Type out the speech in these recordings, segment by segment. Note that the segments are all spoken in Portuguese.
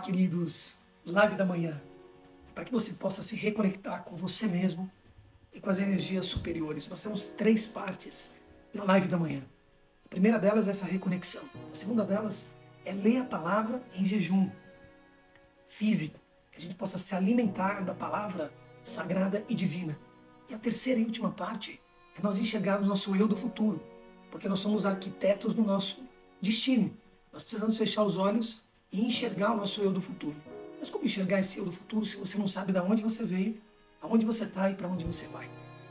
queridos, live da manhã, para que você possa se reconectar com você mesmo e com as energias superiores. Nós temos 3 partes na live da manhã. A primeira delas é essa reconexão. A segunda delas é ler a palavra em jejum físico, que a gente possa se alimentar da palavra sagrada e divina. E a terceira e última parte é nós enxergarmos nosso eu do futuro, porque nós somos arquitetos do nosso destino. Nós precisamos fechar os olhos e enxergar o nosso eu do futuro. Mas como enxergar esse eu do futuro se você não sabe de onde você veio, aonde você está e para onde você vai?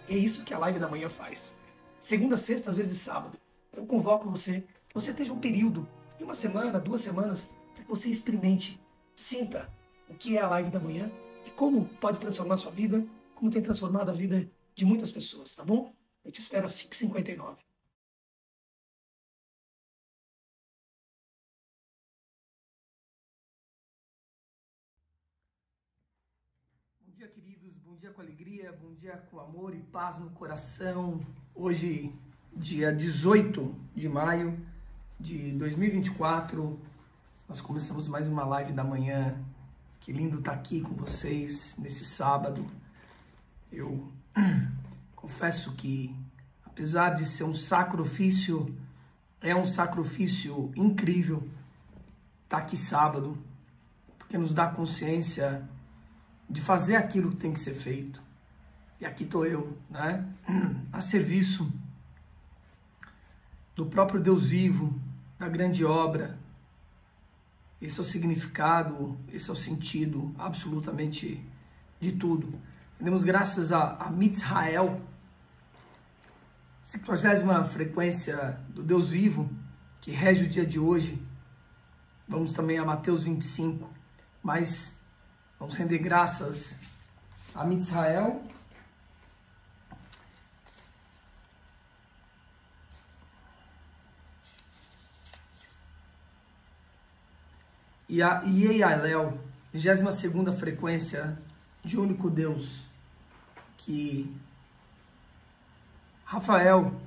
E é isso que a live da manhã faz. Segunda, sexta, às vezes sábado. Eu convoco você, que você esteja um período de uma semana, 2 semanas, para que você experimente, sinta o que é a live da manhã e como pode transformar sua vida, como tem transformado a vida de muitas pessoas, tá bom? Eu te espero às 5h59. Bom dia, queridos. Bom dia com alegria, bom dia com amor e paz no coração. Hoje, dia 18 de maio de 2024, nós começamos mais uma live da manhã. Que lindo estar aqui com vocês nesse sábado. Eu confesso que, apesar de ser um sacrifício, é um sacrifício incrível estar aqui sábado, porque nos dá consciência de fazer aquilo que tem que ser feito. E aqui estou eu, né? A serviço do próprio Deus vivo, da grande obra. Esse é o significado, esse é o sentido absolutamente de tudo. Demos graças a Mitzrael, 50ª frequência do Deus vivo, que rege o dia de hoje. Vamos também a Mateus 25, mas vamos render graças a Mitzrael. E a Iei Alel, 22ª frequência de único Deus, que Rafael,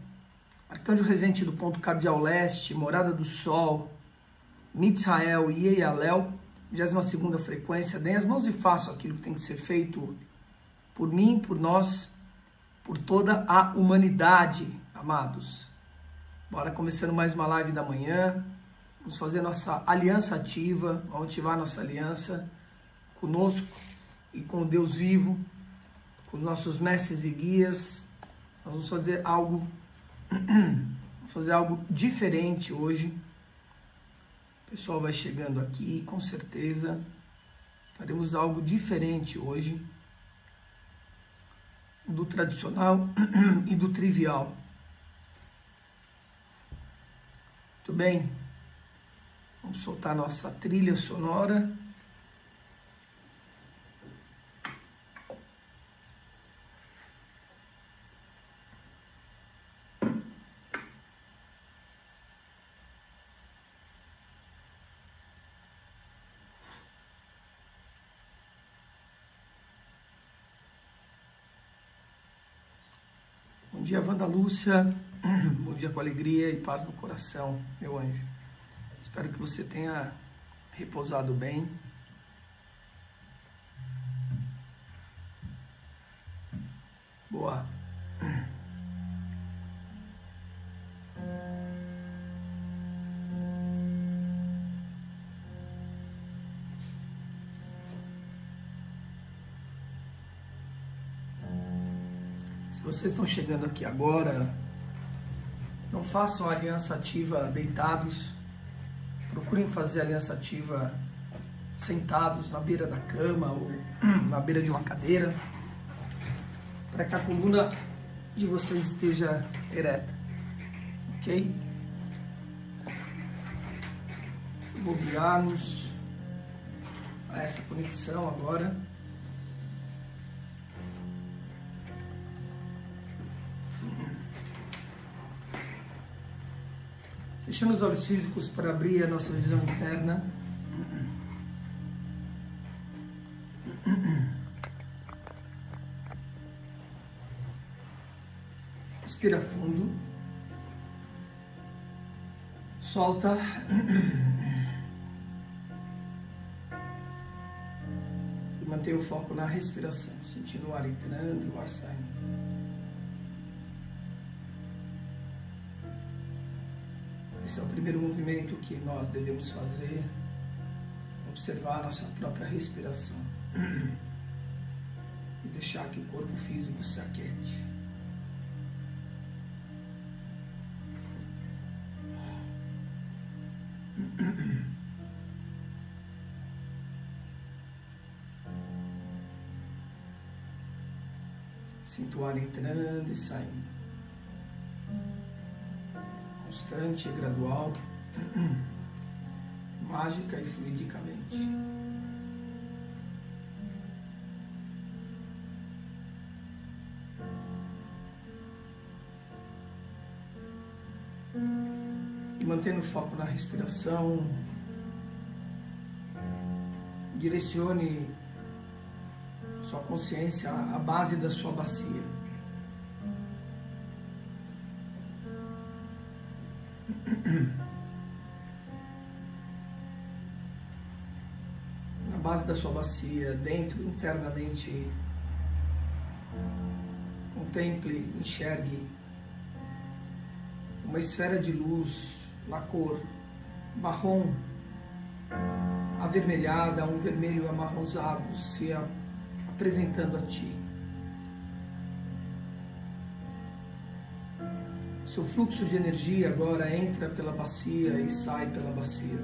Arcanjo Regente do Ponto Cardeal Leste, Morada do Sol, Mitzrael e Iei Alel, 22ª frequência, deem as mãos e façam aquilo que tem que ser feito por mim, por nós, por toda a humanidade, amados. Bora começando mais uma live da manhã, vamos fazer nossa aliança ativa, vamos ativar nossa aliança conosco e com o Deus vivo, com os nossos mestres e guias. Nós vamos fazer algo, diferente hoje. O pessoal vai chegando aqui, com certeza, faremos algo diferente hoje do tradicional e do trivial. Muito bem, vamos soltar nossa trilha sonora. Bom dia, Wanda Lúcia, bom dia com alegria e paz no coração, meu anjo. Espero que você tenha repousado bem. Boa. Se vocês estão chegando aqui agora, não façam a aliança ativa deitados. Procurem fazer a aliança ativa sentados na beira da cama ou na beira de uma cadeira, para que a coluna de vocês esteja ereta, ok? Vou guiar-nos a essa conexão agora. Fechando os olhos físicos para abrir a nossa visão interna. Respira fundo. Solta. Mantenha o foco na respiração, sentindo o ar entrando e o ar saindo. Esse é o primeiro movimento que nós devemos fazer, observar a nossa própria respiração e deixar que o corpo físico se aquete. Sinto o ar entrando e saindo, constante e gradual, mágica e fluidicamente. E mantendo o foco na respiração, direcione a sua consciência à base da sua bacia. Na base da sua bacia, dentro, internamente, contemple, enxergue uma esfera de luz na cor marrom avermelhada, um vermelho amarronzado se apresentando a ti. Seu fluxo de energia agora entra pela bacia e sai pela bacia.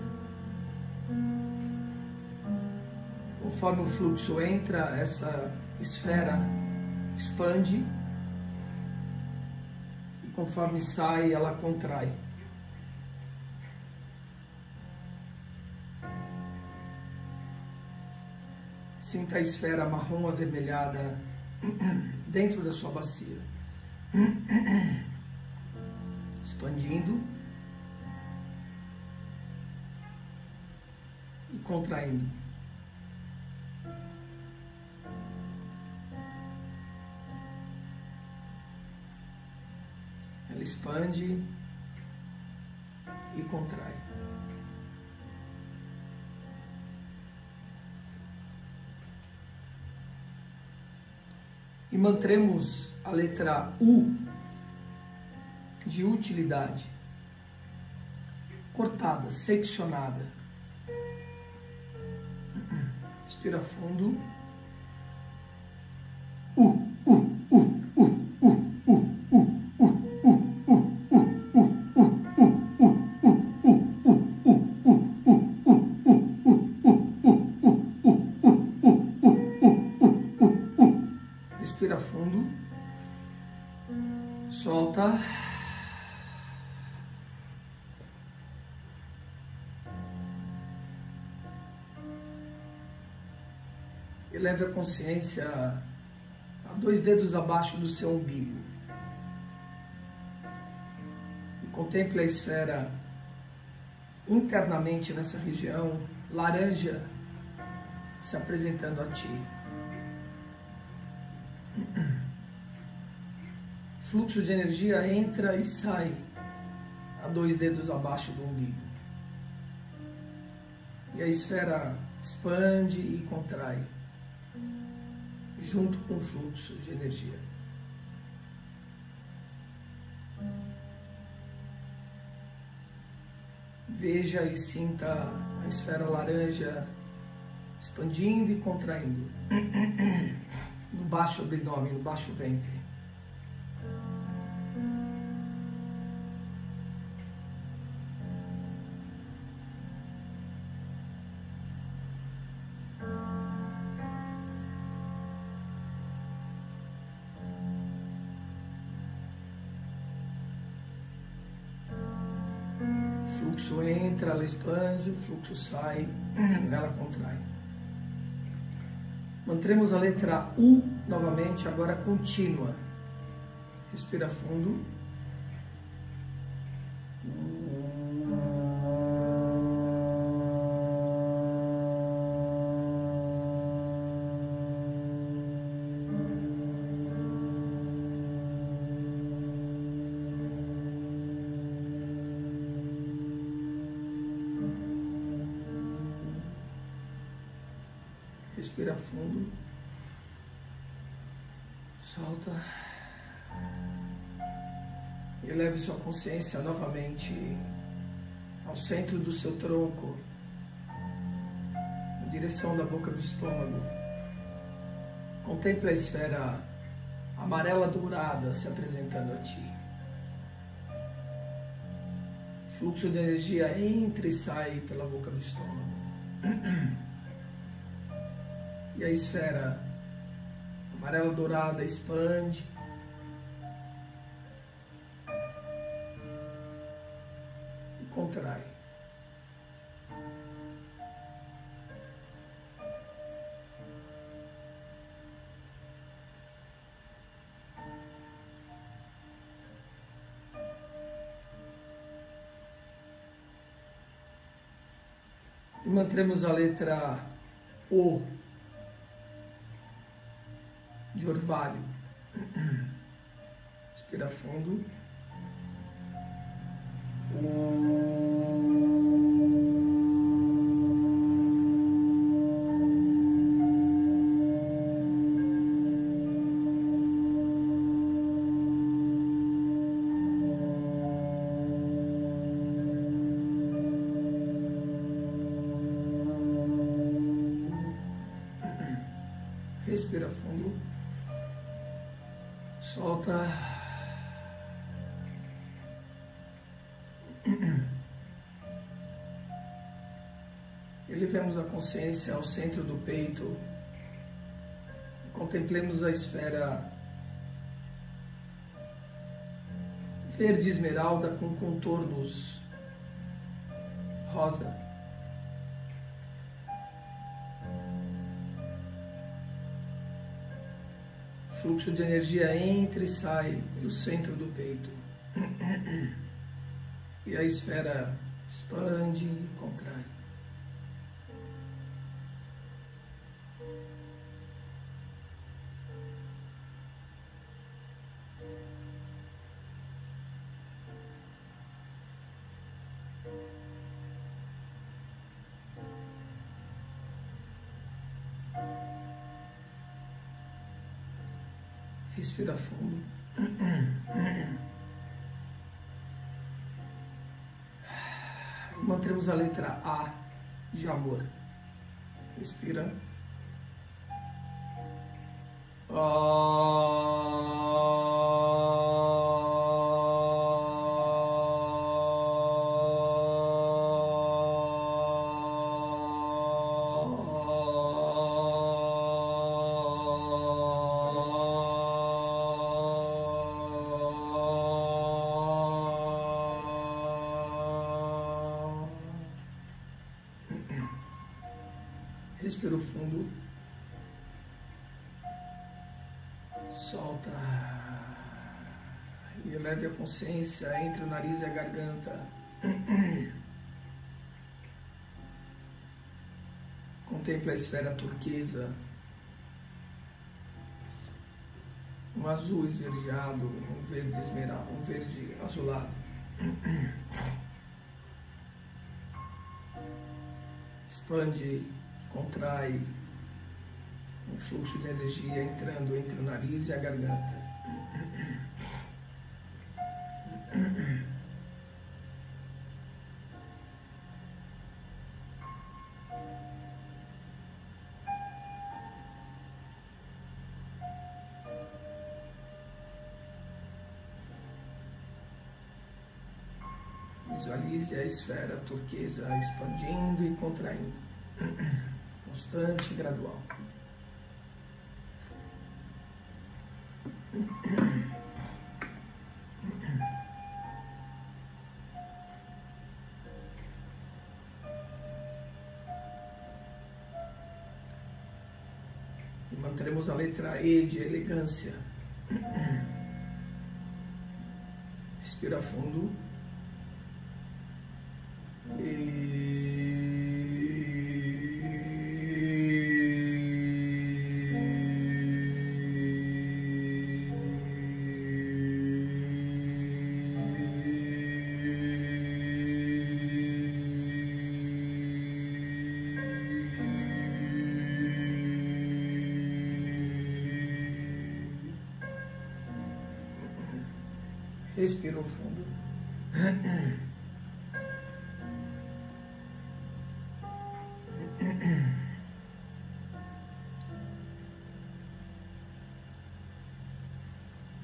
Conforme o fluxo entra, essa esfera expande e conforme sai, ela contrai. Sinta a esfera marrom avermelhada dentro da sua bacia, expandindo e contraindo. Ela expande e contrai. E manteremos a letra U de utilidade, cortada, seccionada. Respira fundo. Respira fundo. Solta. Eleve a consciência a 2 dedos abaixo do seu umbigo e contemple a esfera internamente nessa região laranja se apresentando a ti. Fluxo de energia entra e sai a 2 dedos abaixo do umbigo e a esfera expande e contrai junto com o fluxo de energia. Veja e sinta a esfera laranja expandindo e contraindo no baixo abdômen, no baixo ventre. O fluxo entra, ela expande, o fluxo sai, ela contrai. Manteremos a letra U novamente, agora contínua. Respira fundo. Respira fundo. Solta. E leve sua consciência novamente ao centro do seu tronco, na direção da boca do estômago. Contemple a esfera amarela dourada se apresentando a ti. Fluxo de energia entra e sai pela boca do estômago. E a esfera amarela dourada expande. E contrai. E manteremos a letra O de orvalho. Respira fundo. Respira fundo, solta, e levemos a consciência ao centro do peito e contemplemos a esfera verde esmeralda com contornos rosa. Fluxo de energia entra e sai pelo centro do peito. E a esfera expande e contrai. Respira fundo. E mantemos a letra A de amor. Respira. Respira fundo, solta e eleve a consciência entre o nariz e a garganta. Contempla a esfera turquesa, um azul esverdeado, um verde esmeralda, um verde azulado. Expande. Contrai um fluxo de energia entrando entre o nariz e a garganta. Visualize a esfera turquesa expandindo e contraindo. Constante e gradual. E manteremos a letra E de elegância. Respira fundo. respirou fundo.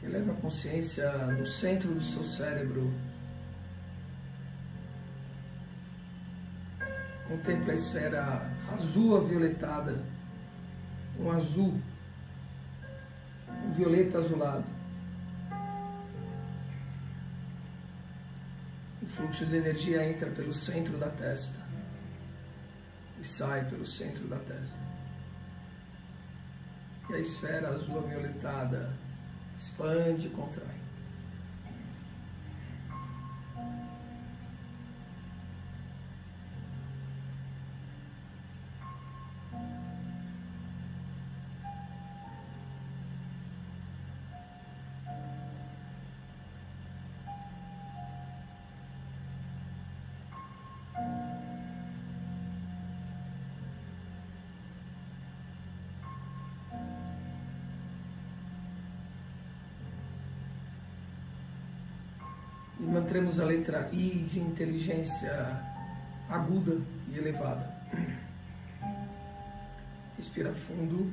Eleva a consciência no centro do seu cérebro. Contempla a esfera azul avioletada, um azul, um violeta azulado. O fluxo de energia entra pelo centro da testa e sai pelo centro da testa. E a esfera azul avioletada expande e contrai. Encontremos a letra I de inteligência aguda e elevada. Respira fundo.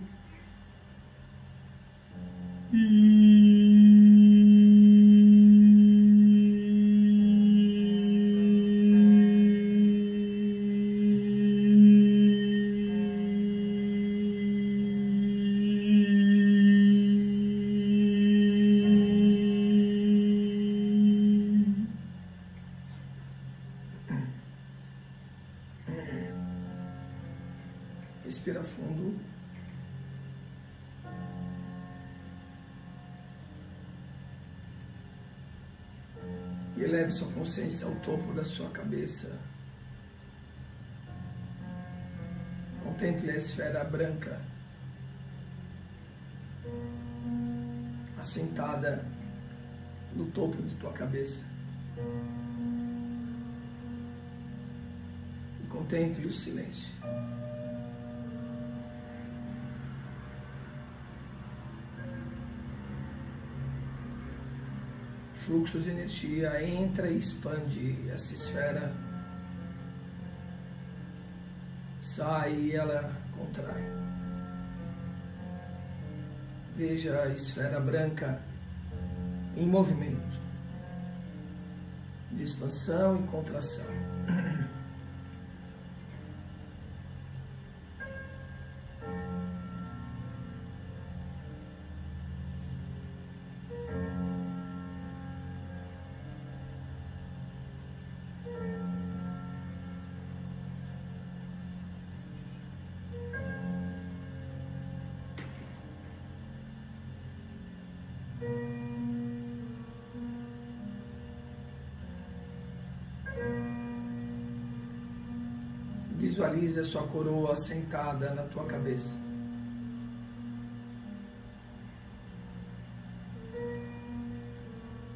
Respira fundo. E eleve sua consciência ao topo da sua cabeça. Contemple a esfera branca, assentada no topo de tua cabeça. E contemple o silêncio. Fluxo de energia entra e expande essa esfera, sai e ela contrai. Veja a esfera branca em movimento, de expansão e contração. Visualiza sua coroa sentada na tua cabeça.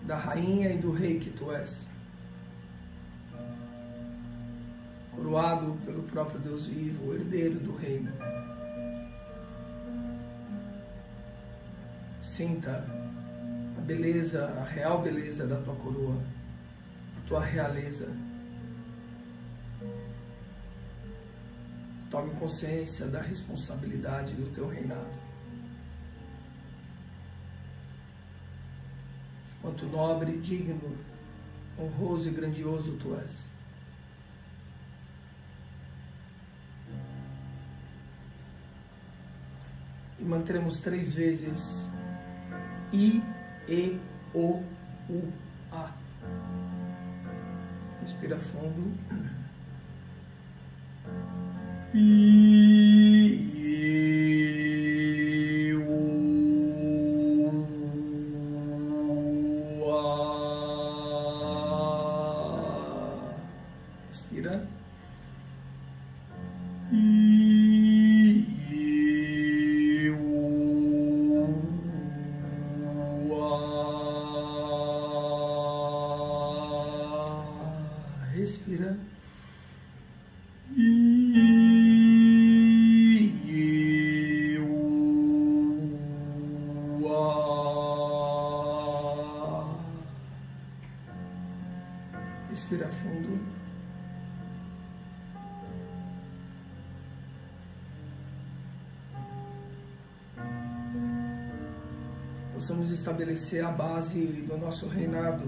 Da rainha e do rei que tu és. Coroado pelo próprio Deus vivo, herdeiro do reino. Sinta a beleza, a real beleza da tua coroa, a tua realeza. Tome consciência da responsabilidade do teu reinado. Quanto nobre, digno, honroso e grandioso tu és. E manteremos 3 vezes I, E, O, U, A. Respira fundo. Respira. Respira. nós vamos estabelecer a base do nosso reinado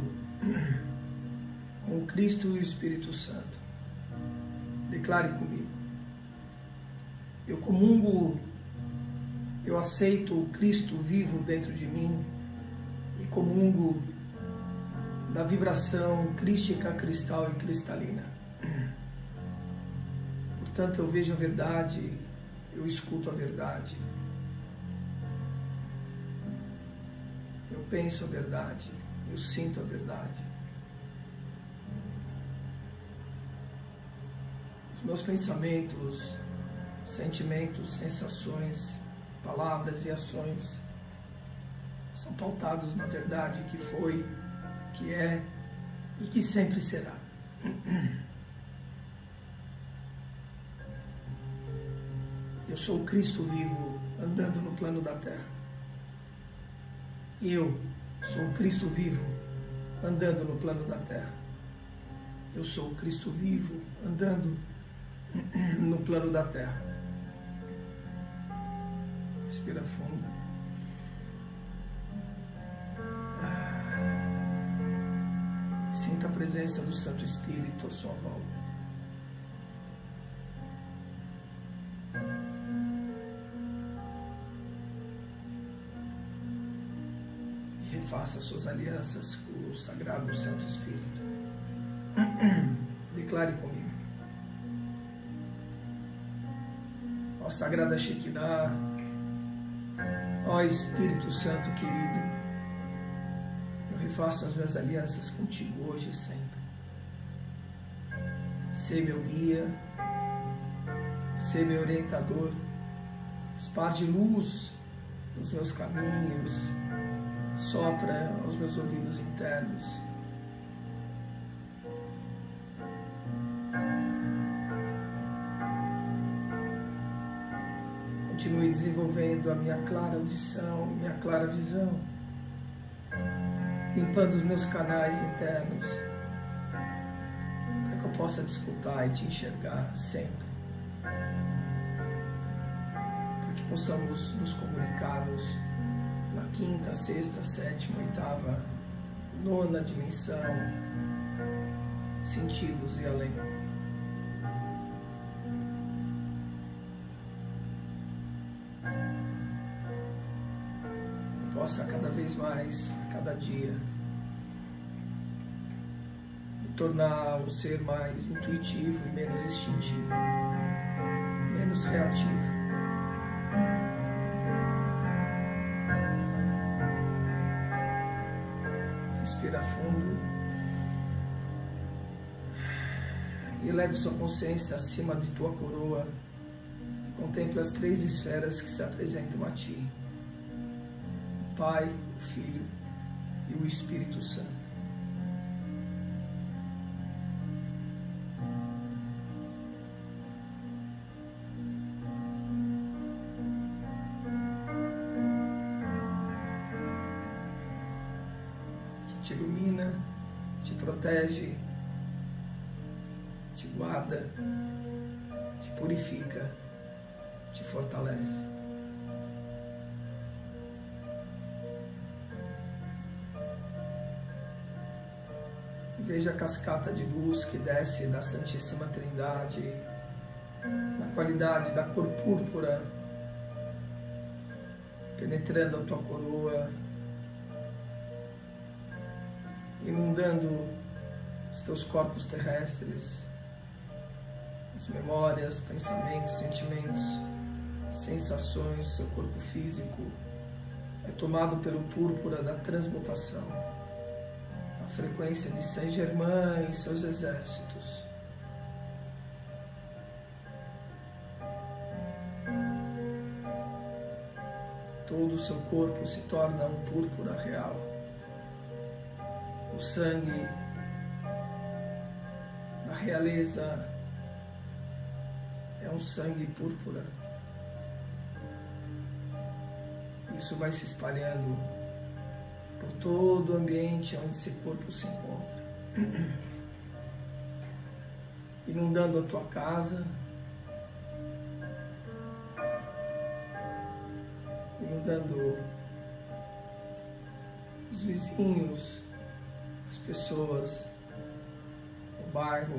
com Cristo e o Espírito Santo. Declare comigo. Eu comungo, eu aceito o Cristo vivo dentro de mim e comungo da vibração crística, cristal e cristalina. Portanto, eu vejo a verdade, eu escuto a verdade, eu penso a verdade, eu sinto a verdade. Os meus pensamentos, sentimentos, sensações, palavras e ações são pautados na verdade que foi, que é e que sempre será. Eu sou o Cristo vivo andando no plano da Terra. Eu sou o Cristo vivo andando no plano da Terra. Eu sou o Cristo vivo andando no plano da Terra. Respira fundo. Sinta a presença do Santo Espírito à sua volta. E refaça suas alianças com o Sagrado Santo Espírito. Declare comigo. Ó Sagrada Shekinah, ó Espírito Santo querido, eu refaço as minhas alianças contigo hoje e sempre. Sê meu guia, sê meu orientador, esparge luz nos meus caminhos, sopra aos meus ouvidos internos. Continue desenvolvendo a minha clara audição, minha clara visão, limpando os meus canais internos, para que eu possa te escutar e te enxergar sempre, para que possamos nos comunicarmos na quinta, sexta, sétima, oitava, nona dimensão, sentidos e além. Possa cada vez mais, cada dia, me tornar um ser mais intuitivo e menos instintivo, menos reativo. Respira fundo e eleve sua consciência acima de tua coroa e contemple as três esferas que se apresentam a ti. Pai, o Filho e o Espírito Santo. Que te ilumina, te protege, te guarda, te purifica, te fortalece. Veja a cascata de luz que desce da Santíssima Trindade, na qualidade da cor púrpura, penetrando a tua coroa, inundando os teus corpos terrestres, as memórias, pensamentos, sentimentos, sensações do seu corpo físico, é tomado pelo púrpura da transmutação. A frequência de Saint Germain e seus exércitos. Todo o seu corpo se torna um púrpura real. O sangue da realeza é um sangue púrpura. Isso vai se espalhando por todo o ambiente onde esse corpo se encontra, inundando a tua casa, inundando os vizinhos, as pessoas, o bairro,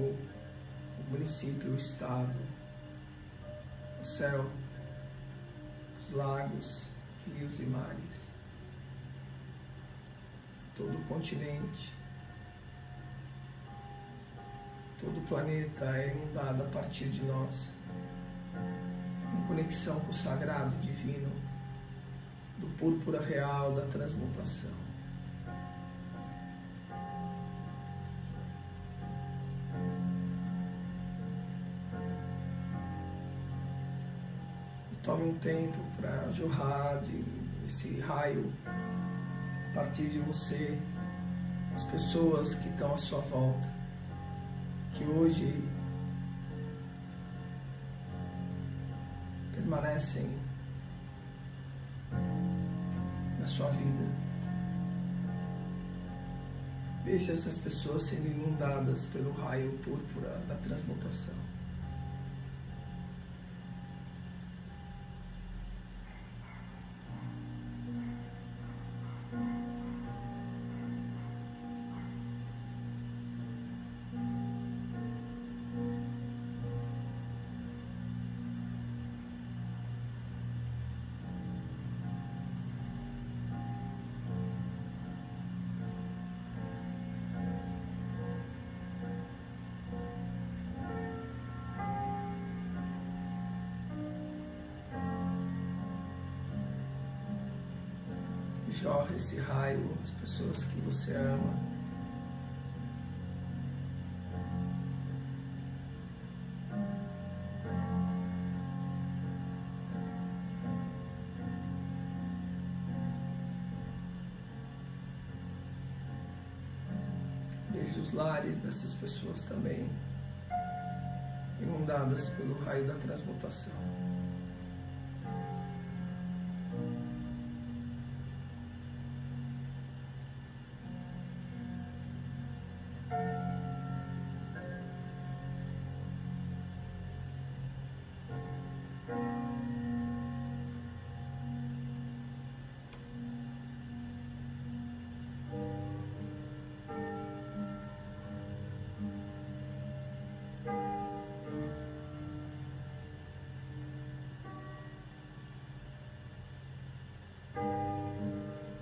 o município, o estado, o céu, os lagos, rios e mares, todo o continente, todo o planeta é inundado a partir de nós, em conexão com o sagrado divino, do púrpura real da transmutação. E tome um tempo para jorrar esse raio a partir de você, as pessoas que estão à sua volta, que hoje permanecem na sua vida. Deixe essas pessoas sendo inundadas pelo raio púrpura da transmutação. Jorra esse raio às pessoas que você ama. Veja os lares dessas pessoas também, inundadas pelo raio da transmutação.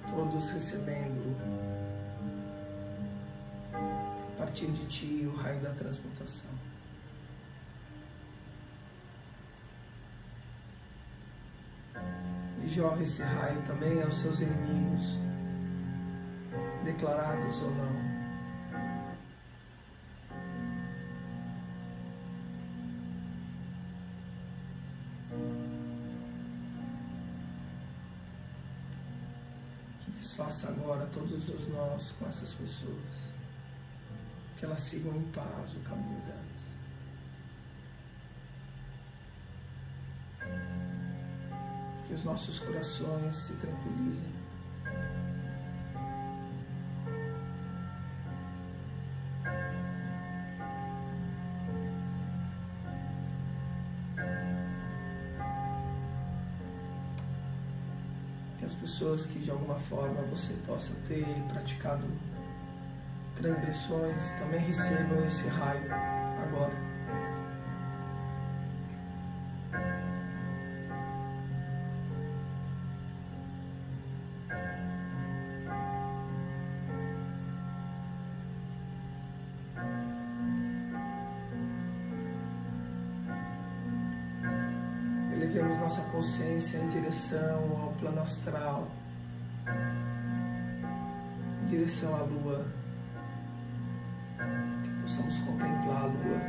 Todos recebendo a partir de ti o raio da transmutação. E jorra esse raio também aos seus inimigos, declarados ou não. Desfaça agora todos os nós com essas pessoas, que elas sigam em paz o caminho delas. Que os nossos corações se tranquilizem. As pessoas que de alguma forma você possa ter praticado transgressões também recebam esse raio agora. Elevemos nossa consciência em direção ao plano astral, em direção à lua, que possamos contemplar a lua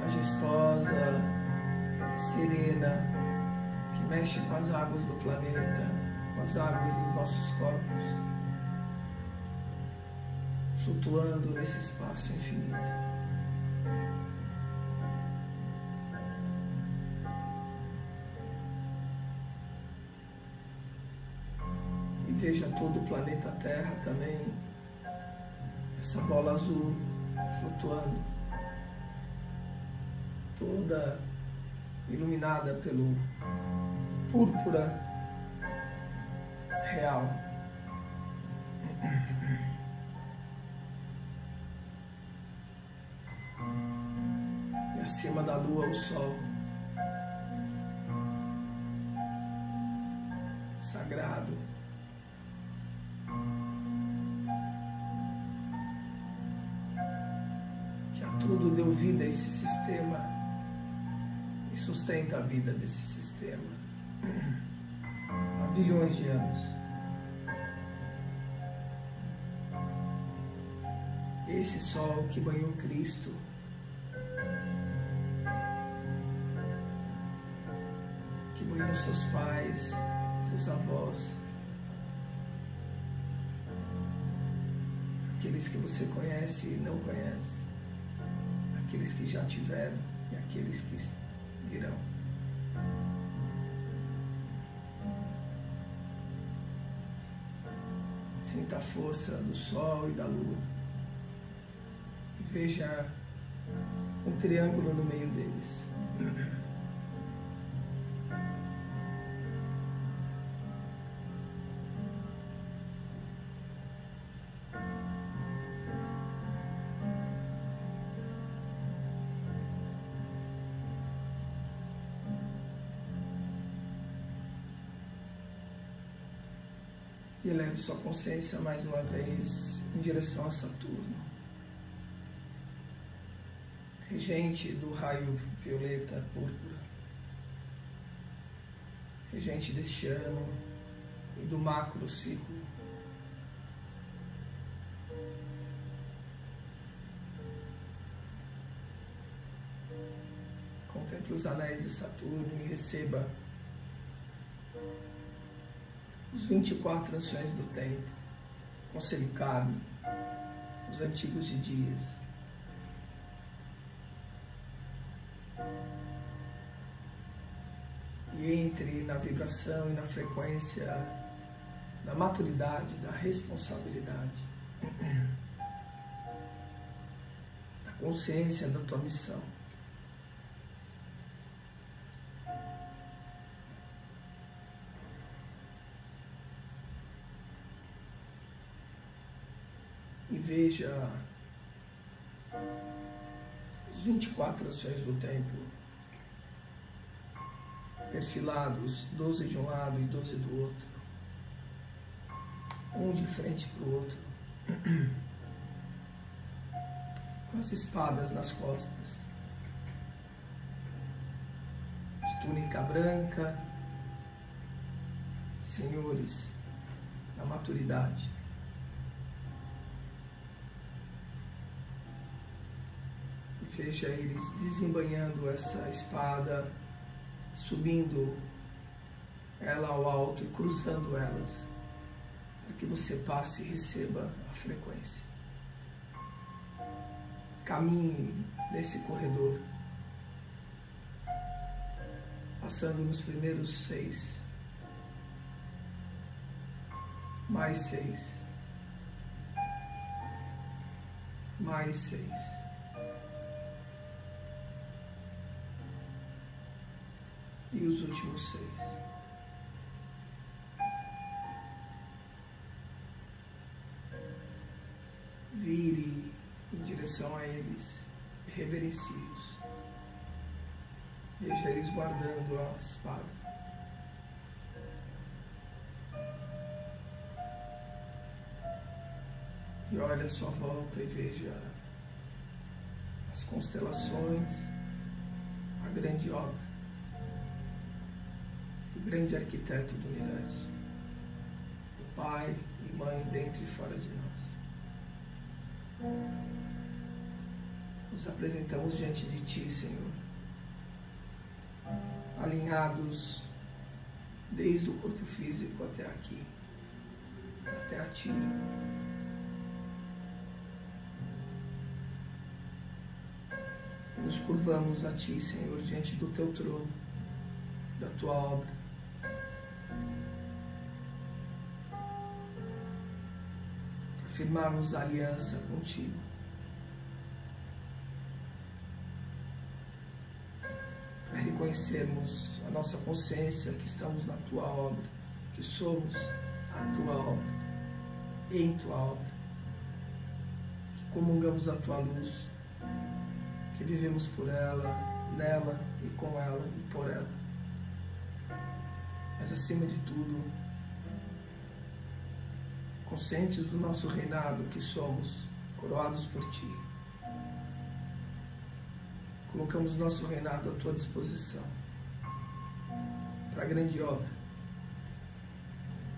majestosa, serena, que mexe com as águas do planeta, com as águas dos nossos corpos, flutuando nesse espaço infinito. Veja todo o planeta Terra também, essa bola azul flutuando, toda iluminada pelo púrpura real. E acima da lua, o sol sagrado. Que a tudo deu vida a esse sistema e sustenta a vida desse sistema há bilhões de anos. Esse sol que banhou Cristo, que banhou seus pais, seus avós, aqueles que você conhece e não conhece, aqueles que já tiveram e aqueles que virão. Sinta a força do sol e da lua. Veja um triângulo no meio deles. E eleve sua consciência mais uma vez em direção a Saturno, regente do raio violeta púrpura, regente deste ano e do macro ciclo. Contemple os anéis de Saturno e receba os 24 anciões do tempo, conselho kármico, os antigos de dias. Entre na vibração e na frequência da maturidade, da responsabilidade, da consciência da tua missão. E veja os 24 ações do tempo, perfilados, 12 de um lado e 12 do outro, um de frente para o outro, com as espadas nas costas, de túnica branca, senhores da maturidade. E veja eles desembanhando essa espada, subindo ela ao alto e cruzando elas, para que você passe e receba a frequência. Caminhe nesse corredor, passando nos primeiros 6, mais 6, mais 6. E os últimos 6. Vire em direção a eles, reverencie-os. Veja eles guardando a espada. E olha à sua volta e veja as constelações, a grande obra, o grande arquiteto do universo, o Pai e Mãe dentro e fora de nós. Nos apresentamos diante de Ti, Senhor, alinhados desde o corpo físico até aqui, até a Ti. E nos curvamos a Ti, Senhor, diante do Teu trono, da Tua obra. Firmarmos a aliança contigo. Para reconhecermos a nossa consciência que estamos na tua obra, que somos a tua obra, em tua obra, que comungamos a tua luz, que vivemos por ela, nela e com ela e por ela. Mas acima de tudo, conscientes do nosso reinado que somos, coroados por ti, colocamos nosso reinado à tua disposição para a grande obra,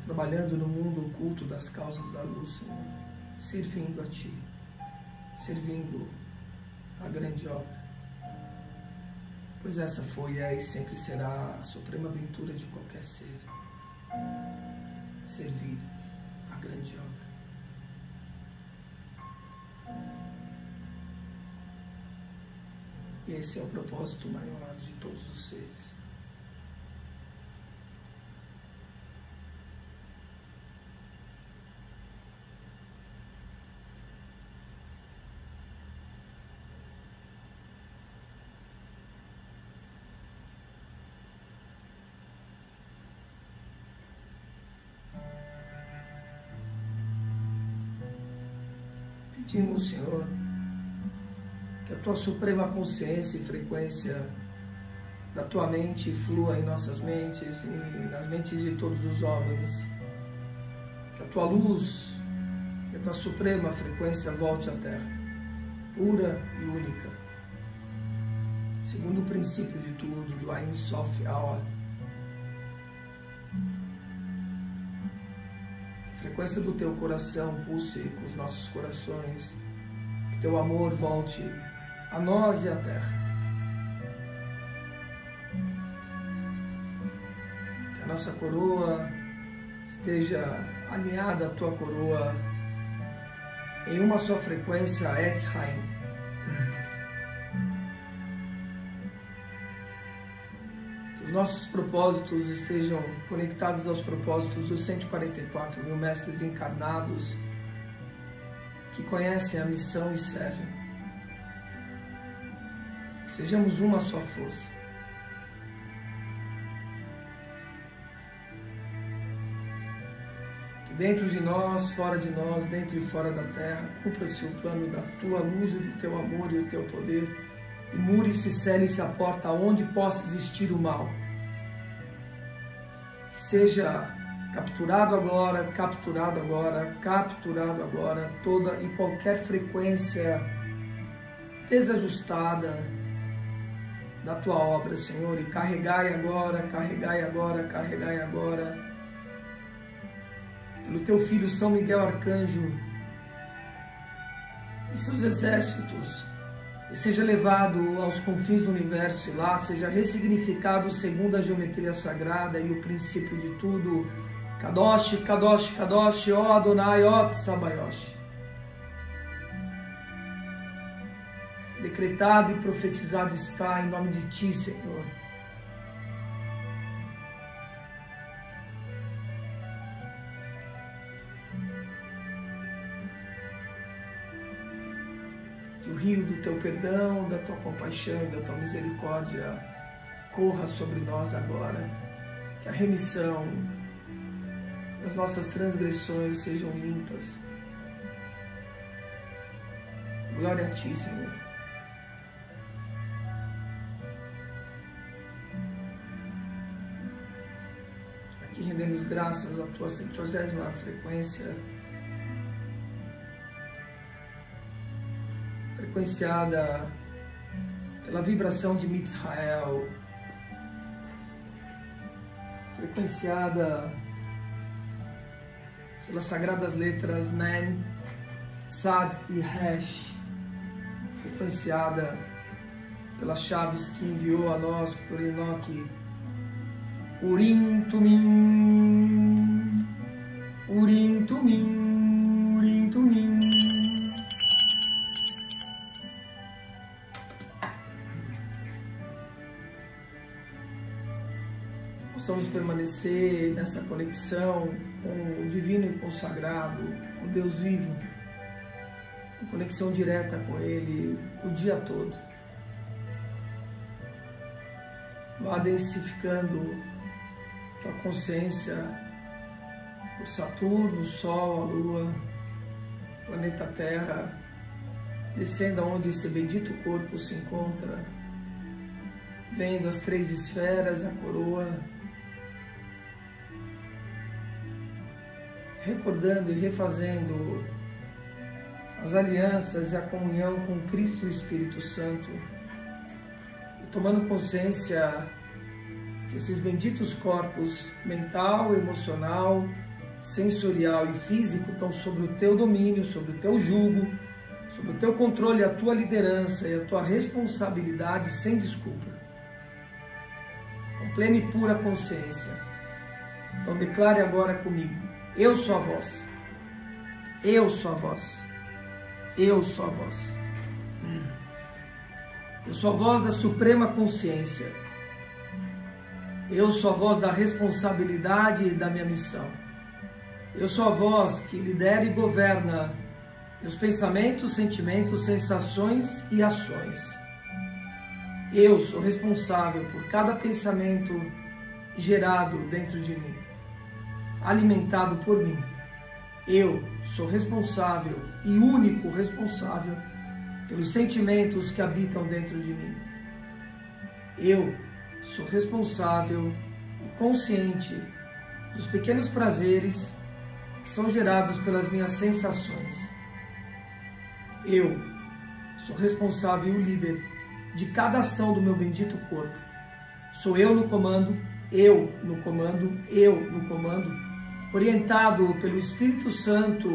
trabalhando no mundo oculto das causas da luz, Senhor, servindo a ti, servindo a grande obra, pois essa foi, é e sempre será a suprema aventura de qualquer ser, servir a grande obra. E esse é o propósito maior de todos os seres. Pedimos, Senhor, que a tua suprema consciência e frequência da tua mente flua em nossas mentes e nas mentes de todos os homens. Que a tua luz e a tua suprema frequência volte à Terra, pura e única, segundo o princípio de tudo, do Ein Sof. A frequência do teu coração pulse com os nossos corações, que teu amor volte a nós e à terra. Que a nossa coroa esteja alinhada à tua coroa em uma só frequência, Éxaraim. Que os nossos propósitos estejam conectados aos propósitos dos 144.000 mestres encarnados que conhecem a missão e servem. Sejamos uma só força. Que dentro de nós, fora de nós, dentro e fora da terra, cumpra-se o plano da tua luz e do teu amor e do teu poder, e mure-se, cele-se a porta onde possa existir o mal. Que seja capturado agora, toda e qualquer frequência desajustada da tua obra, Senhor, e carregai agora, pelo teu filho São Miguel Arcanjo e seus exércitos, e seja levado aos confins do universo, e lá seja ressignificado segundo a geometria sagrada e o princípio de tudo, Kadoshi, Kadoshi, Kadoshi, ó Adonai, ó Tsambayosh. Decretado e profetizado está em nome de ti, Senhor. Que o rio do teu perdão, da tua compaixão e da tua misericórdia corra sobre nós agora. Que a remissão das nossas transgressões sejam limpas. Glória a ti, Senhor. Que rendemos graças à tua 140ª frequência, frequenciada pela vibração de Mitzrael, frequenciada pelas sagradas letras Men, Tzad e Hesh, frequenciada pelas chaves que enviou a nós por Enoch, Urim Tumim, Urim Tumim, Urim Tumim. Possamos permanecer nessa conexão com o divino e consagrado, com Deus vivo, em conexão direta com Ele o dia todo. Vá densificando a consciência por Saturno, o Sol, a Lua, planeta Terra, descendo aonde esse bendito corpo se encontra, vendo as três esferas, a coroa, recordando e refazendo as alianças e a comunhão com Cristo e o Espírito Santo, e tomando consciência que esses benditos corpos mental, emocional, sensorial e físico estão sobre o teu domínio, sobre o teu jugo, sobre o teu controle, a tua liderança e a tua responsabilidade sem desculpa, com plena e pura consciência. Então declare agora comigo: eu sou a voz, eu sou a voz, eu sou a voz, eu sou a voz da suprema consciência, eu sou a voz da responsabilidade e da minha missão, eu sou a voz que lidera e governa meus pensamentos, sentimentos, sensações e ações. Eu sou responsável por cada pensamento gerado dentro de mim, alimentado por mim. Eu sou responsável e único responsável pelos sentimentos que habitam dentro de mim. Eu sou responsável e consciente dos pequenos prazeres que são gerados pelas minhas sensações. Eu sou responsável e o líder de cada ação do meu bendito corpo. Sou eu no comando, eu no comando, eu no comando, orientado pelo Espírito Santo,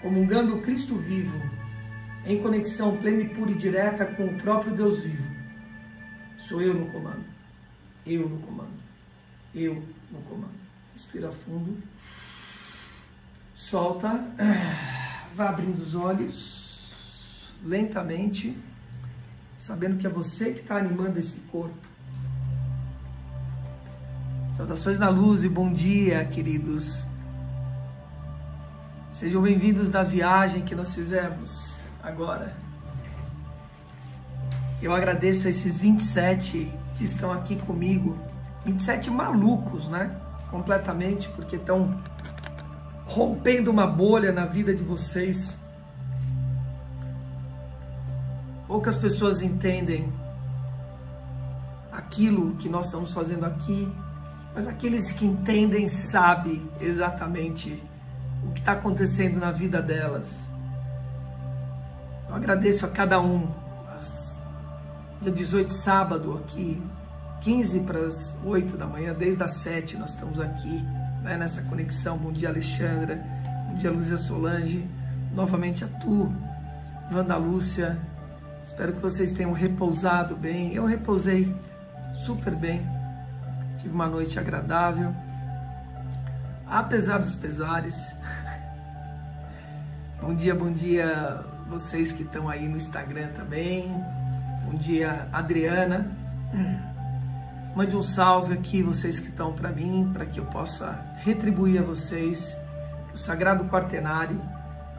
comungando o Cristo vivo, em conexão plena e pura e direta com o próprio Deus vivo. Sou eu no comando, eu no comando, eu no comando. Respira fundo, solta. Vá abrindo os olhos lentamente, sabendo que é você que está animando esse corpo. Saudações na luz e bom dia, queridos. Sejam bem-vindos da viagem que nós fizemos agora. Eu agradeço a esses 27 que estão aqui comigo, 27 malucos, né? Completamente, porque estão rompendo uma bolha na vida de vocês. Poucas pessoas entendem aquilo que nós estamos fazendo aqui, mas aqueles que entendem sabem exatamente o que está acontecendo na vida delas. Eu agradeço a cada um. Dia 18, sábado, aqui, 15 para as 8 da manhã, desde as 7 nós estamos aqui, né, nessa conexão. Bom dia, Alexandra, bom dia, Luzia Solange, novamente a Tu, Wanda Lúcia, espero que vocês tenham repousado bem. Eu repousei super bem, tive uma noite agradável, apesar dos pesares. Bom dia, vocês que estão aí no Instagram também, bom dia, Adriana. Mande um salve aqui, vocês que estão para mim, para que eu possa retribuir a vocês. Que o Sagrado Quaternário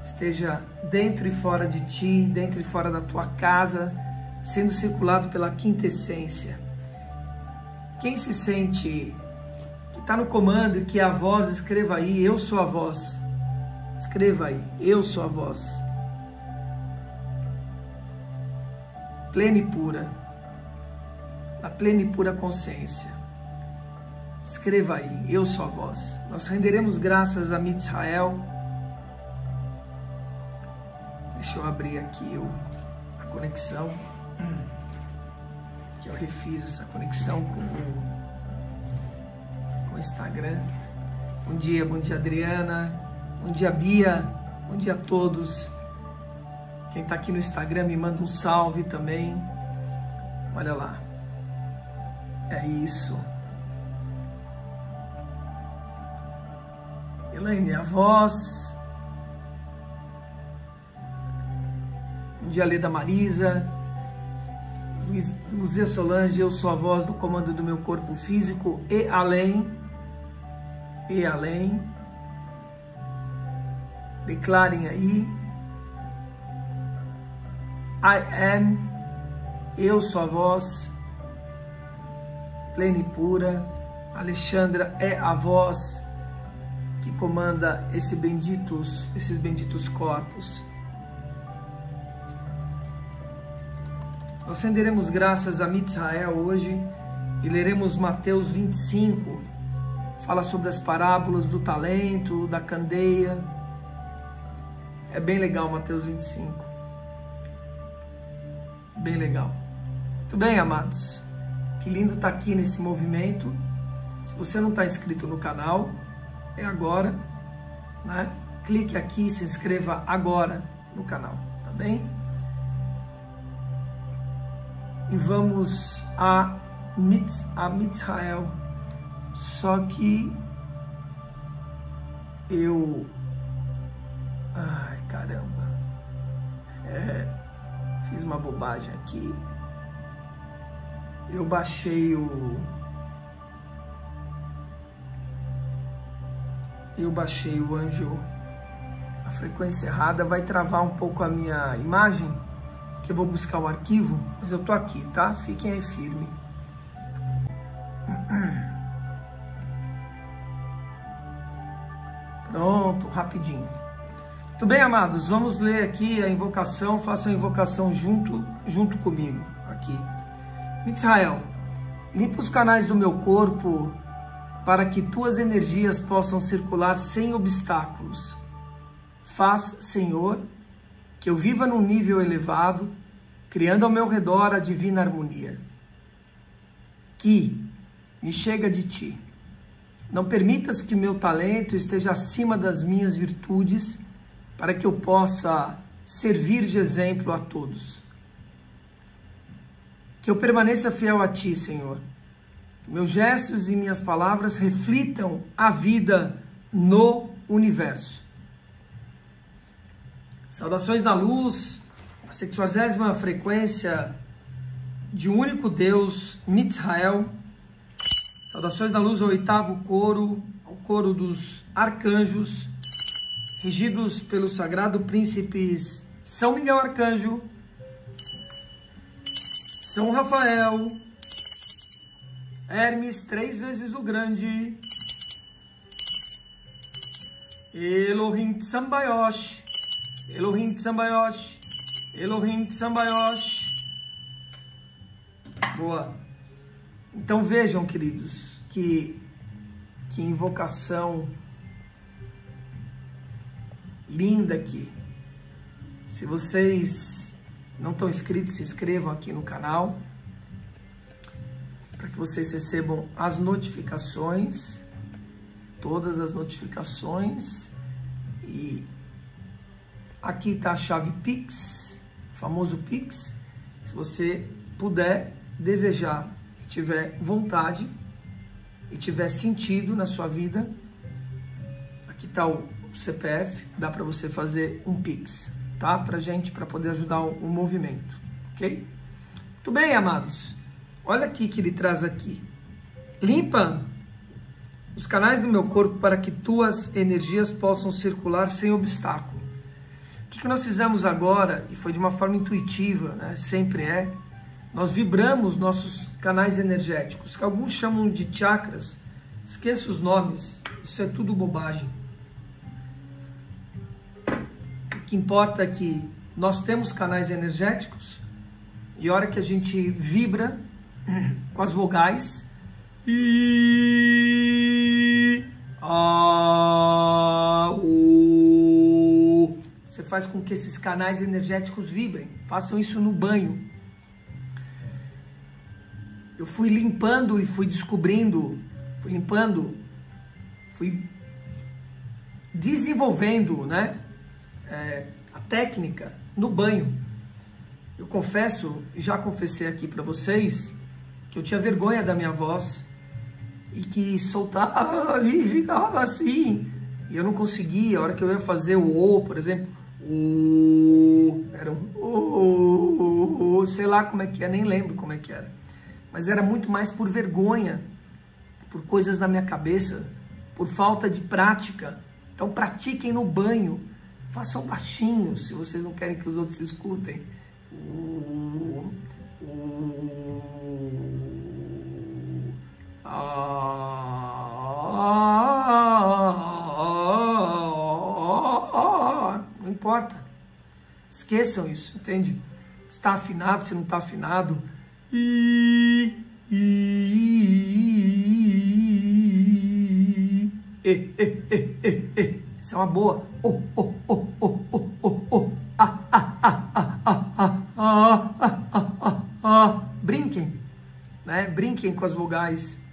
esteja dentro e fora de ti, dentro e fora da tua casa, sendo circulado pela quinta essência. Quem se sente que está no comando e que é a voz, escreva aí: eu sou a voz. Escreva aí: eu sou a voz. Plena e pura. A plena e pura consciência. Escreva aí: eu sou a voz. Nós renderemos graças a Mitzrael. Deixa eu abrir aqui a conexão, que eu refiz essa conexão com o Instagram. Bom dia, Adriana. Bom dia, Bia. Bom dia a todos. Quem está aqui no Instagram, me manda um salve também. Olha lá. É isso. Elaine, a voz. Bom dia, Leda Marisa. Luzia Solange, eu sou a voz do comando do meu corpo físico e além. E além. Declarem aí. I am. Eu sou a voz. Plena e pura, Alexandra é a voz que comanda esses benditos corpos. Nós renderemos graças a Micael hoje e leremos Mateus 25. Fala sobre as parábolas do talento, da candeia. É bem legal Mateus 25. Bem legal. Muito bem, amados. Que lindo estar aqui nesse movimento. Se você não está inscrito no canal, é agora, né? Clique aqui e se inscreva agora no canal, tá bem? E vamos a Mitzrael. Só que eu... Ai, caramba. Fiz uma bobagem aqui. Eu baixei o... anjo. A frequência errada vai travar um pouco a minha imagem, que eu vou buscar o arquivo, mas eu tô aqui, tá? Fiquem aí firme. Pronto, rapidinho. Muito bem, amados, vamos ler aqui a invocação. Façam a invocação junto comigo, aqui. Micael, limpa os canais do meu corpo para que tuas energias possam circular sem obstáculos. Faz, Senhor, que eu viva num nível elevado, criando ao meu redor a divina harmonia, que me chega de ti. Não permitas que meu talento esteja acima das minhas virtudes, para que eu possa servir de exemplo a todos. Que eu permaneça fiel a ti, Senhor. Que meus gestos e minhas palavras reflitam a vida no universo. Saudações na luz, a 70ª frequência de um único Deus, Mitzrael. Saudações na luz ao 8º coro, ao coro dos arcanjos, regidos pelo sagrado príncipe São Miguel Arcanjo, São Rafael, Hermes 3 vezes o Grande, Elohim Tsambayosh, Elohim Tsambayosh, Elohim Tsambayosh. Boa. Então vejam, queridos, que invocação linda aqui. Se vocês não estão inscritos, se inscrevam aqui no canal, para que vocês recebam as notificações, todas as notificações. E aqui está a chave Pix, o famoso Pix. Se você puder, desejar, tiver vontade e tiver sentido na sua vida, aqui está o CPF, dá para você fazer um Pix, tá? Pra gente, para poder ajudar o movimento, ok? Muito bem, amados. Olha aqui que ele traz aqui. Limpa os canais do meu corpo para que tuas energias possam circular sem obstáculo. O que nós fizemos agora, e foi de uma forma intuitiva, né? Sempre é. Nós vibramos nossos canais energéticos, que alguns chamam de chakras. Esqueça os nomes, isso é tudo bobagem. O que importa é que nós temos canais energéticos, e a hora que a gente vibra com as vogais, você faz com que esses canais energéticos vibrem. Façam isso no banho. Eu fui limpando e fui descobrindo, fui desenvolvendo, né, a técnica no banho. Eu confesso, já confessei aqui para vocês, que eu tinha vergonha da minha voz e que soltava ali, ficava assim. E eu não conseguia. A hora que eu ia fazer o O, por exemplo, era um O, sei lá como é que é, nem lembro como é que era. Mas era muito mais por vergonha, por coisas na minha cabeça, por falta de prática. Então pratiquem no banho, façam baixinho, se vocês não querem que os outros escutem. Esqueçam isso, entende? Se está afinado, se não está afinado. Isso é uma boa. Brinquem, né? Brinquem com as vogais.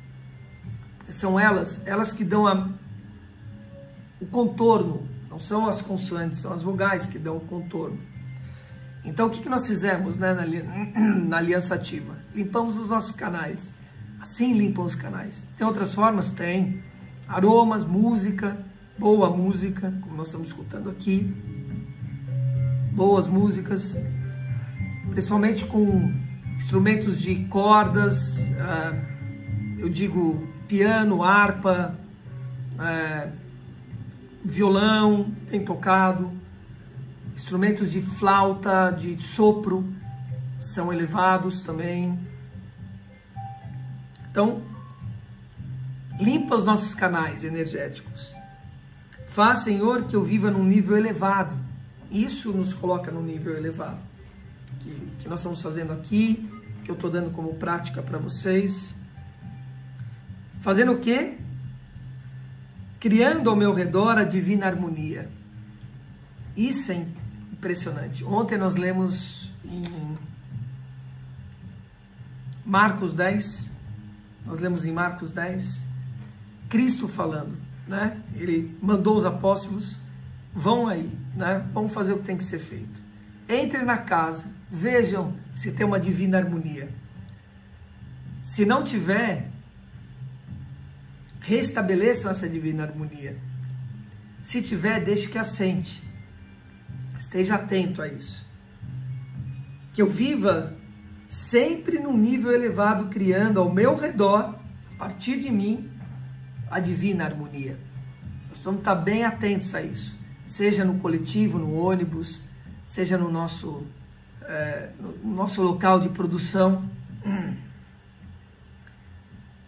São elas que dão o contorno. Não são as consoantes, são as vogais que dão o contorno. Então, o que que nós fizemos, né, na aliança ativa? Limpamos os nossos canais. Assim limpam os canais. Tem outras formas? Tem. Aromas, música, boa música, como nós estamos escutando aqui. Boas músicas, principalmente com instrumentos de cordas, eu digo piano, harpa, violão, tem tocado, instrumentos de flauta, de sopro, são elevados também. Então, limpa os nossos canais energéticos. Faz, Senhor, que eu viva num nível elevado. Isso nos coloca num nível elevado. Que nós estamos fazendo aqui, que eu estou dando como prática para vocês. Fazendo o quê? Criando ao meu redor a divina harmonia. Isso é impressionante. Ontem nós lemos em Marcos 10, Cristo falando, né? Ele mandou os apóstolos, vão aí, né? Vão fazer o que tem que ser feito. Entrem na casa, vejam se tem uma divina harmonia. Se não tiver, restabeleçam essa divina harmonia. Se tiver, deixe que assente. Esteja atento a isso. Que eu viva sempre num nível elevado, criando ao meu redor, a partir de mim, a divina harmonia. Nós precisamos estar bem atentos a isso. Seja no coletivo, no ônibus, seja no nosso, no nosso local de produção.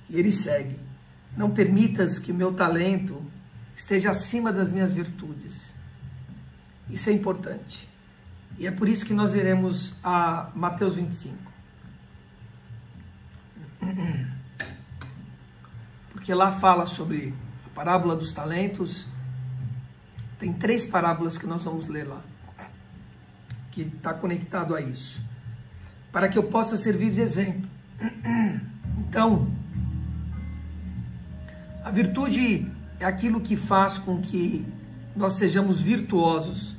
E ele segue. Não permitas que o meu talento esteja acima das minhas virtudes. Isso é importante. E é por isso que nós iremos a Mateus 25. Porque lá fala sobre a parábola dos talentos. Tem 3 parábolas que nós vamos ler lá, que está conectado a isso. Para que eu possa servir de exemplo. Então, a virtude é aquilo que faz com que nós sejamos virtuosos.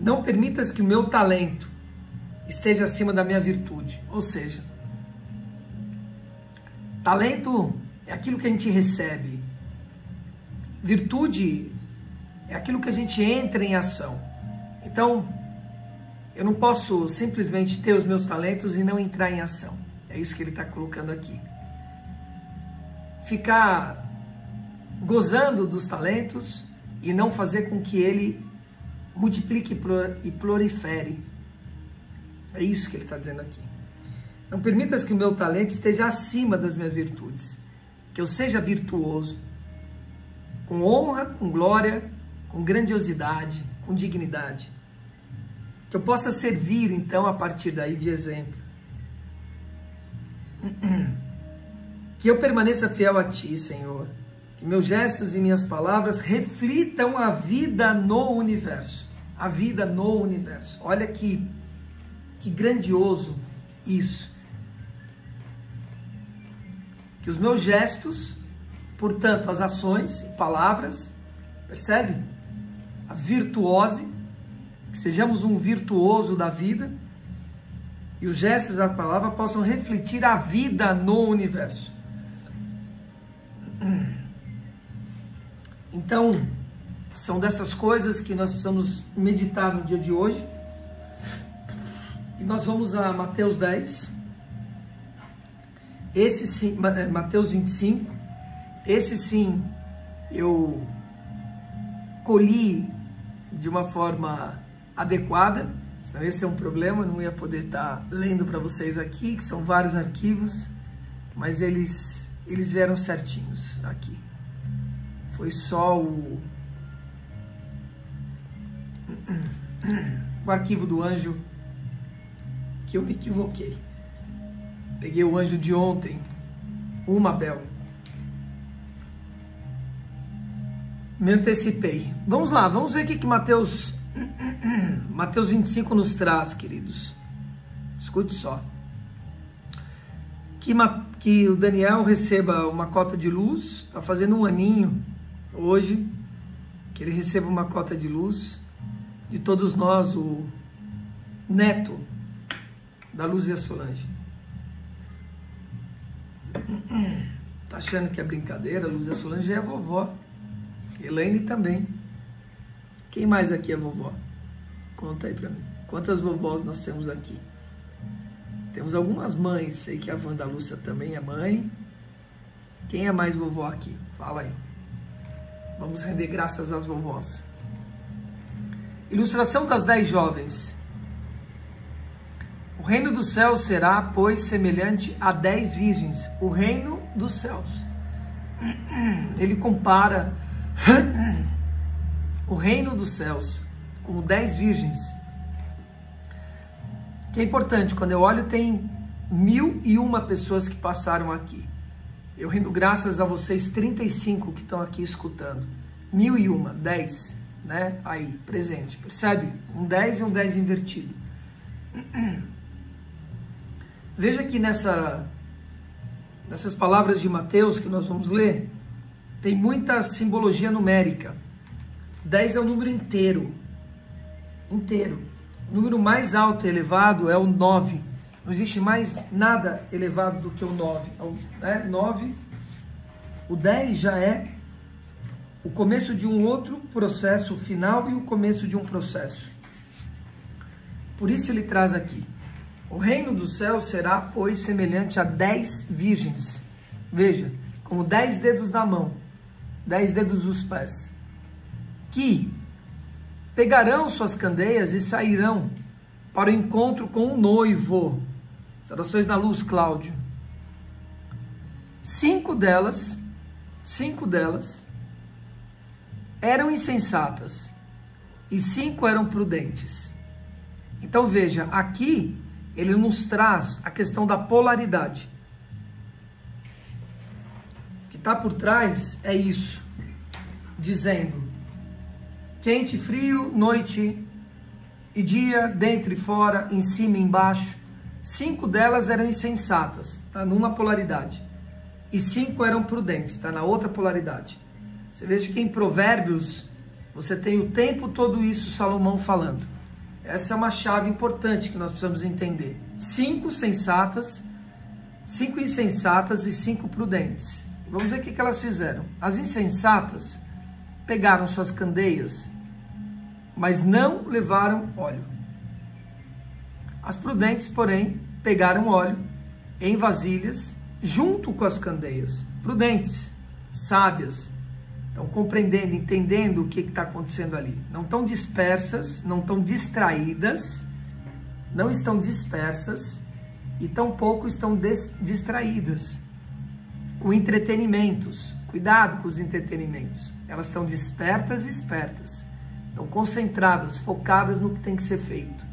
Não permitas que o meu talento esteja acima da minha virtude. Ou seja, talento é aquilo que a gente recebe. Virtude é aquilo que a gente entra em ação. Então, eu não posso simplesmente ter os meus talentos e não entrar em ação. É isso que ele está colocando aqui. Ficar gozando dos talentos e não fazer com que ele multiplique e prolifere. É isso que ele está dizendo aqui. Não permitas que o meu talento esteja acima das minhas virtudes. Que eu seja virtuoso, com honra, com glória, com grandiosidade, com dignidade. Que eu possa servir, então, a partir daí de exemplo. Que eu permaneça fiel a Ti, Senhor. Que meus gestos e minhas palavras reflitam a vida no universo. A vida no universo. Olha que grandioso isso. Que os meus gestos, portanto, as ações e palavras, percebe? A virtuose, que sejamos um virtuoso da vida, e os gestos da palavra possam refletir a vida no universo. Então, são dessas coisas que nós precisamos meditar no dia de hoje. E nós vamos a Mateus 10. Esse sim, Mateus 25. Esse sim, eu colhi de uma forma adequada, senão esse é um problema, não ia poder estar lendo para vocês aqui, que são vários arquivos, mas eles vieram certinhos aqui. Foi só o o arquivo do anjo, que eu me equivoquei. Peguei o anjo de ontem, o Mabel. Me antecipei. Vamos lá, vamos ver o que Mateus 25 nos traz, queridos. Escute só. Que o Daniel receba uma cota de luz. Está fazendo um aninho hoje que ele receba uma cota de luz. De todos nós, o neto da Luz e a Solange. Tá achando que é brincadeira? A Luz e a Solange é a vovó. Elaine também. Quem mais aqui é vovó? Conta aí pra mim. Quantas vovós nós temos aqui? Temos algumas mães. Sei que a Wanda Lúcia também é mãe. Quem é mais vovó aqui? Fala aí. Vamos render graças às vovós. Ilustração das 10 jovens. O reino dos céus será, pois, semelhante a 10 virgens. O reino dos céus. Ele compara o reino dos céus com 10 virgens. Que é importante, quando eu olho tem 1001 pessoas que passaram aqui. Eu rendo graças a vocês 35 que estão aqui escutando. 1001, 10, né? Aí, presente, percebe? Um 10 e um 10 invertido. Veja que nessas palavras de Mateus que nós vamos ler, tem muita simbologia numérica. 10 é o número inteiro. Inteiro. O número mais alto e elevado é o 9. Não existe mais nada elevado do que o 9. Né? 9. O 10 já é o começo de um outro processo, o final e o começo de um processo. Por isso ele traz aqui. O reino do céu será, pois, semelhante a 10 virgens. Veja, como 10 dedos da mão, 10 dedos dos pés, que pegarão suas candeias e sairão para o encontro com o noivo. Saudações na luz, Cláudio. 5 delas eram insensatas e 5 eram prudentes. Então veja, aqui ele nos traz a questão da polaridade. O que está por trás é isso, dizendo, quente e frio, noite e dia, dentro e fora, em cima e embaixo. 5 delas eram insensatas, está numa polaridade, e 5 eram prudentes, está na outra polaridade. Você veja que em Provérbios, você tem o tempo todo isso, Salomão falando. Essa é uma chave importante que nós precisamos entender. 5 insensatas e 5 prudentes. Vamos ver o que elas fizeram. As insensatas pegaram suas candeias, mas não levaram óleo. As prudentes, porém, pegaram óleo em vasilhas junto com as candeias. Prudentes, sábias. Estão compreendendo, entendendo o que está acontecendo ali. Não estão dispersas, não estão distraídas, não estão dispersas e tampouco estão distraídas com entretenimentos. Cuidado com os entretenimentos. Elas estão despertas e espertas. Estão concentradas, focadas no que tem que ser feito.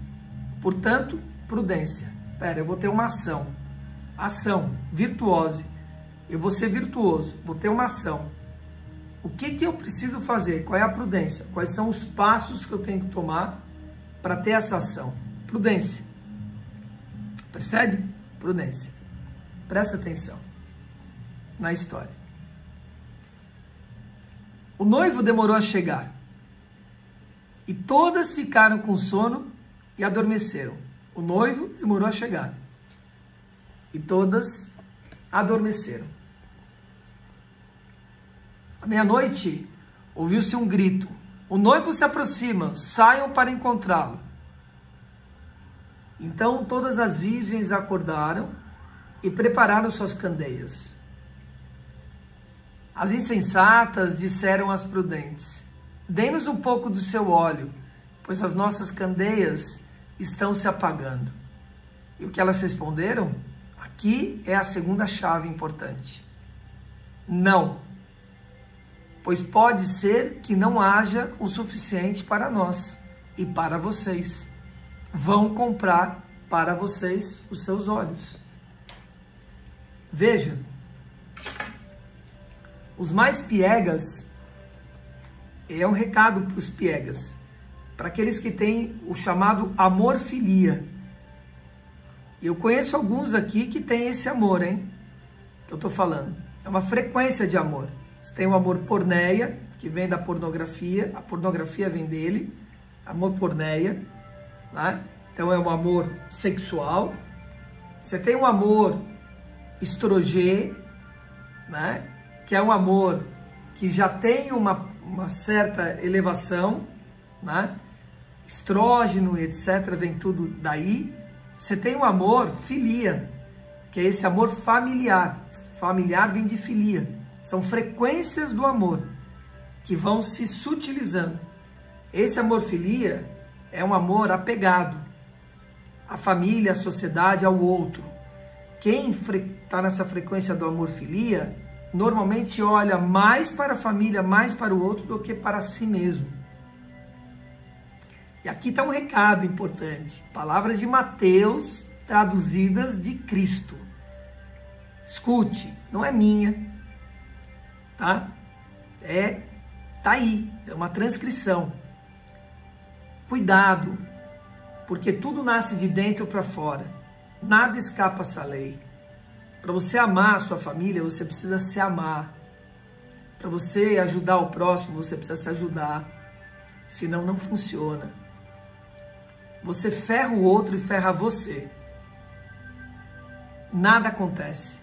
Portanto, prudência. Pera, eu vou ter uma ação. Ação, virtuose. Eu vou ser virtuoso, vou ter uma ação. O que que eu preciso fazer? Qual é a prudência? Quais são os passos que eu tenho que tomar para ter essa ação? Prudência. Percebe? Prudência. Presta atenção na história. O noivo demorou a chegar e todas ficaram com sono e adormeceram. O noivo demorou a chegar e todas adormeceram. À meia-noite, ouviu-se um grito. O noivo se aproxima, saiam para encontrá-lo. Então todas as virgens acordaram e prepararam suas candeias. As insensatas disseram às prudentes, dê-nos um pouco do seu óleo, pois as nossas candeias estão se apagando. E o que elas responderam? Aqui é a segunda chave importante. Não. Pois pode ser que não haja o suficiente para nós. e para vocês. Vão comprar para vocês os seus olhos. Veja, os mais piegas, é um recado para os piegas, para aqueles que têm o chamado amor filia. Eu conheço alguns aqui que têm esse amor, hein? Que eu estou falando. É uma frequência de amor. Você tem o amor porneia, que vem da pornografia. A pornografia vem dele. Amor porneia. Né? Então é um amor sexual. Você tem o amor estrogê, né? Que é um amor que já tem uma certa elevação, né? Estrógeno, etc., vem tudo daí. Você tem o amor filia, que é esse amor familiar. Familiar vem de filia. São frequências do amor que vão se sutilizando. Esse amor filia é um amor apegado à família, à sociedade, ao outro. Quem está nessa frequência do amor filia normalmente olha mais para a família, mais para o outro do que para si mesmo. E aqui está um recado importante. Palavras de Mateus traduzidas de Cristo. Escute, não é minha, tá? Tá aí, é uma transcrição. Cuidado, porque tudo nasce de dentro para fora. Nada escapa essa lei. Para você amar a sua família, você precisa se amar. Para você ajudar o próximo, você precisa se ajudar. Senão não funciona. Você ferra o outro e ferra você. Nada acontece.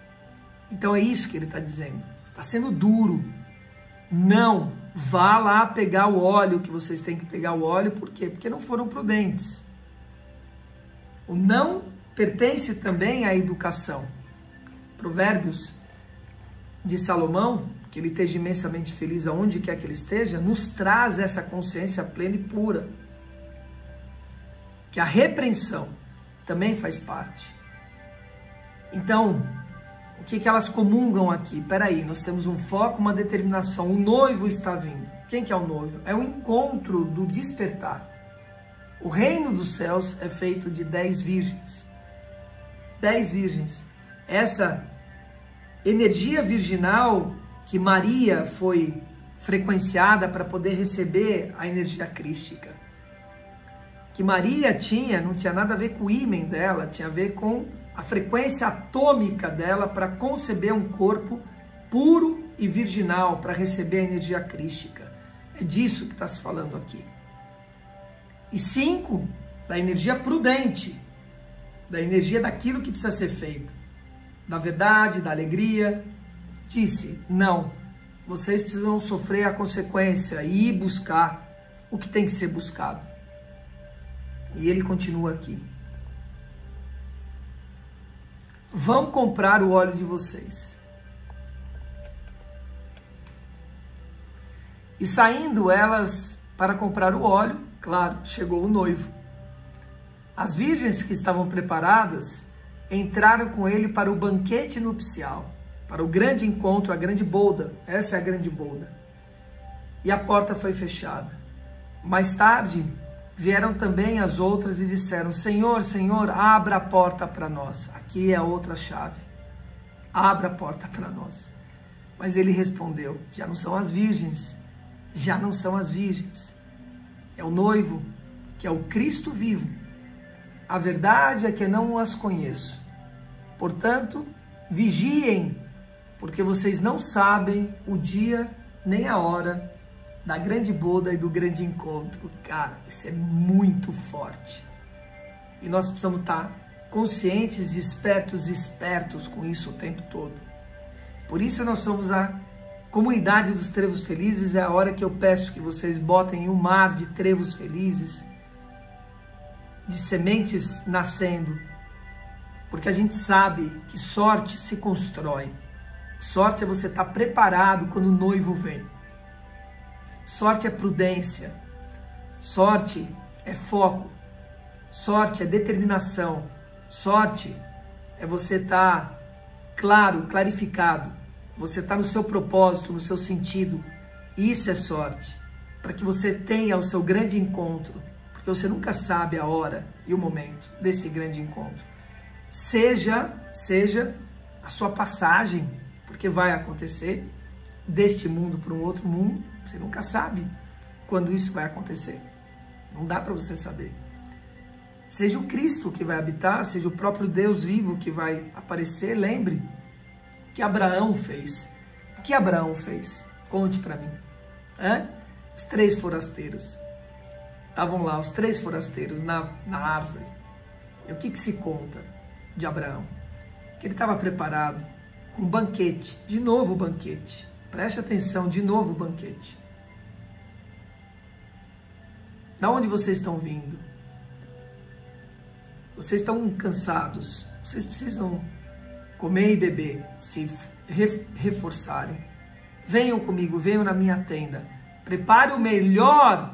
Então é isso que ele está dizendo. Está sendo duro. Não vá lá pegar o óleo que vocês têm que pegar o óleo. Por quê? Porque não foram prudentes. O não pertence também à educação. Provérbios de Salomão, que ele esteja imensamente feliz aonde quer que ele esteja, nos traz essa consciência plena e pura. Que a repreensão também faz parte. Então, o que elas comungam aqui? Peraí, nós temos um foco, uma determinação. O noivo está vindo. Quem que é o noivo? É o encontro do despertar. O reino dos céus é feito de 10 virgens. 10 virgens. Essa energia virginal que Maria foi frequenciada para poder receber a energia crística. Que Maria tinha, não tinha nada a ver com o ímen dela, tinha a ver com a frequência atômica dela para conceber um corpo puro e virginal para receber a energia crística. É disso que está se falando aqui. E 5, da energia prudente, da energia daquilo que precisa ser feito. Da verdade, da alegria, disse, não, vocês precisam sofrer a consequência e buscar o que tem que ser buscado. E ele continua aqui. Vão comprar o óleo de vocês. E saindo elas para comprar o óleo, claro, chegou o noivo. As virgens que estavam preparadas entraram com ele para o banquete nupcial, para o grande encontro, a grande boda. Essa é a grande boda. E a porta foi fechada. Mais tarde, vieram também as outras e disseram, Senhor, Senhor, abra a porta para nós. Aqui é outra chave. Abra a porta para nós. Mas ele respondeu, já não são as virgens. Já não são as virgens. É o noivo, que é o Cristo vivo. A verdade é que não as conheço. Portanto, vigiem, porque vocês não sabem o dia nem a hora da grande boda e do grande encontro. Cara, isso é muito forte. E nós precisamos estar conscientes, despertos, espertos com isso o tempo todo. Por isso nós somos a comunidade dos trevos felizes. É a hora que eu peço que vocês botem um mar de trevos felizes, de sementes nascendo, porque a gente sabe que sorte se constrói. Sorte é você estar preparado quando o noivo vem. Sorte é prudência, sorte é foco, sorte é determinação, sorte é você estar claro, clarificado, você estar no seu propósito, no seu sentido. Isso é sorte, para que você tenha o seu grande encontro. porque você nunca sabe a hora e o momento desse grande encontro. Seja a sua passagem, porque vai acontecer, deste mundo para um outro mundo, você nunca sabe quando isso vai acontecer. Não dá para você saber. Seja o Cristo que vai habitar, seja o próprio Deus vivo que vai aparecer, lembre que Abraão fez. O que Abraão fez? Conte para mim. É? Os três forasteiros. Estavam lá os três forasteiros na árvore. E o que se conta de Abraão? Que ele estava preparado com um banquete, de novo banquete. Preste atenção, de novo banquete. Da onde vocês estão vindo? Vocês estão cansados, vocês precisam comer e beber, se reforçarem. Venham comigo, venham na minha tenda. Prepare o melhor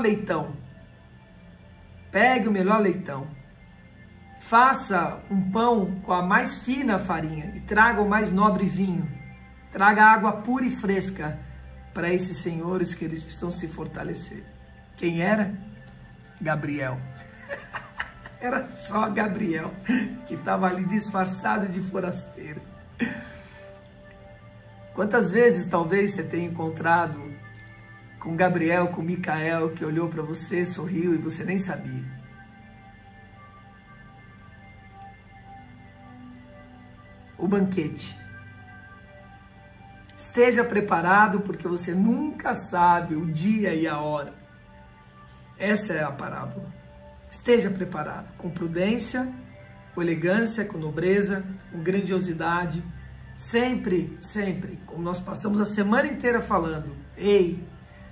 leitão. Pegue o melhor leitão. Faça um pão com a mais fina farinha e traga o mais nobre vinho. Traga água pura e fresca para esses senhores que eles precisam se fortalecer. Quem era? Gabriel. Era só Gabriel, que estava ali disfarçado de forasteiro. Quantas vezes talvez você tenha encontrado com Gabriel, com Micael, que olhou para você, sorriu e você nem sabia. O banquete. Esteja preparado, porque você nunca sabe o dia e a hora. Essa é a parábola. Esteja preparado, com prudência, com elegância, com nobreza, com grandiosidade. Sempre, sempre, como nós passamos a semana inteira falando, ei,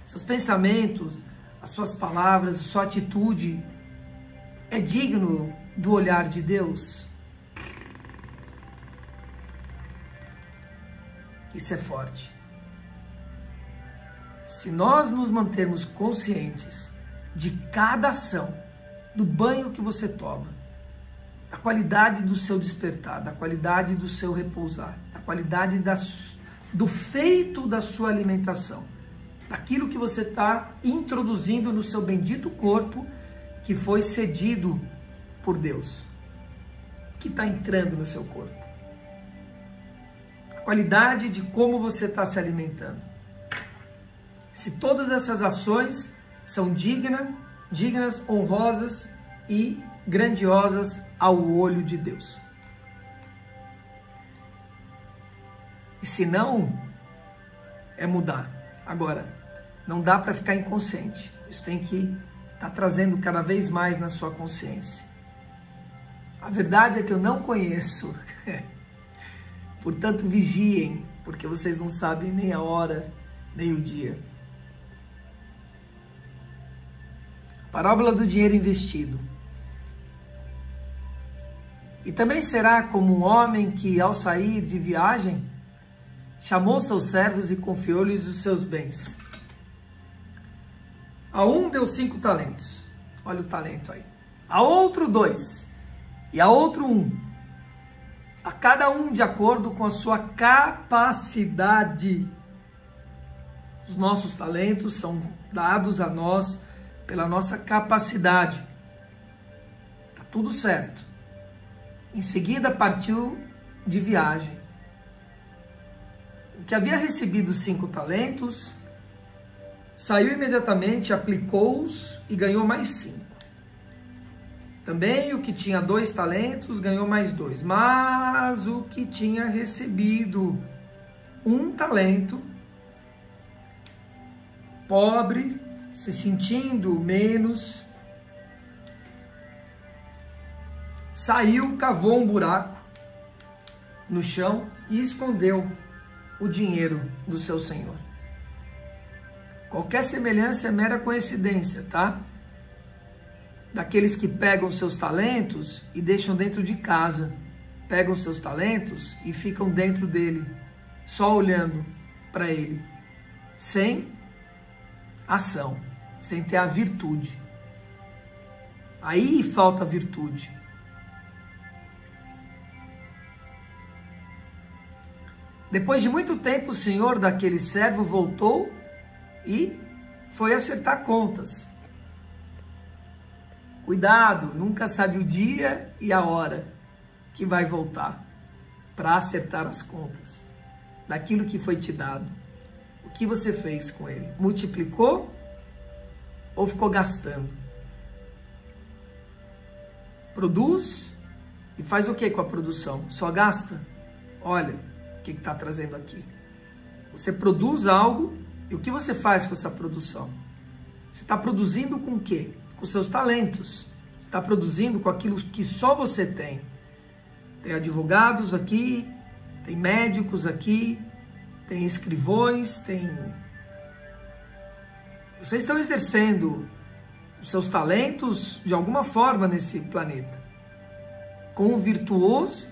seus pensamentos, as suas palavras, a sua atitude é digno do olhar de Deus. Isso é forte. Se nós nos mantermos conscientes de cada ação, do banho que você toma, da qualidade do seu despertar, da qualidade do seu repousar, da qualidade do feito da sua alimentação, daquilo que você está introduzindo no seu bendito corpo que foi cedido por Deus, que está entrando no seu corpo. A qualidade de como você está se alimentando. Se todas essas ações são dignas, honrosas e grandiosas ao olho de Deus. E se não, é mudar. Agora, não dá para ficar inconsciente. Isso tem que estar trazendo cada vez mais na sua consciência. A verdade é que eu não conheço. Portanto, vigiem, porque vocês não sabem nem a hora, nem o dia. Parábola do dinheiro investido. E também será como um homem que, ao sair de viagem, chamou seus servos e confiou-lhes os seus bens. A um deu 5 talentos. Olha o talento aí. A outro 2. E a outro 1. A cada um de acordo com a sua capacidade. Os nossos talentos são dados a nós pela nossa capacidade. Tá tudo certo. Em seguida partiu de viagem. O que havia recebido 5 talentos, saiu imediatamente, aplicou-os e ganhou mais 5. Também o que tinha 2 talentos, ganhou mais 2. Mas o que tinha recebido 1 talento, pobre, se sentindo menos, saiu, cavou um buraco no chão e escondeu o dinheiro do seu senhor. Qualquer semelhança é mera coincidência, tá? Daqueles que pegam seus talentos e deixam dentro de casa, pegam seus talentos e ficam dentro dele, só olhando para ele, sem ação, sem ter a virtude. Aí falta virtude. Depois de muito tempo, o senhor daquele servo voltou e foi acertar contas. Cuidado, nunca sabe o dia e a hora que vai voltar para acertar as contas daquilo que foi te dado. O que você fez com ele? Multiplicou ou ficou gastando? Produz e faz o que com a produção? Só gasta? Olha o que está trazendo aqui. Você produz algo e o que você faz com essa produção? Você está produzindo com o quê? Com seus talentos. Você está produzindo com aquilo que só você tem. Tem advogados aqui, tem médicos aqui, tem escrivões, tem... Vocês estão exercendo os seus talentos de alguma forma nesse planeta. Com o virtuoso,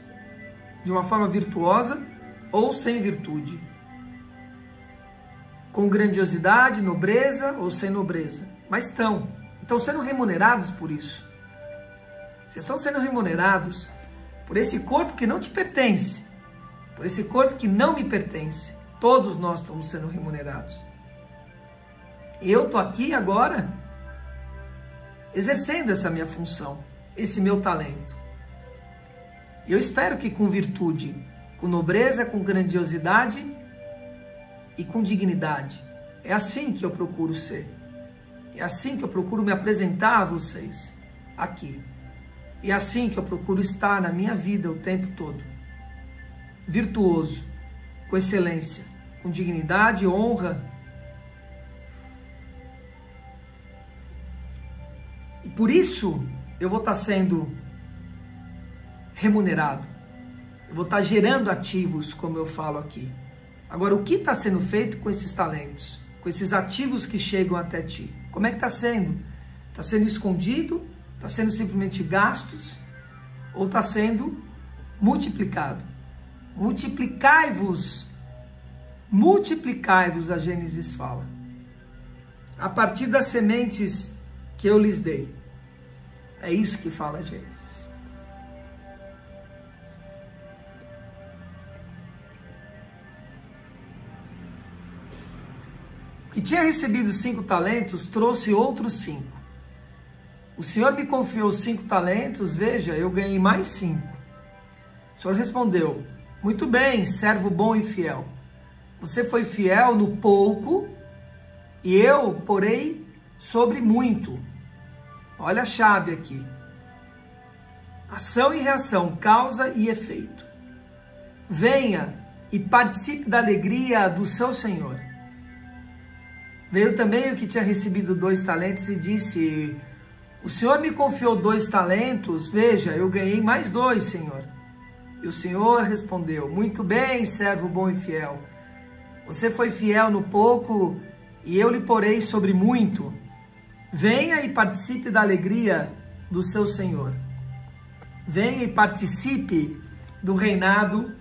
de uma forma virtuosa ou sem virtude. Com grandiosidade, nobreza ou sem nobreza. Mas estão sendo remunerados por isso. Vocês estão sendo remunerados por esse corpo que não te pertence. Por esse corpo que não me pertence. Todos nós estamos sendo remunerados. Eu estou aqui agora exercendo essa minha função, esse meu talento. Eu espero que com virtude, com nobreza, com grandiosidade e com dignidade. É assim que eu procuro ser. É assim que eu procuro me apresentar a vocês aqui. E é assim que eu procuro estar na minha vida o tempo todo. Virtuoso, com excelência, com dignidade, honra. E por isso eu vou estar sendo remunerado. Eu vou estar gerando ativos, como eu falo aqui. Agora, o que está sendo feito com esses talentos? Com esses ativos que chegam até ti? Como é que está sendo? Está sendo escondido? Está sendo simplesmente gastos? Ou está sendo multiplicado? Multiplicai-vos. Multiplicai-vos, a Gênesis fala. A partir das sementes que eu lhes dei. É isso que fala a Gênesis. Que tinha recebido 5 talentos, trouxe outros 5. O Senhor me confiou 5 talentos, veja, eu ganhei mais 5. O Senhor respondeu, muito bem, servo bom e fiel. Você foi fiel no pouco, e eu porei sobre muito. Olha a chave aqui. Ação e reação, causa e efeito. Venha e participe da alegria do seu Senhor. Veio também o que tinha recebido 2 talentos e disse, o Senhor me confiou 2 talentos, veja, eu ganhei mais 2, Senhor. E o Senhor respondeu, muito bem, servo bom e fiel. Você foi fiel no pouco e eu lhe porei sobre muito. Venha e participe da alegria do seu Senhor. Venha e participe do reinado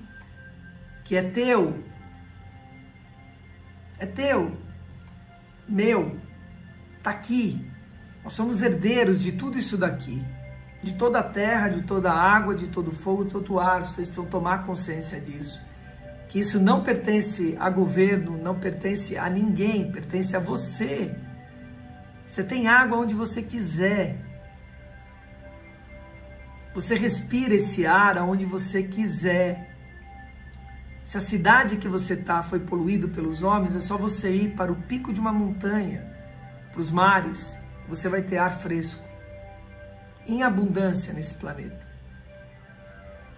que é teu. É teu. Meu, está aqui, nós somos herdeiros de tudo isso daqui, de toda a terra, de toda a água, de todo o fogo, de todo o ar. Vocês precisam tomar consciência disso, que isso não pertence a governo, não pertence a ninguém, pertence a você. Você tem água onde você quiser, você respira esse ar aonde você quiser. Se a cidade que você está foi poluída pelos homens, é só você ir para o pico de uma montanha, para os mares, você vai ter ar fresco, em abundância nesse planeta.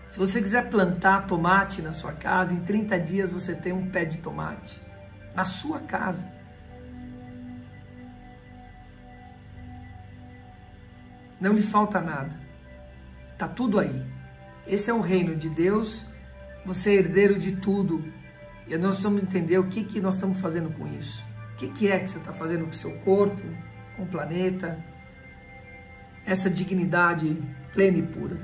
Se você quiser plantar tomate na sua casa, em 30 dias você tem um pé de tomate, na sua casa. Não lhe falta nada, está tudo aí. Esse é o reino de Deus. Você é herdeiro de tudo. E nós precisamos entender o que nós estamos fazendo com isso. O que é que você está fazendo com o seu corpo, com o planeta. Essa dignidade plena e pura.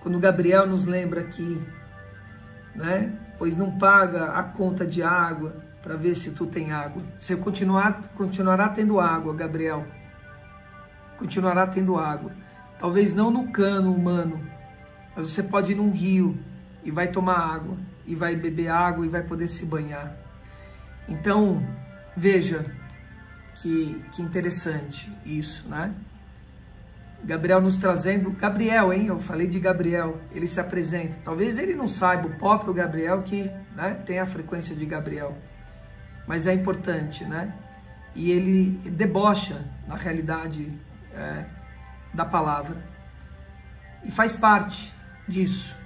Quando Gabriel nos lembra aqui, né? Pois não paga a conta de água para ver se tu tem água. Você continuará tendo água, Gabriel. Continuará tendo água. Talvez não no cano humano, mas você pode ir num rio e vai tomar água. e vai beber água e vai poder se banhar. Então, veja que interessante isso, né? Gabriel nos trazendo... Gabriel, hein? Eu falei de Gabriel. Ele se apresenta. Talvez ele não saiba, o próprio Gabriel, que tem a frequência de Gabriel. Mas é importante, né? E ele debocha, na realidade, da palavra. E faz parte disso.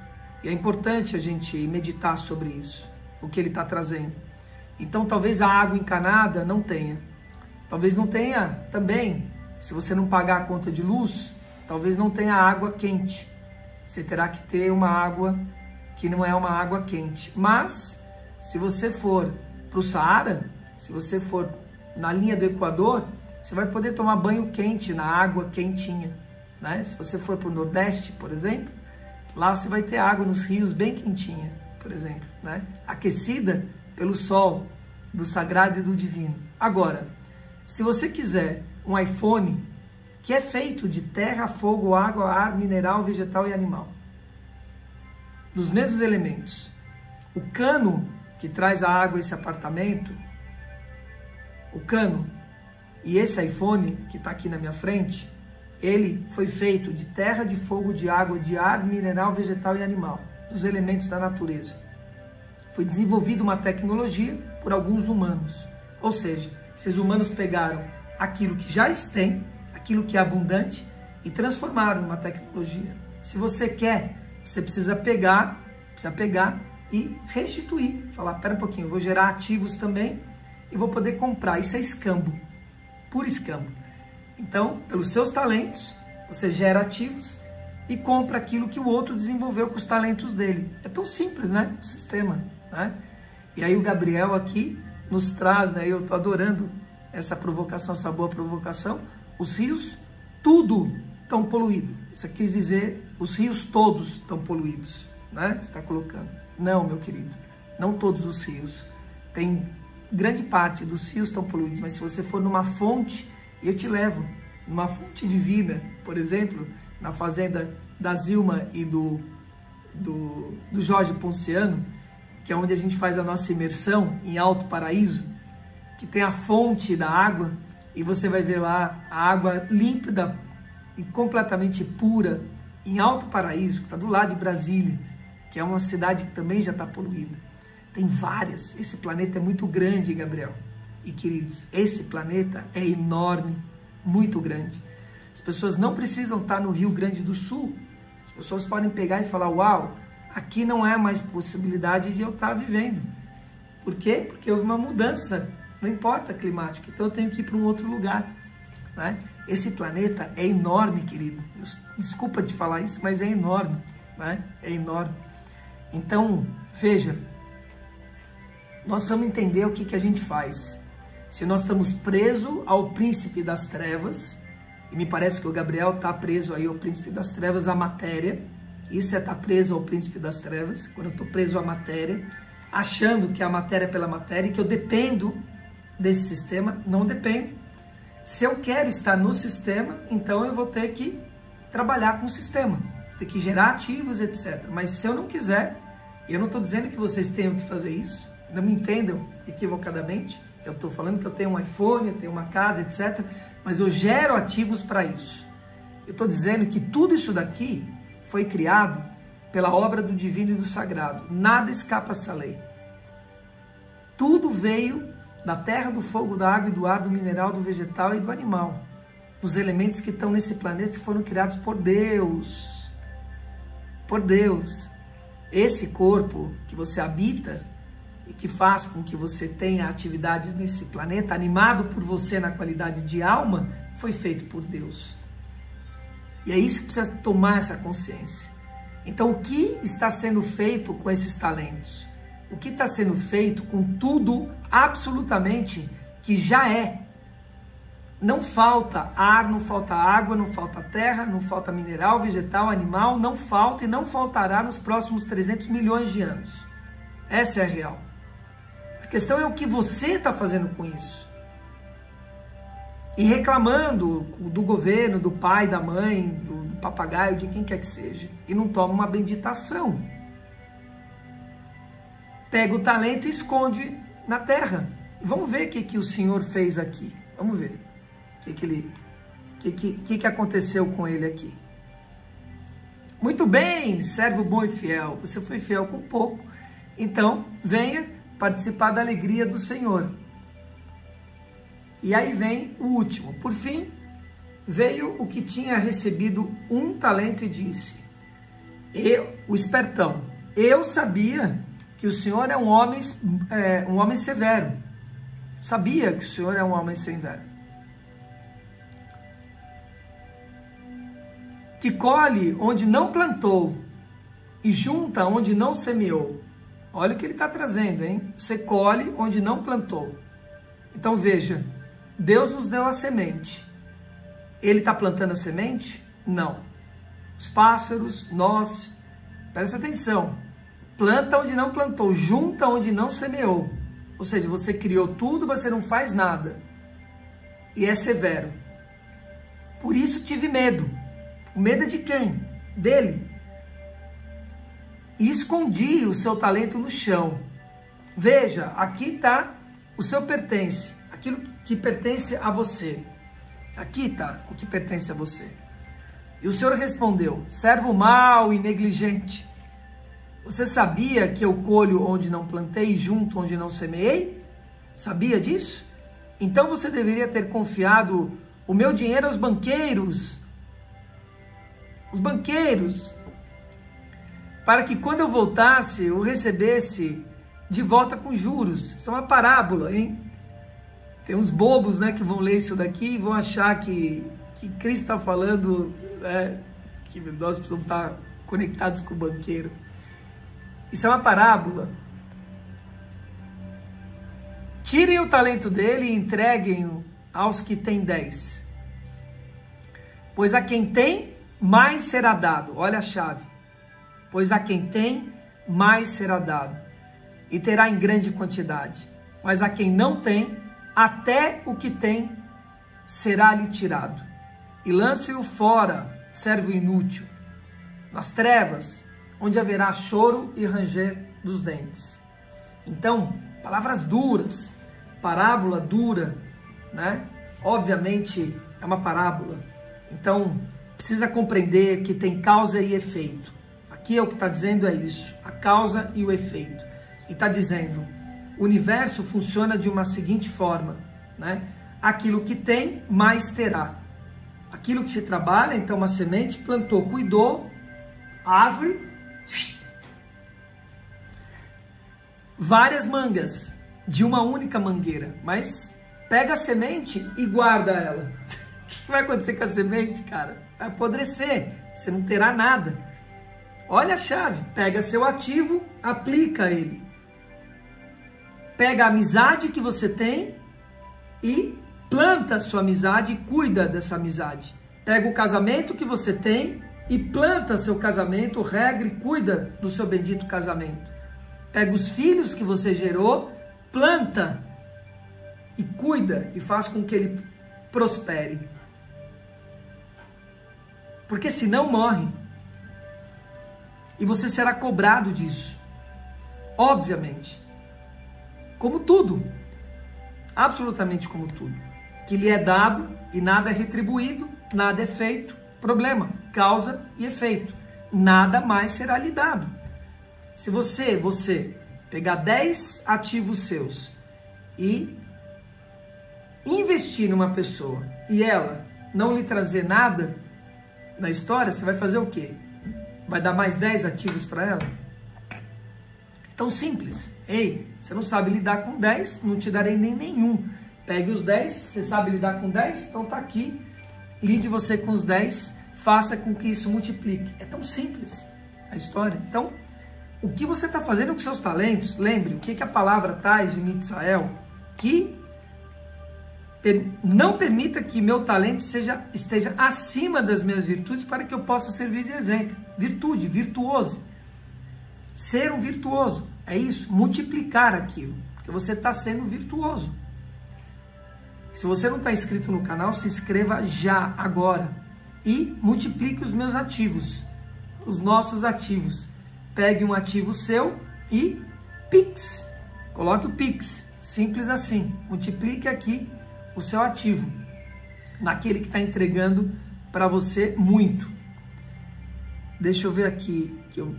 E é importante a gente meditar sobre isso, o que ele está trazendo. Então, talvez a água encanada não tenha. Talvez não tenha também... Se você não pagar a conta de luz, talvez não tenha água quente. Você terá que ter uma água que não é uma água quente. Mas, se você for para o Saara, se você for na linha do Equador, você vai poder tomar banho quente na água quentinha. Né? Se você for para o Nordeste, por exemplo, lá você vai ter água nos rios bem quentinha, por exemplo. Né? Aquecida pelo sol do sagrado e do divino. Agora, se você quiser... um iPhone que é feito de terra, fogo, água, ar, mineral, vegetal e animal. Dos mesmos elementos. O cano que traz a água a esse apartamento, o cano e esse iPhone que está aqui na minha frente, ele foi feito de terra, de fogo, de água, de ar, mineral, vegetal e animal. Dos elementos da natureza. Foi desenvolvida uma tecnologia por alguns humanos. Ou seja, esses humanos pegaram aquilo que já tem, aquilo que é abundante, e transformar numa tecnologia. Se você quer, você precisa pegar e restituir. Falar, pera um pouquinho, eu vou gerar ativos também e vou poder comprar. Isso é escambo, puro escambo. Então, pelos seus talentos, você gera ativos e compra aquilo que o outro desenvolveu com os talentos dele. É tão simples, né? O sistema, né? E aí o Gabriel aqui nos traz, né? Eu tô adorando essa provocação, essa boa provocação. Os rios, tudo estão poluído. Isso quis dizer, os rios todos estão poluídos, né? Você está colocando. Não, meu querido, não todos os rios. Tem grande parte dos rios estão poluídos, mas se você for numa fonte, eu te levo, numa fonte divina, por exemplo, na fazenda da Zilma e do Jorge Ponciano, que é onde a gente faz a nossa imersão em Alto Paraíso, que tem a fonte da água, e você vai ver lá a água límpida e completamente pura, em Alto Paraíso, que está do lado de Brasília, que é uma cidade que também já está poluída. Tem várias, esse planeta é muito grande, Gabriel. E queridos, esse planeta é enorme, muito grande. As pessoas não precisam estar no Rio Grande do Sul, as pessoas podem pegar e falar, uau, aqui não é mais possibilidade de eu estar vivendo. Por quê? Porque houve uma mudança, não importa climático, então eu tenho que ir para um outro lugar, né? Esse planeta é enorme, querido. Desculpa te falar isso, mas é enorme, né? É enorme. Então, veja, nós precisamos entender o que a gente faz. Se nós estamos presos ao príncipe das trevas, e me parece que o Gabriel está preso aí ao príncipe das trevas, à matéria. Isso é estar preso ao príncipe das trevas, quando eu estou preso à matéria, achando que a matéria é pela matéria e que eu dependo desse sistema. Não depende. Se eu quero estar no sistema, então eu vou ter que trabalhar com o sistema, ter que gerar ativos, etc. Mas se eu não quiser, eu não estou dizendo que vocês tenham que fazer isso, não me entendam equivocadamente, eu estou falando que eu tenho um iPhone, eu tenho uma casa, etc. Mas eu gero ativos para isso. Eu estou dizendo que tudo isso daqui foi criado pela obra do divino e do sagrado. Nada escapa essa lei. Tudo veio da terra, do fogo, da água e do ar, do mineral, do vegetal e do animal. Os elementos que estão nesse planeta foram criados por Deus. Por Deus. Esse corpo que você habita e que faz com que você tenha atividades nesse planeta, animado por você na qualidade de alma, foi feito por Deus. E é isso que precisa tomar essa consciência. Então, o que está sendo feito com esses talentos? O que está sendo feito com tudo absolutamente que já é? Não falta ar, não falta água, não falta terra, não falta mineral, vegetal, animal, não falta e não faltará nos próximos 300 milhões de anos. Essa é a real. A questão é o que você está fazendo com isso. E reclamando do governo, do pai, da mãe, do papagaio, de quem quer que seja. E não toma uma benditação. pega o talento e esconde na terra. Vamos ver o que, que o Senhor fez aqui. Vamos ver o que, que aconteceu com ele aqui. Muito bem, servo bom e fiel. Você foi fiel com pouco. Então, venha participar da alegria do Senhor. E aí vem o último. Por fim, veio o que tinha recebido um talento e disse, o espertão, eu sabia que o Senhor é um homem severo. Sabia que o Senhor é um homem severo. Que colhe onde não plantou e junta onde não semeou. Olha o que ele está trazendo, hein? Você colhe onde não plantou. Então veja, Deus nos deu a semente. Ele está plantando a semente? Não. Os pássaros, nós, presta atenção, planta onde não plantou, junta onde não semeou. Ou seja, você criou tudo, mas você não faz nada. E é severo. Por isso tive medo. O medo é de quem? Dele. E escondi o seu talento no chão. Veja, aqui está o seu pertence, aquilo que pertence a você. Aqui está o que pertence a você. E o Senhor respondeu, servo mau e negligente, você sabia que eu colho onde não plantei e junto onde não semeei? Sabia disso? Então você deveria ter confiado o meu dinheiro aos banqueiros. Os banqueiros. Para que quando eu voltasse, eu recebesse de volta com juros. Isso é uma parábola, hein? Tem uns bobos, né, que vão ler isso daqui e vão achar que Cristo está falando, né, que nós precisamos estar conectados com o banqueiro. Isso é uma parábola. Tirem o talento dele e entreguem-o aos que têm 10. Pois a quem tem, mais será dado. Olha a chave. Pois a quem tem, mais será dado. E terá em grande quantidade. Mas a quem não tem, até o que tem será-lhe tirado. E lance-o fora, servo inútil, nas trevas, onde haverá choro e ranger dos dentes. Então, palavras duras, parábola dura, né? Obviamente é uma parábola. Então, precisa compreender que tem causa e efeito. Aqui é o que está dizendo é isso, a causa e o efeito. E está dizendo, o universo funciona de uma seguinte forma, né? Aquilo que tem, mais terá. Aquilo que se trabalha, então uma semente, plantou, cuidou, árvore, várias mangas, de uma única mangueira, mas pega a semente e guarda ela. O que vai acontecer com a semente, cara? Vai apodrecer, você não terá nada. Olha a chave, pega seu ativo, aplica ele. Pega a amizade que você tem e planta a sua amizade e cuida dessa amizade. Pega o casamento que você tem e planta seu casamento, regra e cuida do seu bendito casamento. Pega os filhos que você gerou, planta e cuida e faz com que ele prospere. Porque senão morre. E você será cobrado disso. Obviamente. Como tudo, absolutamente como tudo, que lhe é dado e nada é retribuído, nada é feito, problema, causa e efeito, nada mais será lhe dado. Se você pegar 10 ativos seus e investir numa pessoa e ela não lhe trazer nada na história, você vai fazer o quê? Vai dar mais 10 ativos para ela? Tão simples. Ei, você não sabe lidar com 10, não te darei nem nenhum. Pegue os 10, você sabe lidar com 10? Então tá aqui, lide você com os 10, faça com que isso multiplique. É tão simples a história. Então, o que você está fazendo com seus talentos? Lembre, o que, que a palavra traz de Micael? Que não permita que meu talento esteja acima das minhas virtudes para que eu possa servir de exemplo. Virtude, virtuoso. Ser um virtuoso, é isso, multiplicar aquilo, porque você está sendo virtuoso. Se você não está inscrito no canal, se inscreva já, agora, e multiplique os meus ativos, os nossos ativos. Pegue um ativo seu e Pix. Coloque o Pix. Simples assim. Multiplique aqui o seu ativo naquele que está entregando para você muito. Deixa eu ver aqui que eu...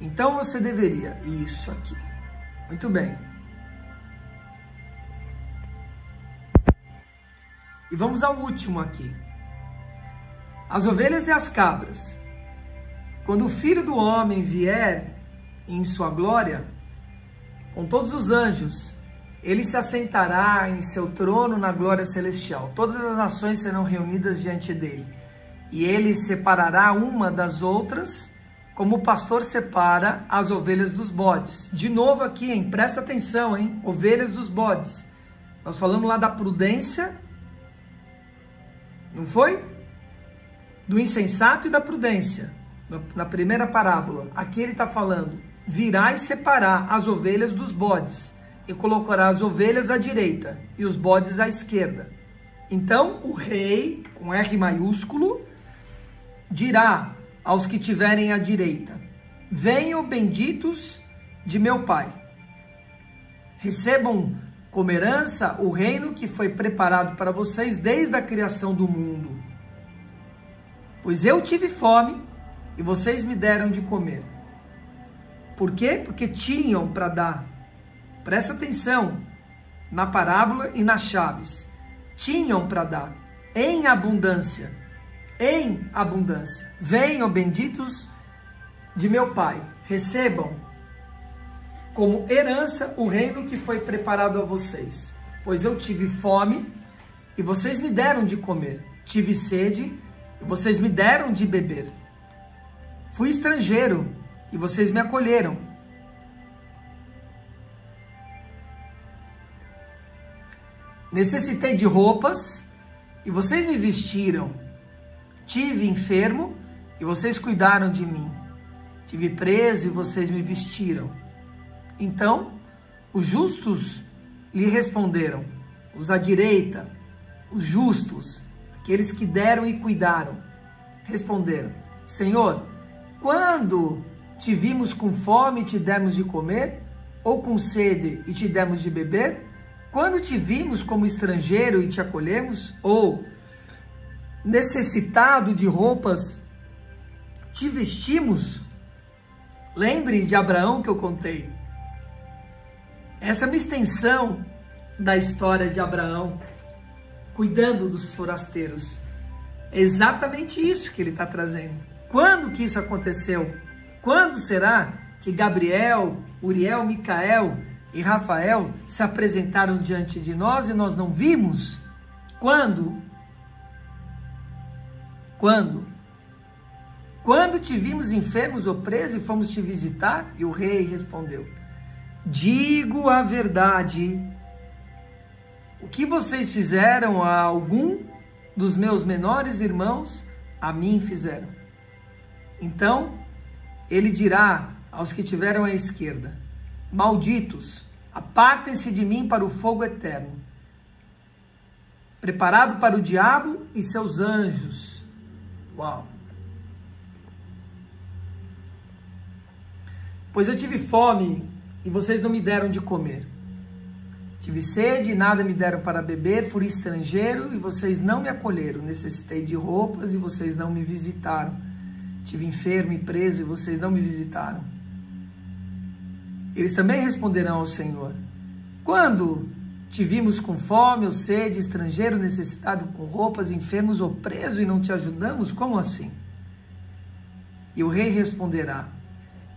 Então você deveria, isso aqui, muito bem. E vamos ao último aqui. As ovelhas e as cabras. Quando o Filho do Homem vier em sua glória, com todos os anjos, ele se assentará em seu trono na glória celestial. Todas as nações serão reunidas diante dele, e ele separará uma das outras, como o pastor separa as ovelhas dos bodes. De novo aqui, hein? Presta atenção, hein? Ovelhas dos bodes. Nós falamos lá da prudência, não foi? Do insensato e da prudência, na primeira parábola. Aqui ele está falando, virá e separar as ovelhas dos bodes, e colocará as ovelhas à direita e os bodes à esquerda. Então, o rei, com R maiúsculo, dirá aos que tiverem à direita: venham, benditos de meu Pai. Recebam como herança o reino que foi preparado para vocês desde a criação do mundo. Pois eu tive fome e vocês me deram de comer. Por quê? Porque tinham para dar. Presta atenção na parábola e nas chaves. Tinham para dar em abundância. Em abundância. Venham, benditos de meu Pai, recebam como herança o reino que foi preparado a vocês, pois eu tive fome e vocês me deram de comer, tive sede e vocês me deram de beber, fui estrangeiro e vocês me acolheram, necessitei de roupas e vocês me vestiram, tive enfermo e vocês cuidaram de mim. Tive preso e vocês me vestiram. Então, os justos lhe responderam. Os à direita, os justos, aqueles que deram e cuidaram, responderam: Senhor, quando te vimos com fome e te demos de comer, ou com sede e te demos de beber? Quando te vimos como estrangeiro e te acolhemos? Ou necessitado de roupas, te vestimos? Lembre de Abraão que eu contei. Essa é uma extensão da história de Abraão, cuidando dos forasteiros. É exatamente isso que ele está trazendo. Quando que isso aconteceu? Quando será que Gabriel, Uriel, Micael e Rafael se apresentaram diante de nós e nós não vimos? Quando? Quando? Quando te vimos enfermos ou presos e fomos te visitar? E o rei respondeu: digo a verdade, o que vocês fizeram a algum dos meus menores irmãos, a mim fizeram. Então, ele dirá aos que tiveram à esquerda: malditos, apartem-se de mim para o fogo eterno, preparado para o diabo e seus anjos. Uau! Pois eu tive fome e vocês não me deram de comer. Tive sede e nada me deram para beber. Fui estrangeiro e vocês não me acolheram. Necessitei de roupas e vocês não me visitaram. Tive enfermo e preso e vocês não me visitaram. Eles também responderão ao Senhor: quando te vimos com fome ou sede, estrangeiro, necessitado, com roupas, enfermos ou preso e não te ajudamos? Como assim? E o rei responderá: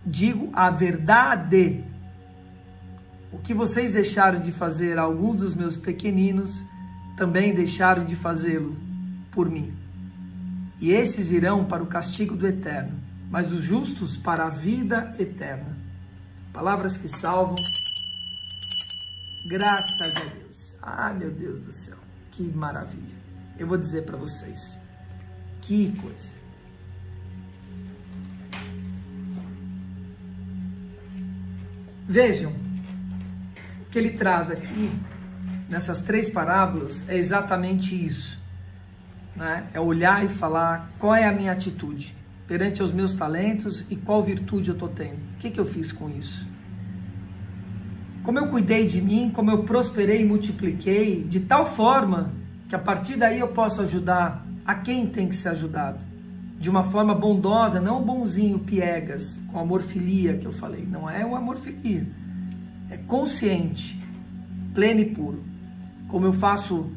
digo a verdade, o que vocês deixaram de fazer a alguns dos meus pequeninos, também deixaram de fazê-lo por mim. E esses irão para o castigo do eterno, mas os justos para a vida eterna. Palavras que salvam. Graças a Deus. Ah, meu Deus do céu, que maravilha. Eu vou dizer para vocês, que coisa. Vejam o que ele traz aqui nessas três parábolas é exatamente isso, né? É olhar e falar qual é a minha atitude perante os meus talentos e qual virtude eu estou tendo. O que, que eu fiz com isso? Como eu cuidei de mim, como eu prosperei e multipliquei, de tal forma que a partir daí eu posso ajudar a quem tem que ser ajudado. De uma forma bondosa, não bonzinho, piegas, com amorfilia que eu falei. Não é uma amorfilia, é consciente, pleno e puro. Como eu faço,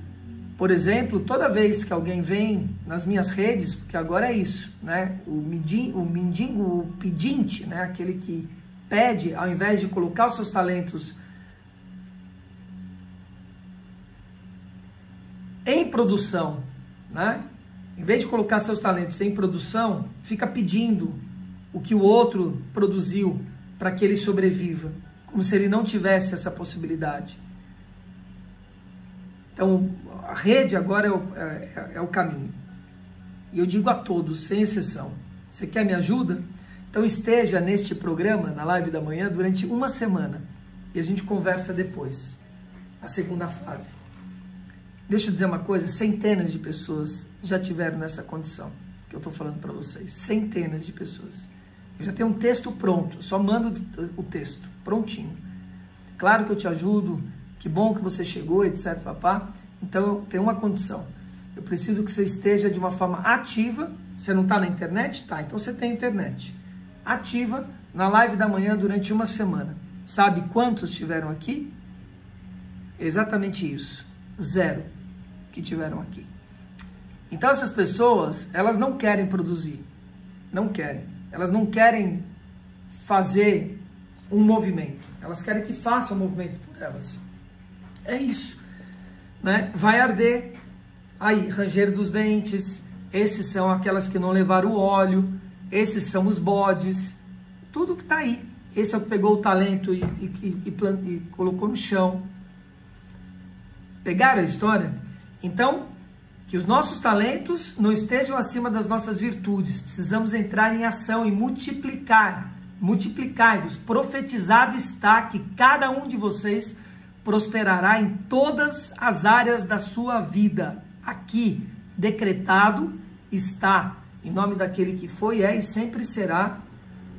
por exemplo, toda vez que alguém vem nas minhas redes, porque agora é isso, né? O pedinte, né? Aquele que pede, ao invés de colocar os seus talentos em produção, né? Em vez de colocar seus talentos em produção, fica pedindo o que o outro produziu para que ele sobreviva, como se ele não tivesse essa possibilidade. Então, a rede agora é o caminho. E eu digo a todos, sem exceção, você quer me ajuda? Então esteja neste programa, na live da manhã, durante uma semana. E a gente conversa depois, a segunda fase. Deixa eu dizer uma coisa, centenas de pessoas já tiveram nessa condição que eu estou falando para vocês, centenas de pessoas. Eu já tenho um texto pronto, só mando o texto prontinho. Claro que eu te ajudo, que bom que você chegou, etc, papá. Então tem uma condição, eu preciso que você esteja de uma forma ativa. Você não está na internet? Tá, então você tem internet. Ativa na live da manhã durante uma semana. Sabe quantos tiveram aqui? Exatamente isso. 0 que tiveram aqui. Então essas pessoas, elas não querem produzir, não querem, elas não querem fazer um movimento, elas querem que faça um movimento por elas, é isso, né? Vai arder, aí, ranger dos dentes, esses são aquelas que não levaram o óleo, esses são os bodes, tudo que está aí, esse é o que pegou o talento e colocou no chão. Pegaram a história? Então, que os nossos talentos não estejam acima das nossas virtudes. Precisamos entrar em ação e multiplicar. Multiplicai-vos. Profetizado está que cada um de vocês prosperará em todas as áreas da sua vida. Aqui, decretado está, em nome daquele que foi, é e sempre será,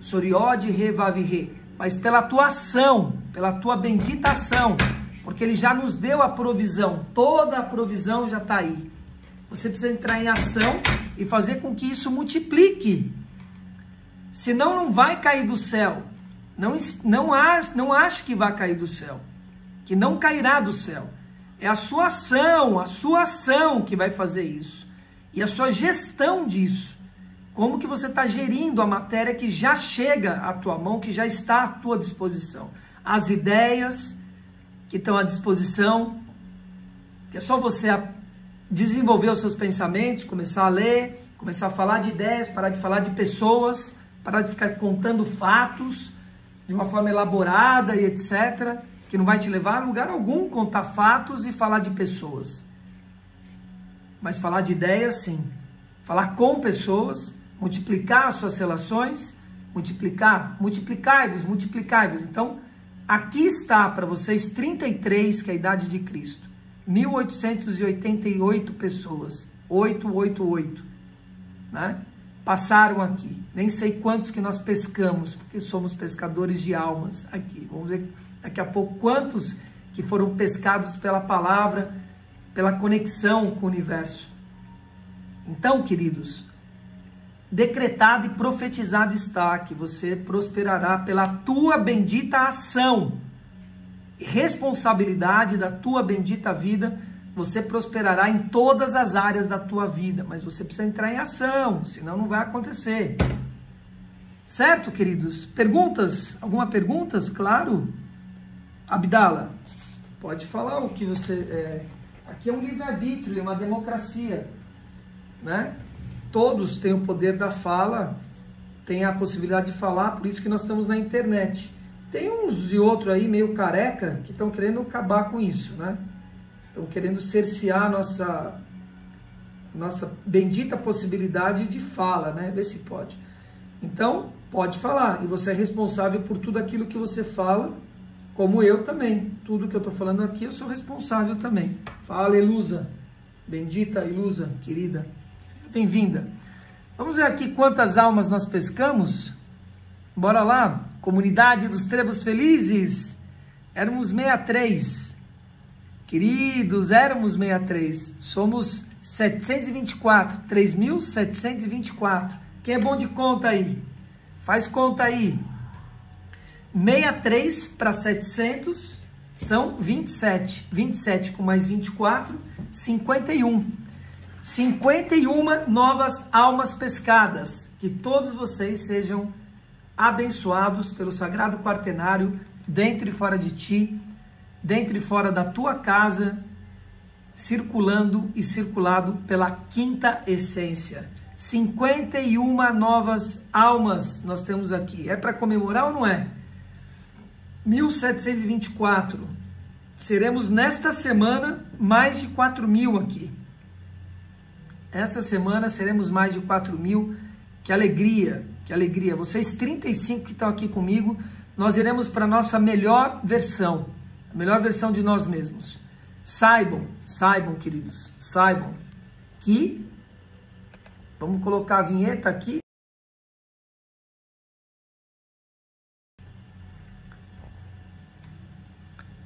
Soriode Revavi Re. Mas pela tua ação, pela tua bendita ação, porque ele já nos deu a provisão, toda a provisão já está aí. Você precisa entrar em ação e fazer com que isso multiplique. Senão não vai cair do céu. Não ache que vai cair do céu, que não cairá do céu. É a sua ação que vai fazer isso. E a sua gestão disso. Como que você está gerindo a matéria que já chega à tua mão, que já está à tua disposição. As ideias que estão à disposição, que é só você desenvolver os seus pensamentos, começar a ler, começar a falar de ideias, parar de falar de pessoas, parar de ficar contando fatos de uma forma elaborada e etc, que não vai te levar a lugar algum contar fatos e falar de pessoas, mas falar de ideias sim, falar com pessoas, multiplicar as suas relações, multiplicai-vos, multiplicai-vos. Então, aqui está para vocês 33, que é a idade de Cristo, 1888 pessoas, 888, né? Passaram aqui, nem sei quantos que nós pescamos, porque somos pescadores de almas aqui, vamos ver daqui a pouco quantos que foram pescados pela palavra, pela conexão com o universo. Então, queridos, decretado e profetizado está que você prosperará pela tua bendita ação, responsabilidade da tua bendita vida, você prosperará em todas as áreas da tua vida, mas você precisa entrar em ação, senão não vai acontecer. Certo, queridos? Perguntas? Alguma pergunta? Claro. Abdala, pode falar o que você... Aqui é um livre-arbítrio, é uma democracia, né? Todos têm o poder da fala, têm a possibilidade de falar, por isso que nós estamos na internet. Tem uns e outros aí meio careca que estão querendo acabar com isso, né? Estão querendo cercear a nossa bendita possibilidade de fala, né? Vê se pode. Então, pode falar, e você é responsável por tudo aquilo que você fala, Como eu também. Tudo que eu estou falando aqui, eu sou responsável também. Fala, Elusa. Bendita Elusa, querida. Seja bem-vinda. Vamos ver aqui quantas almas nós pescamos? Bora lá. Comunidade dos Trevos Felizes. Éramos 63. Queridos, éramos 63. Somos 724. 3.724. Quem é bom de conta aí? Faz conta aí. 63 para 700 são 27. 27 com mais 24, 51. 51 novas almas pescadas. Que todos vocês sejam abençoados pelo Sagrado Quartenário, dentro e fora de ti, dentro e fora da tua casa, circulando e circulado pela quinta essência. 51 novas almas nós temos aqui. É para comemorar ou não é? 1724. Seremos nesta semana mais de 4.000 aqui. Essa semana seremos mais de 4.000. Que alegria, que alegria. Vocês 35 que estão aqui comigo, nós iremos para a nossa melhor versão. A melhor versão de nós mesmos. Saibam, saibam, queridos, saibam que... Vamos colocar a vinheta aqui.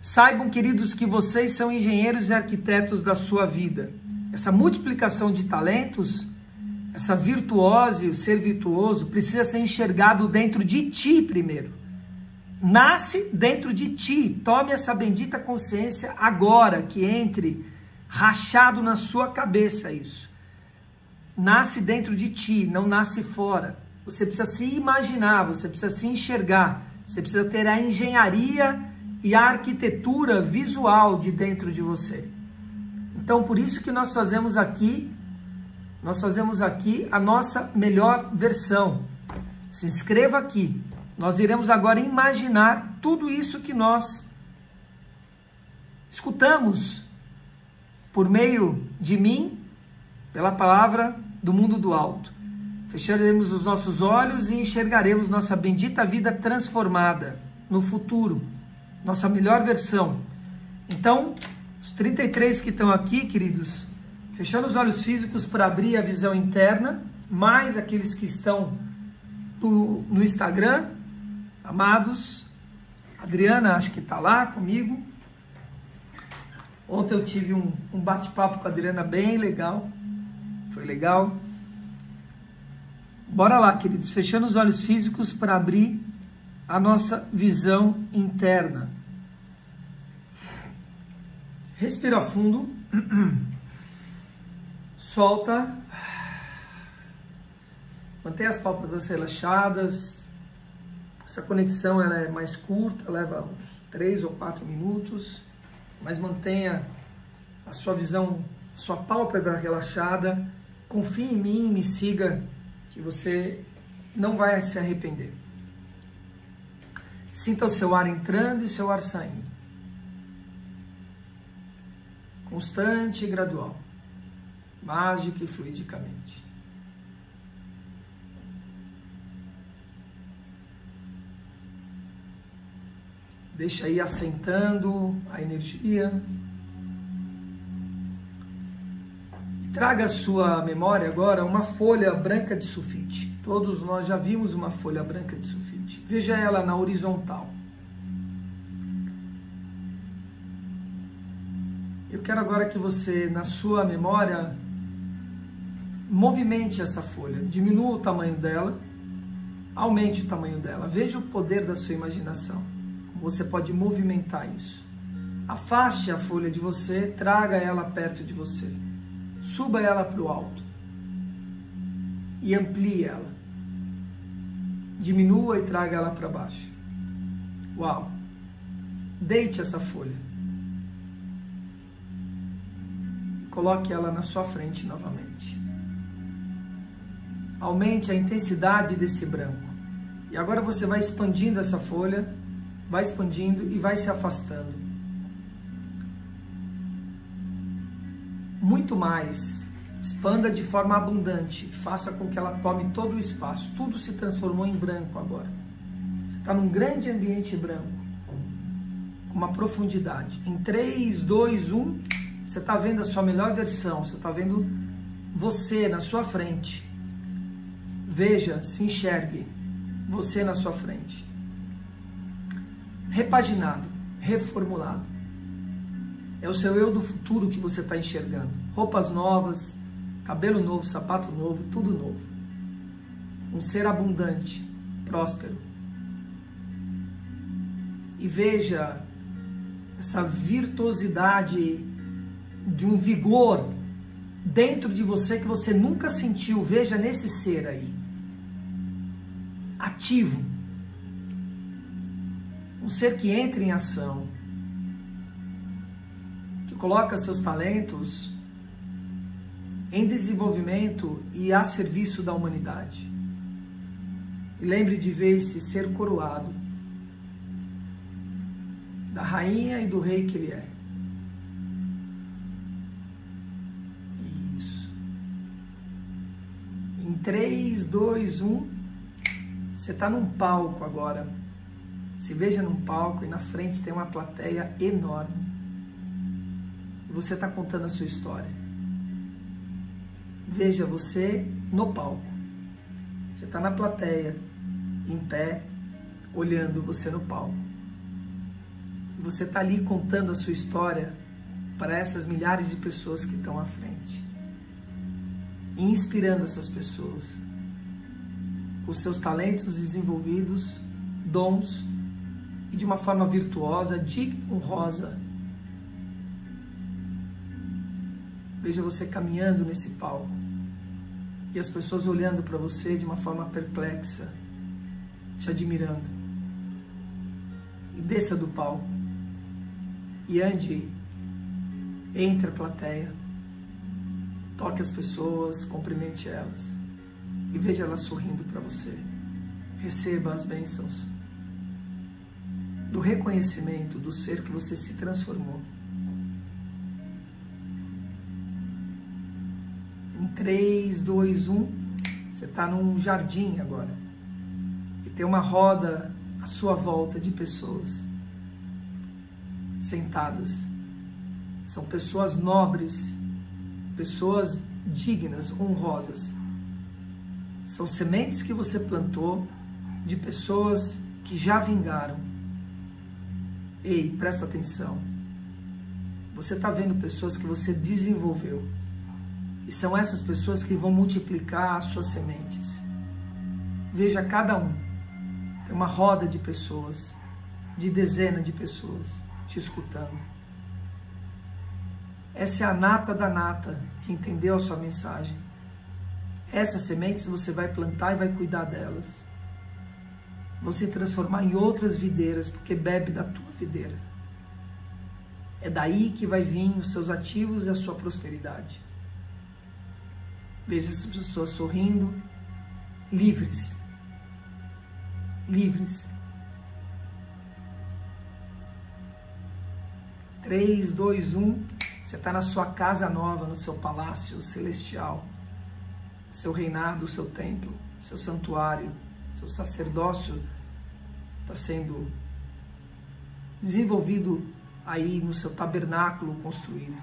Saibam, queridos, que vocês são engenheiros e arquitetos da sua vida. Essa multiplicação de talentos, essa virtuose, o ser virtuoso, precisa ser enxergado dentro de ti primeiro. Nasce dentro de ti. Tome essa bendita consciência agora, que entre rachado na sua cabeça isso. Nasce dentro de ti, não nasce fora. Você precisa se imaginar, você precisa se enxergar, você precisa ter a engenharia e a arquitetura visual de dentro de você. Então, por isso que nós fazemos aqui a nossa melhor versão. Se inscreva aqui. Nós iremos agora imaginar tudo isso que nós escutamos por meio de mim, pela palavra do mundo do alto. Fecharemos os nossos olhos e enxergaremos nossa bendita vida transformada no futuro, nossa melhor versão. Então, os 33 que estão aqui, queridos, fechando os olhos físicos para abrir a visão interna, mais aqueles que estão no Instagram, amados. Adriana, acho que está lá comigo. Ontem eu tive um bate-papo com a Adriana bem legal. Foi legal. Bora lá, queridos, fechando os olhos físicos para abrir a nossa visão interna. Respira fundo. Solta. Mantenha as pálpebras relaxadas. Essa conexão ela é mais curta, leva uns 3 ou 4 minutos, mas mantenha a sua visão, sua pálpebra relaxada. Confie em mim, me siga, que você não vai se arrepender. Sinta o seu ar entrando e seu ar saindo. Constante e gradual. Mágica e fluidicamente. Deixa aí assentando a energia. Traga à sua memória agora uma folha branca de sulfite. Todos nós já vimos uma folha branca de sulfite. Veja ela na horizontal. Eu quero agora que você, na sua memória, movimente essa folha. Diminua o tamanho dela, aumente o tamanho dela. Veja o poder da sua imaginação. Você pode movimentar isso. Afaste a folha de você, traga ela perto de você. Suba ela para o alto e amplie ela. Diminua e traga ela para baixo. Uau! Deite essa folha. Coloque ela na sua frente novamente. Aumente a intensidade desse branco. E agora você vai expandindo essa folha, vai expandindo e vai se afastando. Muito mais, expanda de forma abundante, faça com que ela tome todo o espaço. Tudo se transformou em branco agora. Você está num grande ambiente branco. uma profundidade. Em 3, 2, 1, você está vendo a sua melhor versão, você está vendo você na sua frente. Veja, se enxergue, você na sua frente. Repaginado, reformulado. É o seu eu do futuro que você está enxergando. Roupas novas, cabelo novo, sapato novo, tudo novo. Um ser abundante, próspero. E veja essa virtuosidade de um vigor dentro de você que você nunca sentiu. Veja nesse ser aí. Ativo. Um ser que entra em ação. Que coloca seus talentos em desenvolvimento e a serviço da humanidade. E lembre de ver esse ser coroado da rainha e do rei que ele é. Isso. Em 3, 2, 1. Você está num palco agora. Se veja num palco e na frente tem uma plateia enorme. E você está contando a sua história. Veja você no palco. Você está na plateia, em pé, olhando você no palco. E você está ali contando a sua história para essas milhares de pessoas que estão à frente. E inspirando essas pessoas. Os seus talentos desenvolvidos, dons, e de uma forma virtuosa, digna, honrosa. Veja você caminhando nesse palco e as pessoas olhando para você de uma forma perplexa, te admirando. E desça do palco e ande entre a plateia, toque as pessoas, cumprimente elas. E veja ela sorrindo para você. Receba as bênçãos do reconhecimento do ser que você se transformou. Em 3, 2, 1, você está num jardim agora. E tem uma roda à sua volta de pessoas sentadas. São pessoas nobres, pessoas dignas, honrosas. São sementes que você plantou de pessoas que já vingaram. Ei, presta atenção. Você está vendo pessoas que você desenvolveu. E são essas pessoas que vão multiplicar as suas sementes. Veja cada um. É uma roda de pessoas, de dezenas de pessoas, te escutando. Essa é a nata da nata que entendeu a sua mensagem. Essas sementes você vai plantar e vai cuidar delas. Vão se transformar em outras videiras, porque bebe da tua videira. É daí que vai vir os seus ativos e a sua prosperidade. Veja as pessoas sorrindo, livres. Livres. 3, 2, 1. Você está na sua casa nova, no seu palácio celestial. Seu reinado, seu templo, seu santuário, seu sacerdócio está sendo desenvolvido aí no seu tabernáculo construído,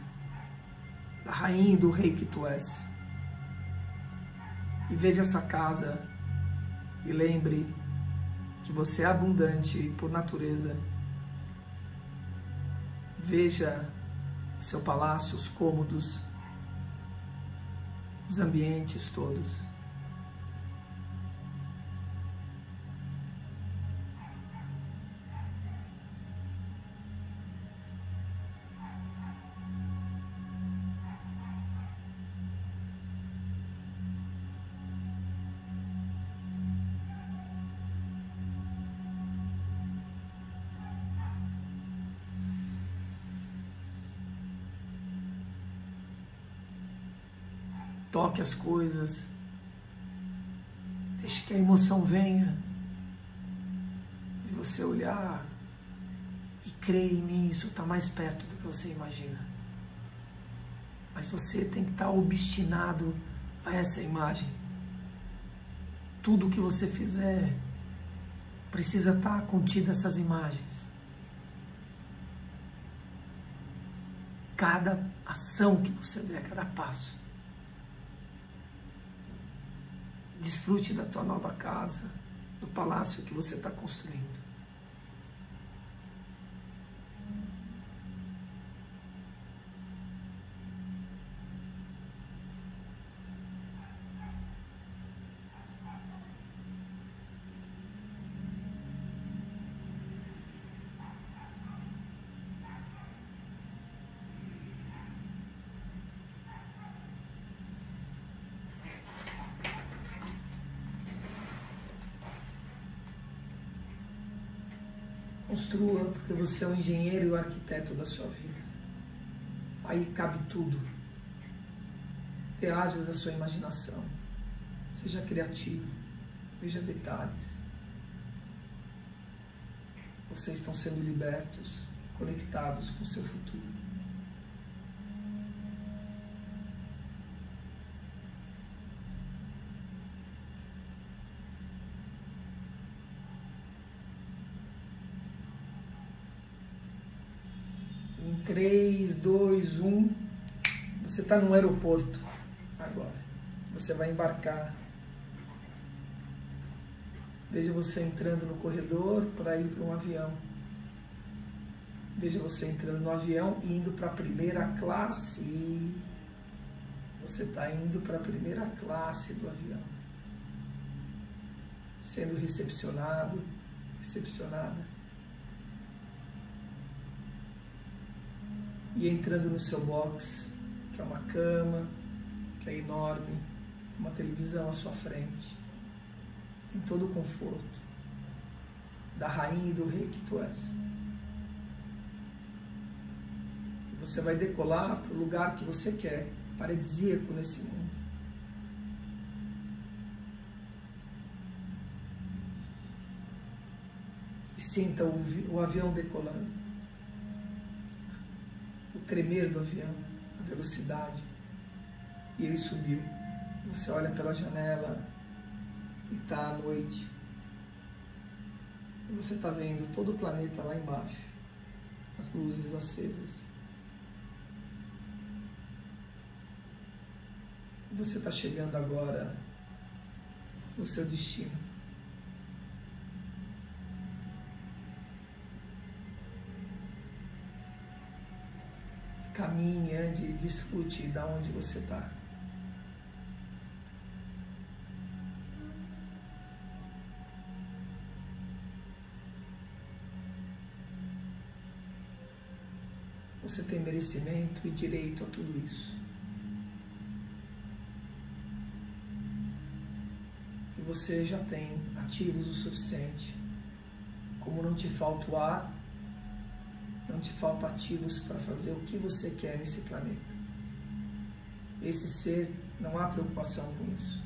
da rainha e do rei que tu és. E veja essa casa e lembre que você é abundante por natureza. Veja seu palácio, os cômodos, os ambientes todos. Toque as coisas, deixe que a emoção venha, de você olhar e crer em mim, isso está mais perto do que você imagina. Mas você tem que estar obstinado a essa imagem. Tudo o que você fizer, precisa estar contido essas imagens. cada ação que você der, cada passo. Desfrute da tua nova casa, do palácio que você está construindo. Construa, porque você é o engenheiro e o arquiteto da sua vida. Aí cabe tudo. Teages da sua imaginação. Seja criativo. Veja detalhes. Vocês estão sendo libertos, conectados com o seu futuro. Em 3, 2, 1, você está no aeroporto agora, você vai embarcar, veja você entrando no corredor para ir para um avião, veja você entrando no avião e indo para a primeira classe, você está indo para a primeira classe do avião, sendo recepcionado, recepcionada, e entrando no seu box, que é uma cama, que é enorme, tem uma televisão à sua frente, tem todo o conforto da rainha e do rei que tu és. E você vai decolar para o lugar que você quer, paradisíaco nesse mundo. E sinta o avião decolando. O tremer do avião, a velocidade, e ele subiu. Você olha pela janela e está à noite. E você está vendo todo o planeta lá embaixo, as luzes acesas. E você está chegando agora no seu destino. Caminhe, ande, desfrute de onde você está. Você tem merecimento e direito a tudo isso. E você já tem ativos o suficiente. Como não te falta o ar, não te falta ativos para fazer o que você quer nesse planeta. Esse ser, não há preocupação com isso.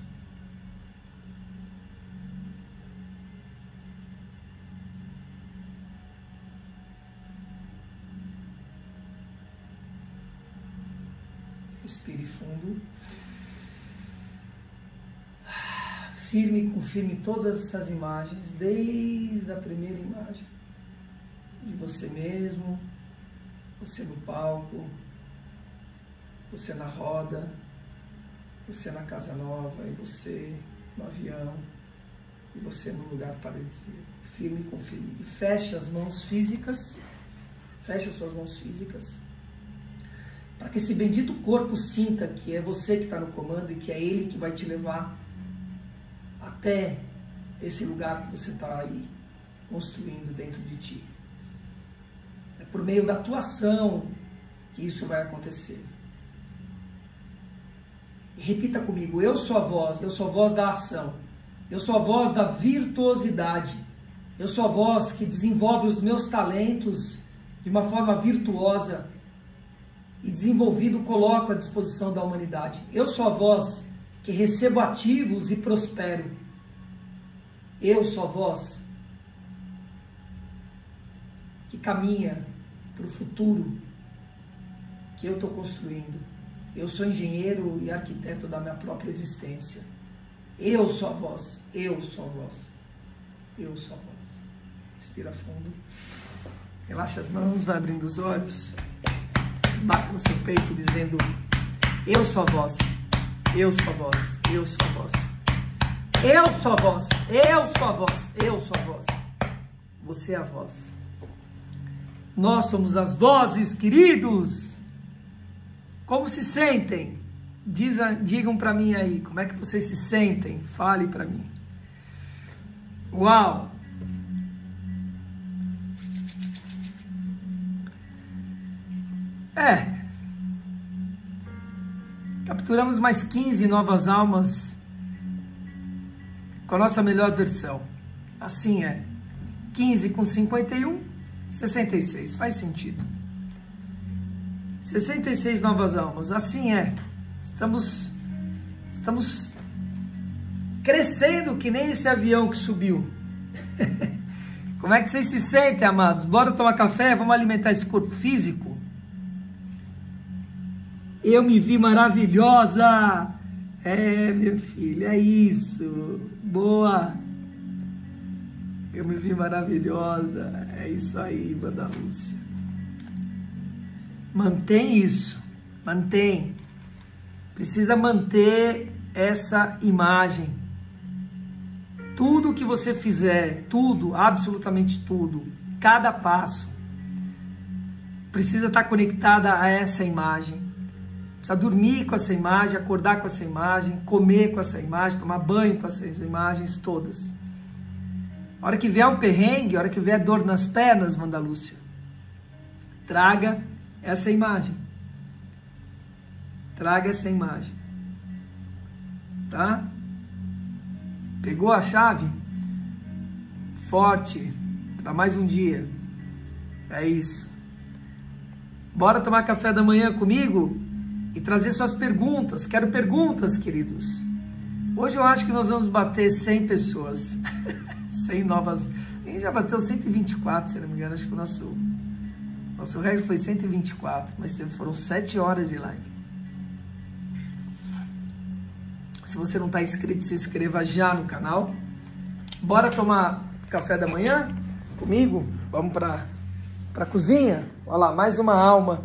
Respire fundo. Firme, confirme todas essas imagens, desde a primeira imagem. De você mesmo, você no palco, você na roda, você na casa nova, e você no avião, e você no lugar paradisíaco. Firme, confirme. E feche as mãos físicas, feche as suas mãos físicas, para que esse bendito corpo sinta que é você que está no comando e que é ele que vai te levar até esse lugar que você está aí construindo dentro de ti. É por meio da tua ação que isso vai acontecer. E repita comigo, eu sou a voz da ação, eu sou a voz da virtuosidade, eu sou a voz que desenvolve os meus talentos de uma forma virtuosa e desenvolvido coloco à disposição da humanidade. Eu sou a voz que recebo ativos e prospero. Eu sou a voz que caminha para o futuro que eu estou construindo. Eu sou engenheiro e arquiteto da minha própria existência. Eu sou a voz, eu sou a voz, eu sou a voz. Respira fundo, relaxa as mãos, vai abrindo os olhos, bata no seu peito dizendo: eu sou a voz, eu sou a voz, eu sou a voz. Eu sou a voz, eu sou a voz, eu sou a voz. Você é a voz. Nós somos as vozes, queridos. Como se sentem? Digam para mim aí, como é que vocês se sentem? Fale para mim. Uau! É. Capturamos mais 15 novas almas com a nossa melhor versão. Assim é. 15 com 51, 66. Faz sentido. 66 novas almas. Assim é. Estamos crescendo que nem esse avião que subiu. Como é que vocês se sentem, amados? Bora tomar café? Vamos alimentar esse corpo físico? Eu me vi maravilhosa. É, meu filho, é isso. Boa. Eu me vi maravilhosa. É isso aí, Banda Lúcia. Mantém isso. Mantém. Precisa manter essa imagem. Tudo que você fizer, tudo, absolutamente tudo, cada passo, precisa estar conectada a essa imagem. Precisa dormir com essa imagem, acordar com essa imagem, comer com essa imagem, tomar banho com essas imagens todas. A hora que vier um perrengue, a hora que vier dor nas pernas, Manda Lúcia, traga essa imagem. Traga essa imagem. Tá? Pegou a chave? Forte. Para mais um dia. É isso. Bora tomar café da manhã comigo? E trazer suas perguntas. Quero perguntas, queridos. Hoje eu acho que nós vamos bater 100 pessoas. 100 novas. A gente já bateu 124, se não me engano. Acho que o nosso recorde foi 124. Mas foram 7 horas de live. Se você não está inscrito, se inscreva já no canal. Bora tomar café da manhã comigo? Vamos para a cozinha? Olha lá, mais uma alma.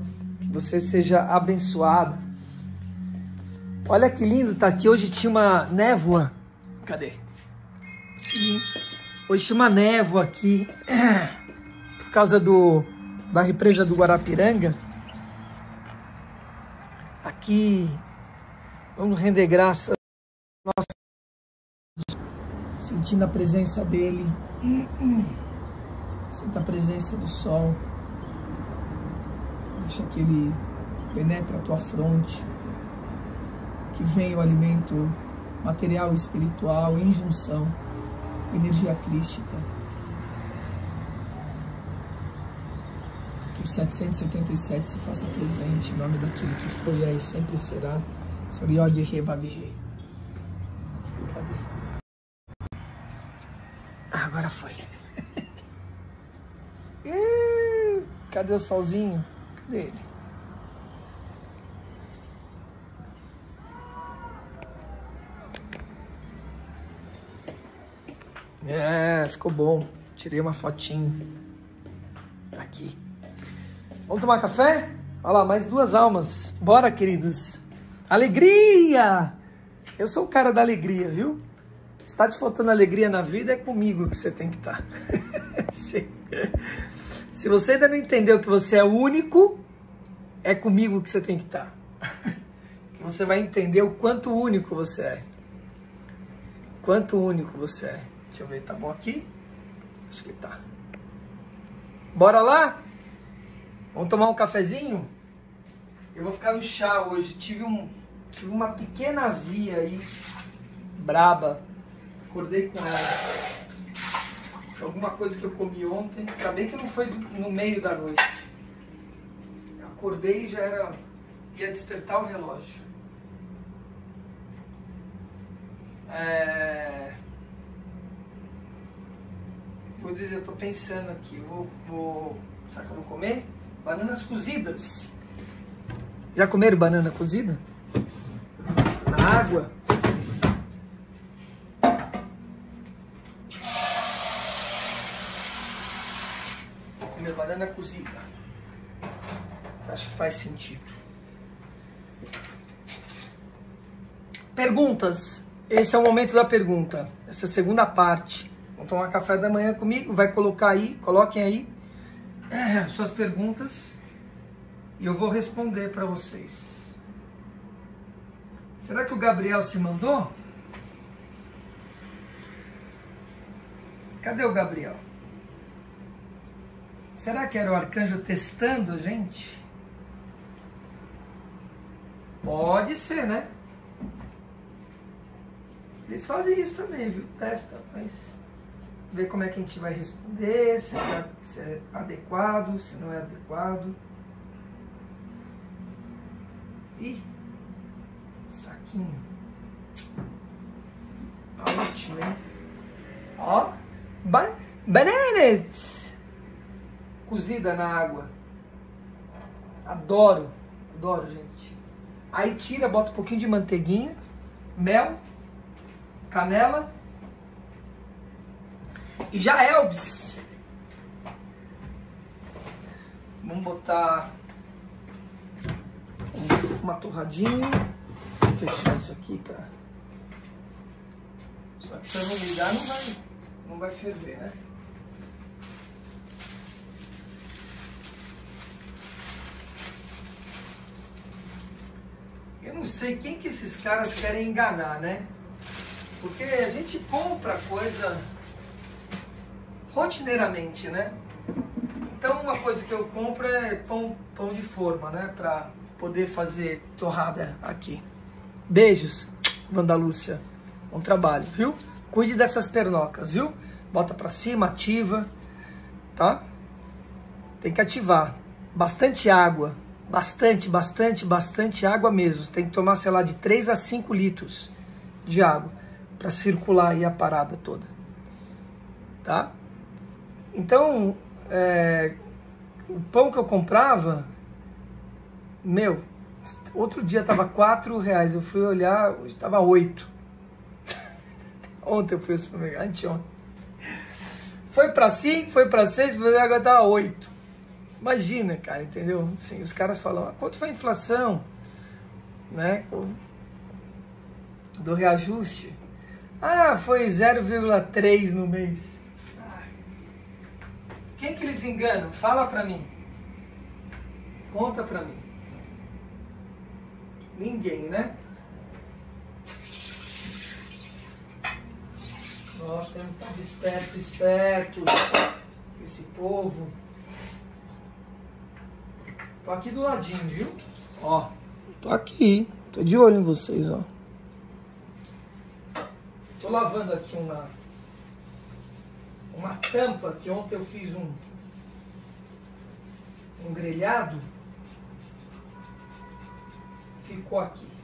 Você seja abençoado. Olha que lindo, tá aqui. Hoje tinha uma névoa. Cadê? Sim. Hoje tinha uma névoa aqui. Por causa da represa do Guarapiranga. Aqui, vamos render graça. Nossa. Sentindo a presença dele. Sinta a presença do sol. Deixa que ele penetre a tua fronte, que venha o alimento material e espiritual em junção, energia crística. Que o 777 se faça presente em nome daquele que foi e sempre será, Soriogi Revabi Re. Cadê? Agora foi. Cadê o solzinho? Dele. É, ficou bom. Tirei uma fotinho aqui. Vamos tomar café? Olha lá, mais 2 almas. Bora, queridos. Alegria! Eu sou o cara da alegria, viu? Se tá te faltando alegria na vida, é comigo que você tem que estar. Sim. Se você ainda não entendeu que você é único, é comigo que você tem que estar. Você vai entender o quanto único você é. Quanto único você é. Deixa eu ver, tá bom aqui? Acho que tá. Bora lá? Vamos tomar um cafezinho? Eu vou ficar no chá hoje. Tive uma pequena azia aí, braba. Acordei com ela. Alguma coisa que eu comi ontem, ainda bem que não foi no meio da noite. Eu acordei e já era... ia despertar o relógio. Vou dizer, eu tô pensando aqui, Será que eu vou comer? Bananas cozidas. Já comeram banana cozida? Na água? Banana cozida. Acho que faz sentido. Perguntas. Esse é o momento da pergunta. Essa é a segunda parte. Vão tomar café da manhã comigo. Vai colocar aí, coloquem aí suas perguntas. E eu vou responder para vocês. Será que o Gabriel se mandou? Cadê o Gabriel? Será que era o arcanjo testando a gente? Pode ser, né? Eles fazem isso também, viu? Testa, mas ver como é que a gente vai responder, se é adequado, se não é adequado. Ih, saquinho. Tá ótimo, hein? Ó, bananas! Cozida na água. Adoro, adoro, gente. Aí tira, bota um pouquinho de manteiguinha, mel, canela. E já Elvis. Vamos botar uma torradinha. Vou fechar isso aqui pra... Só que se eu não ligar, não vai ferver, né? Eu não sei quem que esses caras querem enganar, né? Porque a gente compra coisa rotineiramente, né? Então uma coisa que eu compro é pão de forma, né? Pra poder fazer torrada aqui. Beijos, Wanda Lúcia. Bom trabalho, viu? Cuide dessas pernocas, viu? Bota pra cima, ativa, tá? Tem que ativar. Bastante água. Bastante, bastante, bastante água mesmo. Você tem que tomar, sei lá, de 3 a 5 litros de água para circular aí a parada toda. Tá? Então, o pão que eu comprava, meu, outro dia tava R$4, eu fui olhar, hoje tava 8. Ontem eu fui ao supermercado, anteontem. Foi para 5, foi para 6, agora tava 8. Imagina, cara, entendeu? Assim, os caras falam, quanto foi a inflação, né? Do reajuste? Ah, foi 0,3 no mês. Quem que eles enganam? Fala pra mim. Conta pra mim. Ninguém, né? Nossa, tem um povo esperto. Esse povo... Tô aqui do ladinho, viu? Ó, tô aqui, tô de olho em vocês, ó. Tô lavando aqui uma tampa, que ontem eu fiz um grelhado. Ficou aqui.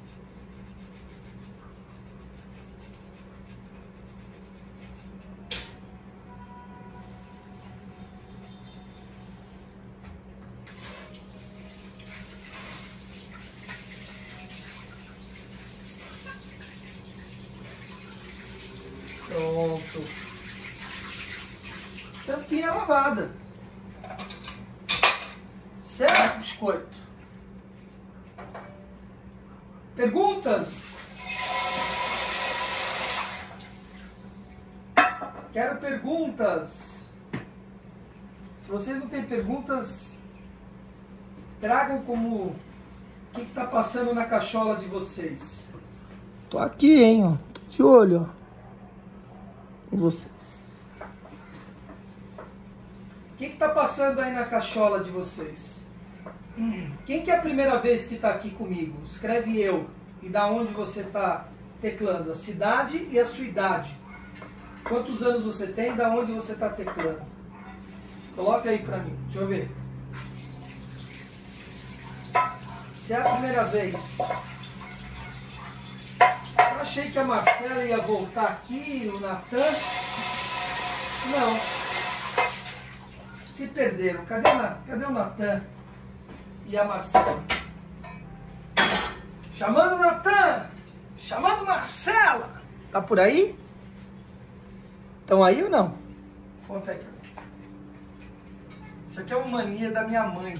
Tampinha lavada. Certo, biscoito? Perguntas? Quero perguntas. Se vocês não têm perguntas, tragam como o que está passando na cachola de vocês. Tô aqui, hein? Ó. Tô de olho, ó. E vocês? Quem que tá passando aí na cachola de vocês? Quem que é a primeira vez que tá aqui comigo? Escreve eu e da onde você tá teclando. A cidade e a sua idade. Quantos anos você tem e da onde você tá teclando? Coloca aí pra mim, deixa eu ver. Se é a primeira vez... Achei que a Marcela ia voltar aqui, o Natan. Não. Se perderam. Cadê o Natan e a Marcela? Chamando o Natan! Chamando Marcela! Tá por aí? Estão aí ou não? Conta aí pra mim. Isso aqui é uma mania da minha mãe.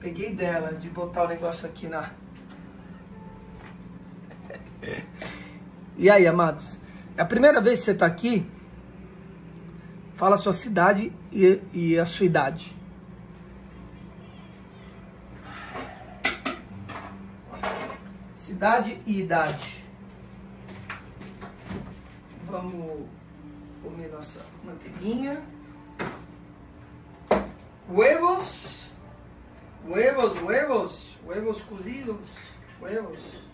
Peguei dela, de botar o negócio aqui na... E aí, amados? É a primeira vez que você está aqui, fala a sua cidade e a sua idade. Cidade e idade. Vamos comer nossa manteiguinha. Huevos. Huevos, huevos. Huevos cozidos. Huevos.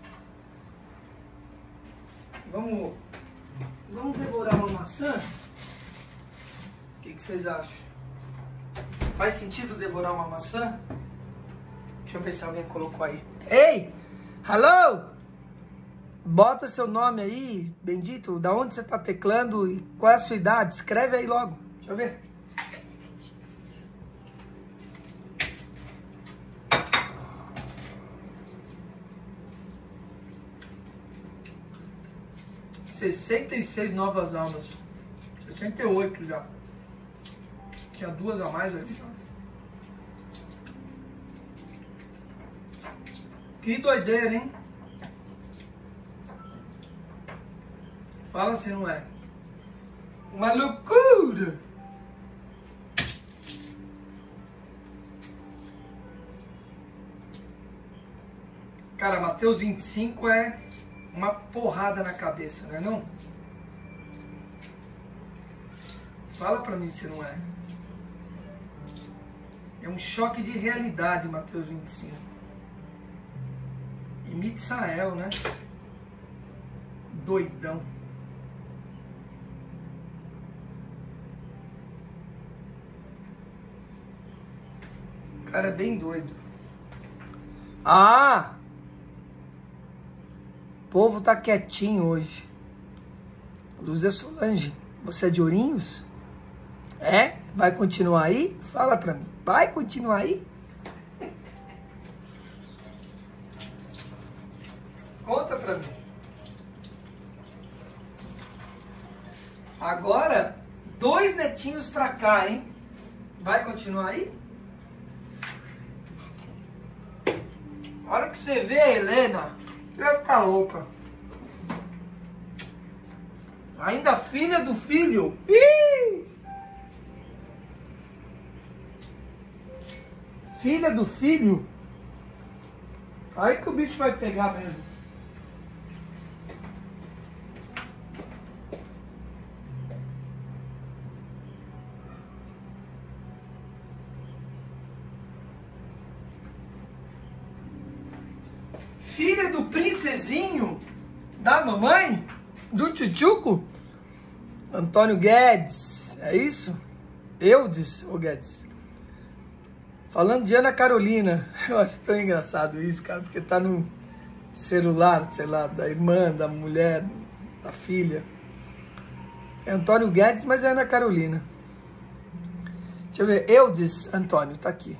Vamos devorar uma maçã? O que vocês acham? Faz sentido devorar uma maçã? Deixa eu ver se alguém colocou aí. Ei! Alô? Bota seu nome aí, bendito. Da onde você tá teclando e qual é a sua idade? Escreve aí logo. Deixa eu ver. ...66 novas almas... ...68 já... ...tinha duas a mais ali... ...que doideira, hein... ...fala se não é... ...uma loucura... ...cara, Mateus 25 é... Uma porrada na cabeça, não é não? Fala pra mim se não é. É um choque de realidade, Mateus 25. E Mitzrael, né? Doidão. O cara é bem doido. Ah! O povo tá quietinho hoje. Luzia Solange, você é de Ourinhos? É? Vai continuar aí? Fala pra mim. Vai continuar aí? Conta pra mim. Agora, 2 netinhos pra cá, hein? Vai continuar aí? A hora que você vê a Helena... Você vai ficar louca. Ainda filha do filho. Ih! Filha do filho. Aí que o bicho vai pegar mesmo. Filha do princesinho, da mamãe, do tchutchuco, Antônio Guedes, é isso? Eudes ou Guedes? Falando de Ana Carolina, eu acho tão engraçado isso, cara, porque tá no celular, sei lá, da irmã, da mulher, da filha. É Antônio Guedes, mas é Ana Carolina. Deixa eu ver, Eudes Antônio, tá aqui.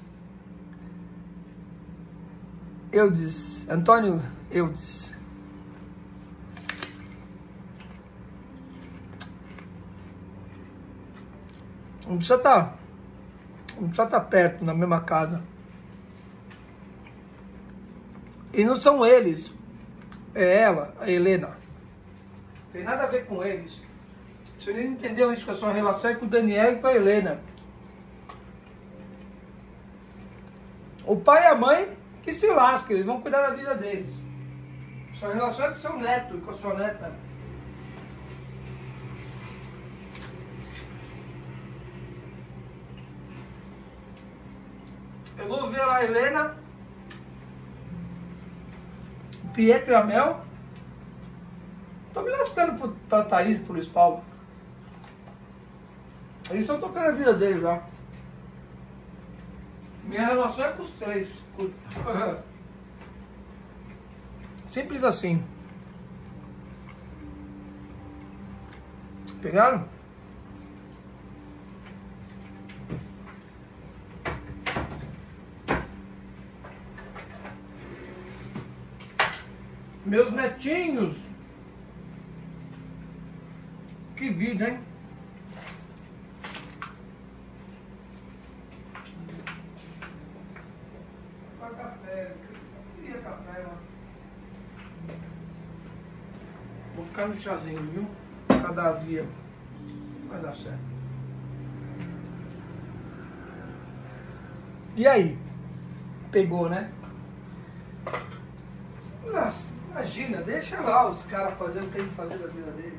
Eudes, Antônio Eudes. Não precisa tá perto, na mesma casa. E não são eles. É ela, a Helena. Não tem nada a ver com eles. Você nem entendeu isso, que a sua relação é com o Daniel e com a Helena. O pai e a mãe... que se lasca, eles vão cuidar da vida deles. Sua relação é com seu neto e com a sua neta. Eu vou ver lá a Helena, o Pietro e a Mel. Tô me lascando pra Thaís e pro Luiz Paulo. Eles estão tocando a vida deles lá. Minha relação é com os três. Simples assim. Pegaram? Meus netinhos. Que vida, hein? comprar café. Eu queria café, mano. Vou ficar no chazinho, viu? Pra dar azia. Vai dar certo. E aí? Pegou, né? Nossa, imagina, deixa lá os caras fazendo o que tem que fazer da vida deles.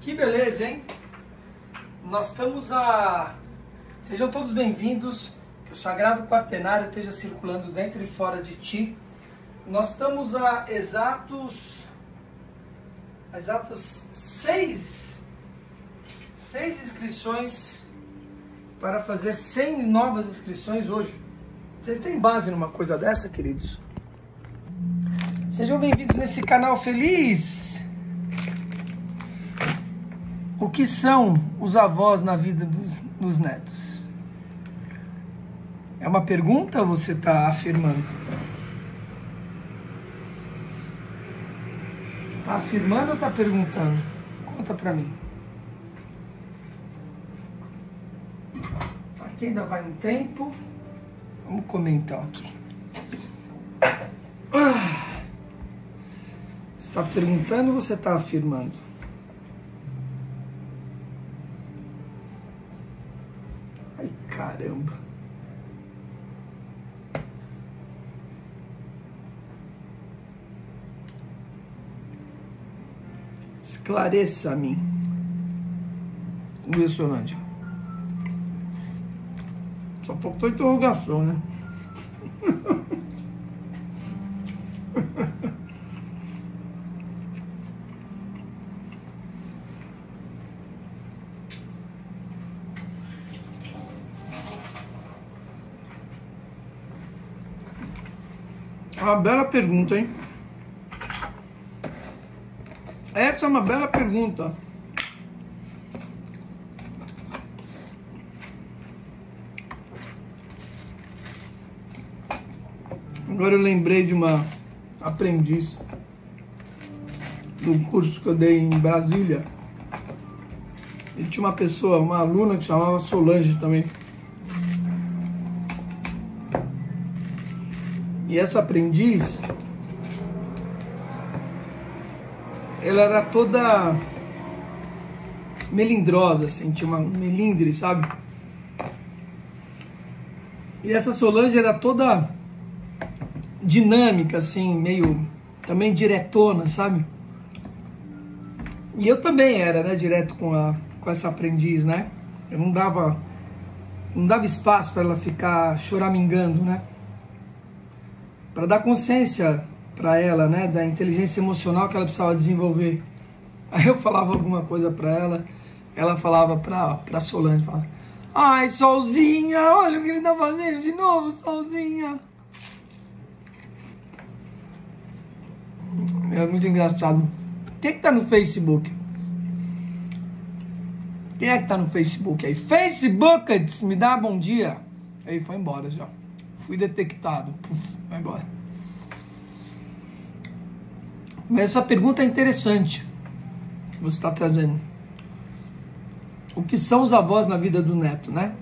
Que beleza, hein? Nós estamos a... Sejam todos bem-vindos, que o Sagrado Quaternário esteja circulando dentro e fora de ti. Nós estamos a exatas seis inscrições para fazer 100 novas inscrições hoje. Vocês têm base numa coisa dessa, queridos? Sejam bem-vindos nesse canal feliz! O que são os avós na vida dos netos? É uma pergunta ou você está afirmando? Está afirmando ou está perguntando? Conta para mim. Aqui ainda vai um tempo. Vamos comer então aqui. Você está perguntando ou você está afirmando? Caramba. Esclareça-me. Impressionante. Só faltou interrogação, né? Uma bela pergunta, hein? Essa é uma bela pergunta. Agora eu lembrei de uma aprendiz do curso que eu dei em Brasília. E tinha uma pessoa, uma aluna que chamava Solange também. E essa aprendiz, ela era toda melindrosa, assim, tinha uma melindre, sabe? E essa Solange era toda dinâmica, assim, meio também diretona, sabe? E eu também era, né, direto com essa aprendiz, né? Eu não dava espaço para ela ficar choramingando, né? Para dar consciência para ela, né, da inteligência emocional que ela precisava desenvolver. Aí eu falava alguma coisa para ela, ela falava para Solange, falava, ai, Solzinha, olha o que ele tá fazendo de novo, Solzinha. É muito engraçado. Quem é que tá no Facebook? Quem é que tá no Facebook aí? Facebook, me dá bom dia. Aí foi embora já. Fui detectado. Puf, vai embora. Mas essa pergunta é interessante que você está trazendo. O que são os avós na vida do neto, né?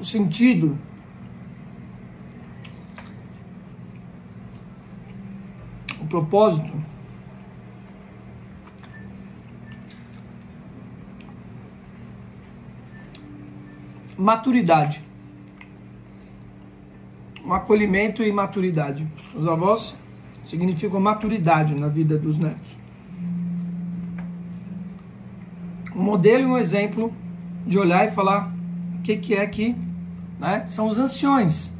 O sentido o propósito maturidade. Um acolhimento e maturidade. Os avós significam maturidade na vida dos netos. Um modelo e um exemplo de olhar e falar o que é que, né, são os anciões.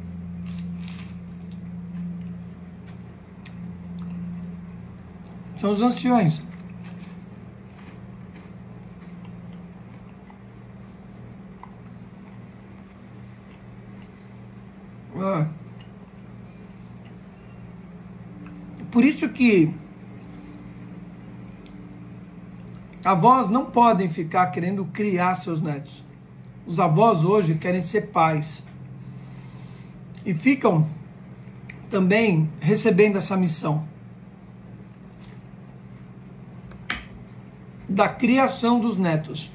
São os anciões. Por isso que avós não podem ficar querendo criar seus netos. Os avós hoje querem ser pais e ficam também recebendo essa missão da criação dos netos.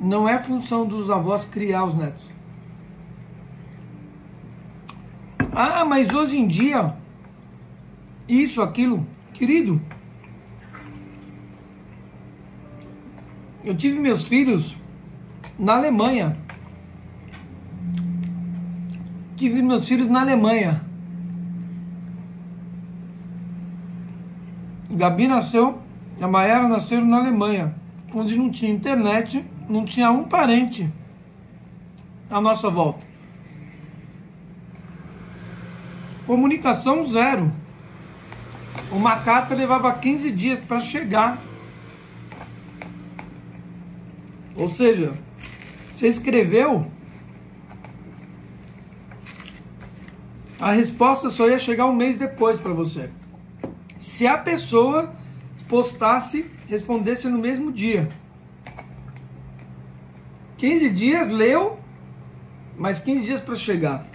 Não é função dos avós criar os netos. Ah, mas hoje em dia, isso, aquilo, querido, eu tive meus filhos na Alemanha. Tive meus filhos na Alemanha. Gabi nasceu, a Mayara nasceram na Alemanha, onde não tinha internet, não tinha um parente à nossa volta. Comunicação zero. Uma carta levava 15 dias para chegar. Ou seja, você escreveu, a resposta só ia chegar um mês depois para você. Se a pessoa postasse, respondesse no mesmo dia. 15 dias, leu, mais 15 dias para chegar.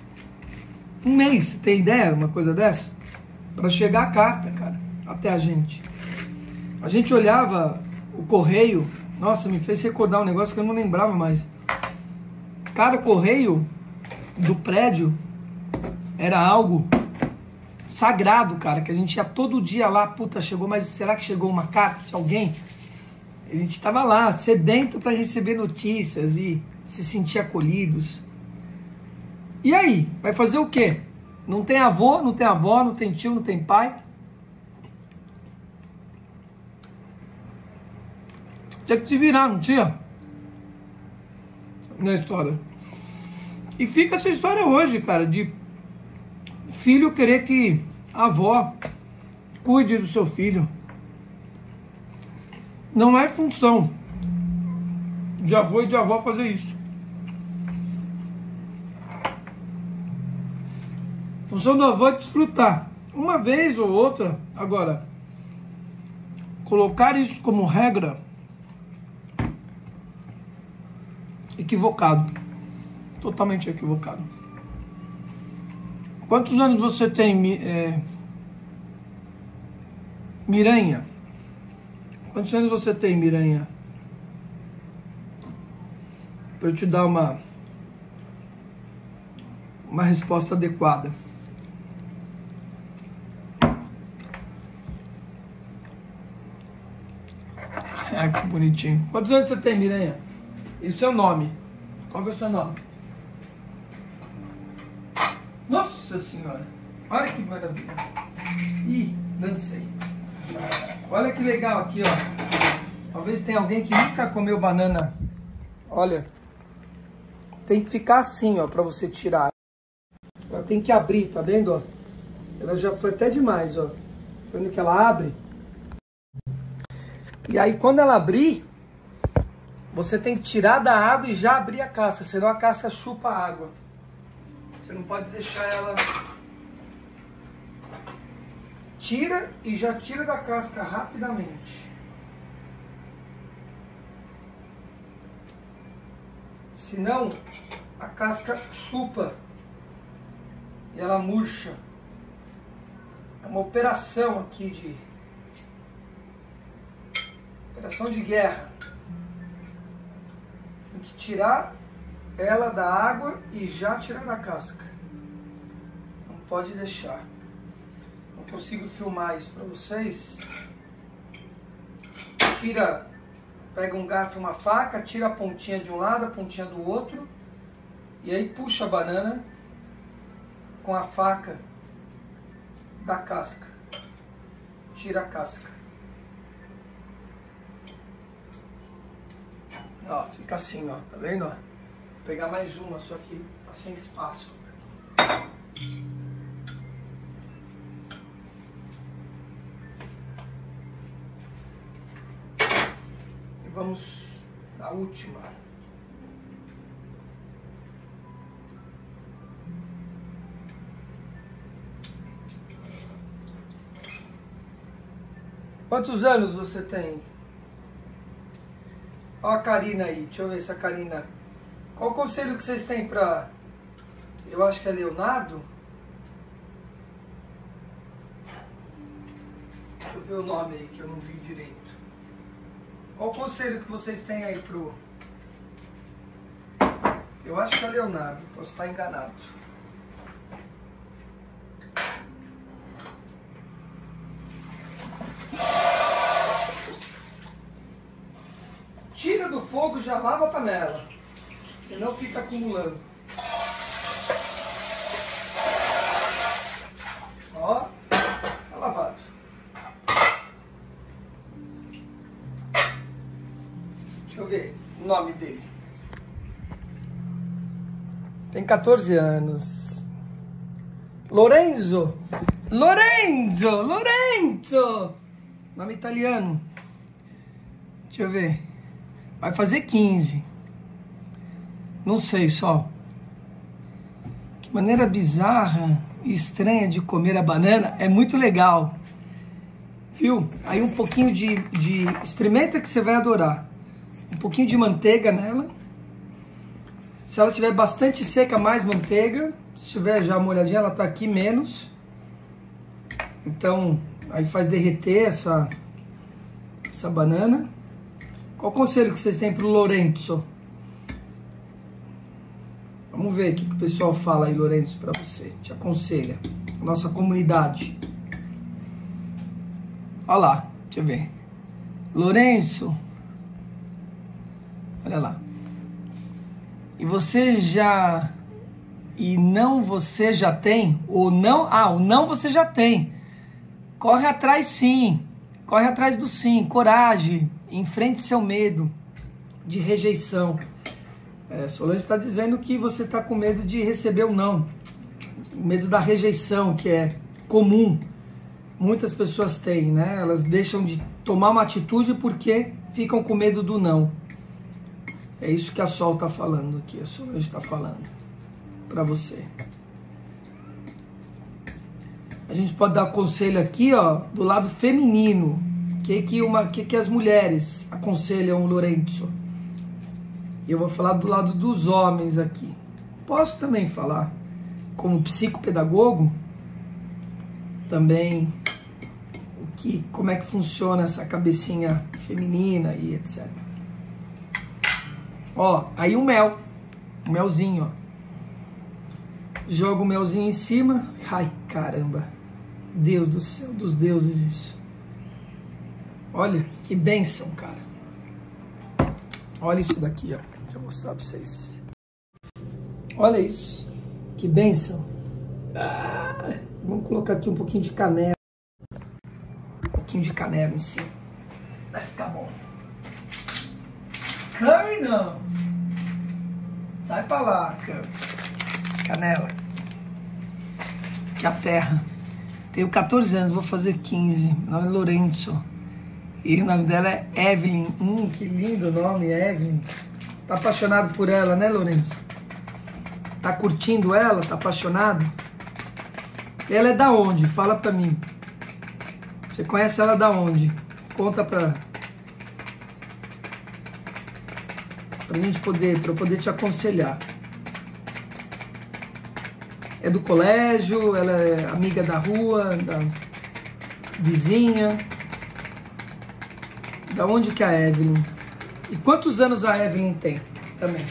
Um mês, você tem ideia de uma coisa dessa? Para chegar a carta, cara, até a gente. A gente olhava o correio, nossa, me fez recordar um negócio que eu não lembrava mais. Cara, o correio do prédio era algo sagrado, cara, que a gente ia todo dia lá, puta, chegou, mas será que chegou uma carta de alguém? A gente tava lá, sedento para receber notícias e se sentir acolhidos. E aí, vai fazer o quê? Não tem avô, não tem avó, não tem tio, não tem pai. Tinha que se virar, não tinha? Na história. E fica essa história hoje, cara, de filho querer que a avó cuide do seu filho. Não é função de avô e de avó fazer isso. Função do avô é desfrutar. Uma vez ou outra, agora, colocar isso como regra, equivocado. Totalmente equivocado. Quantos anos você tem, Miranha? Quantos anos você tem, Miranha? Para eu te dar uma resposta adequada. Ah, que bonitinho. Quantos anos você tem, Miranha? E o seu nome? Qual que é o seu nome? Nossa Senhora! Olha que maravilha! Ih, dancei. Olha que legal aqui, ó. Talvez tenha alguém que nunca comeu banana. Olha. Tem que ficar assim, ó, pra você tirar. Ela tem que abrir, tá vendo, ó? Ela já foi até demais, ó. Tá vendo que ela abre? E aí, quando ela abrir, você tem que tirar da água e já abrir a casca, senão a casca chupa a água. Você não pode deixar ela... Tira e já tira da casca rapidamente. Senão, a casca chupa e ela murcha. É uma operação aqui de... Operação de guerra. Tem que tirar ela da água e já tirar da casca. Não pode deixar. Não consigo filmar isso para vocês. Tira, pega um garfo e uma faca, tira a pontinha de um lado, a pontinha do outro, E aí puxa a banana com a faca da casca. Tira a casca. Ó, fica assim, ó. Tá vendo? Vou pegar mais uma, só que tá sem espaço. E vamos na última. Quantos anos você tem? Ó a Karina aí, deixa eu ver se a Karina... Qual o conselho que vocês têm pra... Eu acho que é Leonardo? Deixa eu ver o nome aí, que eu não vi direito. Qual o conselho que vocês têm aí pro... Eu acho que é Leonardo, posso estar enganado. Tira do fogo e já lava a panela, senão fica acumulando. Ó, tá lavado. Deixa eu ver o nome dele. Tem 14 anos. Lorenzo! Lorenzo! Lorenzo! Nome italiano. Deixa eu ver. Vai fazer 15. Não sei só. Que maneira bizarra e estranha de comer a banana. É muito legal. Viu? Aí um pouquinho de... Experimenta que você vai adorar. Um pouquinho de manteiga nela. Se ela estiver bastante seca, mais manteiga. Se estiver já molhadinha, ela tá aqui menos. Então, aí faz derreter essa banana. Qual o conselho que vocês têm para o Lorenzo? Vamos ver o que o pessoal fala aí, Lorenzo, para você. Te aconselha. A nossa comunidade. Olha lá, deixa eu ver. Lorenzo. Olha lá. E você já... E não você já tem? Ou não... Ah, o não você já tem. Corre atrás sim. Corre atrás do sim. Coragem. Enfrente seu medo de rejeição. Solange está dizendo que você está com medo de receber o não. O medo da rejeição, que é comum. Muitas pessoas têm, né? Elas deixam de tomar uma atitude porque ficam com medo do não. É isso que a Sol está falando aqui. A Solange está falando para você. A gente pode dar conselho aqui, ó, do lado feminino. Que as mulheres aconselham o Lorenzo? Eu vou falar do lado dos homens aqui. Posso também falar como psicopedagogo? Também como é que funciona essa cabecinha feminina e etc. Ó, aí o mel. O melzinho, ó. Joga o melzinho em cima. Ai, caramba. Deus do céu, dos deuses isso. Olha, que bênção, cara. Olha isso daqui, ó. Deixa eu mostrar pra vocês. Olha isso. Que bênção. Ah, vamos colocar aqui um pouquinho de canela. Um pouquinho de canela em cima. Vai ficar bom. Curry não. Sai pra lá, curry. Canela. Que é a terra. Tenho 14 anos, vou fazer 15. Meu nome é Lorenzo. E o nome dela é Evelyn. Que lindo nome, Evelyn. Você tá apaixonado por ela, né, Lourenço? Tá curtindo ela? Tá apaixonado? Ela é da onde? Fala pra mim. Você conhece ela da onde? Conta pra gente poder, pra eu poder te aconselhar. É do colégio? Ela é amiga da rua? Da vizinha? Da onde que é a Evelyn? E quantos anos a Evelyn tem também?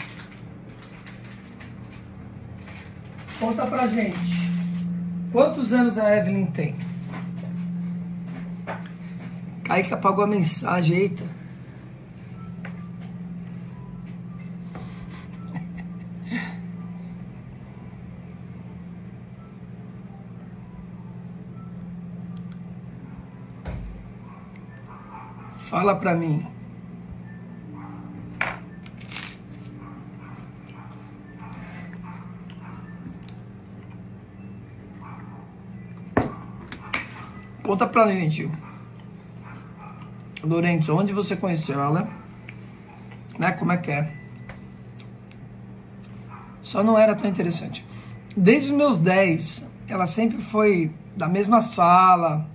Conta pra gente. Quantos anos a Evelyn tem? Kaique apagou a mensagem, eita. Fala para mim. Conta pra gente, Lourenço, onde você conheceu ela, né? Como é que é? Só não era tão interessante. Desde os meus 10, ela sempre foi da mesma sala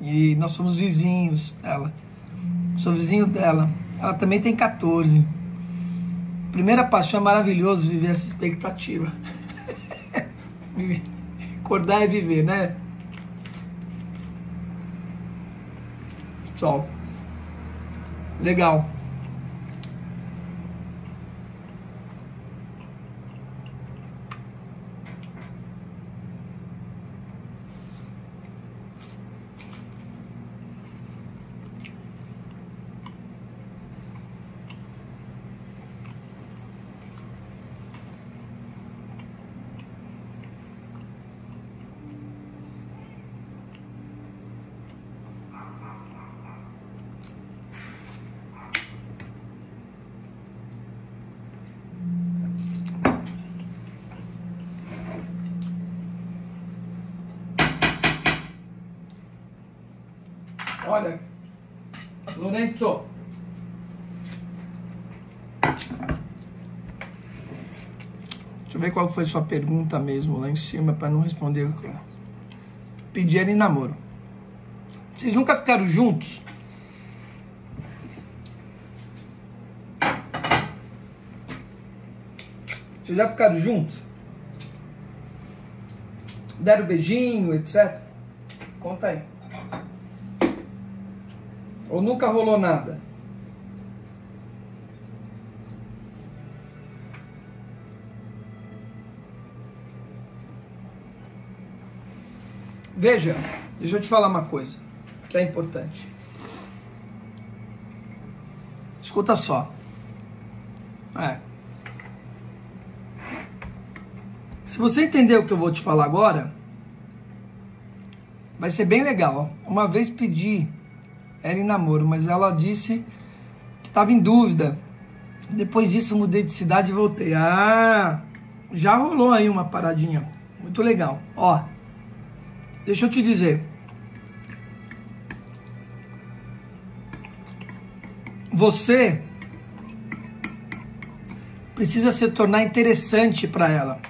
e nós somos vizinhos dela. Sou vizinho dela. Ela também tem 14. Primeira paixão, é maravilhoso viver essa expectativa. Acordar e viver, né? Pessoal, legal. Olha, Lorenzo, deixa eu ver qual foi sua pergunta mesmo lá em cima, para não responder. Pedir em namoro. Vocês nunca ficaram juntos? Vocês já ficaram juntos? Deram beijinho, etc? Conta aí. Ou nunca rolou nada? Veja, deixa eu te falar uma coisa que é importante. Escuta só. Se você entender o que eu vou te falar agora, vai ser bem legal. Uma vez pedi era em namoro, mas ela disse que estava em dúvida. Depois disso, mudei de cidade e voltei. Ah, já rolou aí uma paradinha. Muito legal. Ó, deixa eu te dizer. Você precisa se tornar interessante para ela.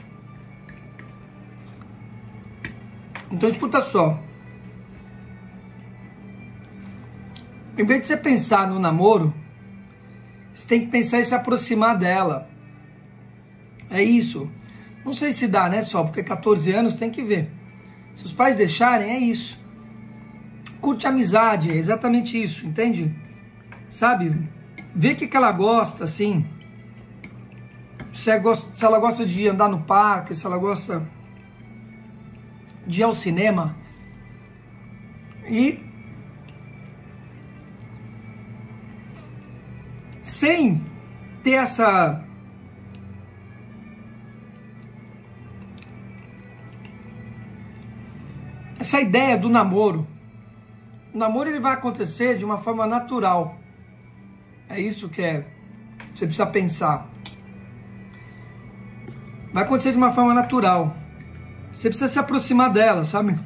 Então, escuta só. Em vez de você pensar no namoro, você tem que pensar em se aproximar dela. É isso. Não sei se dá, né, só? Porque 14 anos tem que ver. Se os pais deixarem, é isso. Curte a amizade, é exatamente isso, entende? Sabe? Vê o que ela gosta, assim. Se ela gosta de andar no parque, se ela gosta de ir ao cinema. E sem ter essa ideia do namoro. O namoro, ele vai acontecer de uma forma natural. É isso que é, você precisa pensar. Vai acontecer de uma forma natural. Você precisa se aproximar dela, sabe?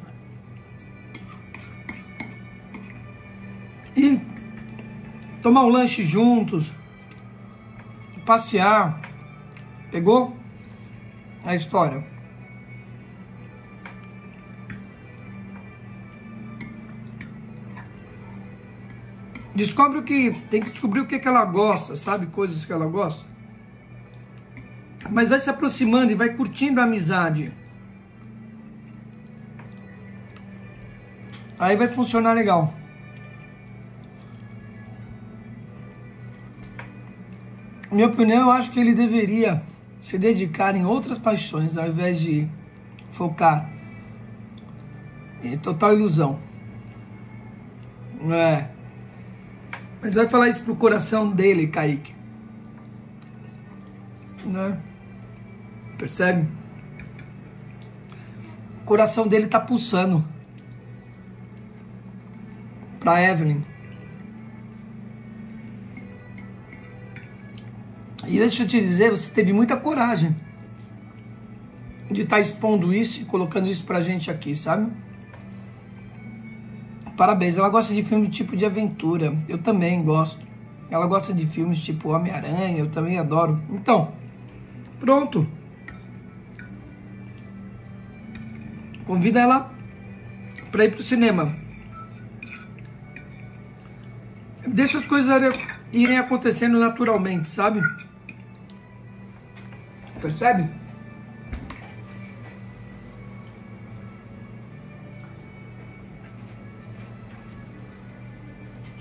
E tomar um lanche juntos, passear, pegou a história? Descobre o que, tem que descobrir o que ela gosta, sabe? Coisas que ela gosta. Mas vai se aproximando e vai curtindo a amizade. Aí vai funcionar legal. Minha opinião, eu acho que ele deveria se dedicar em outras paixões ao invés de focar em total ilusão. Mas vai falar isso pro coração dele, Kaique. Percebe? O coração dele tá pulsando pra Evelyn. E deixa eu te dizer, você teve muita coragem de estar expondo isso e colocando isso pra gente aqui, sabe? Parabéns. Ela gosta de filme tipo de aventura. Eu também gosto. Ela gosta de filmes tipo Homem-Aranha. Eu também adoro. Então, pronto. Convida ela pra ir pro cinema. Deixa as coisas irem acontecendo naturalmente, sabe? Percebe?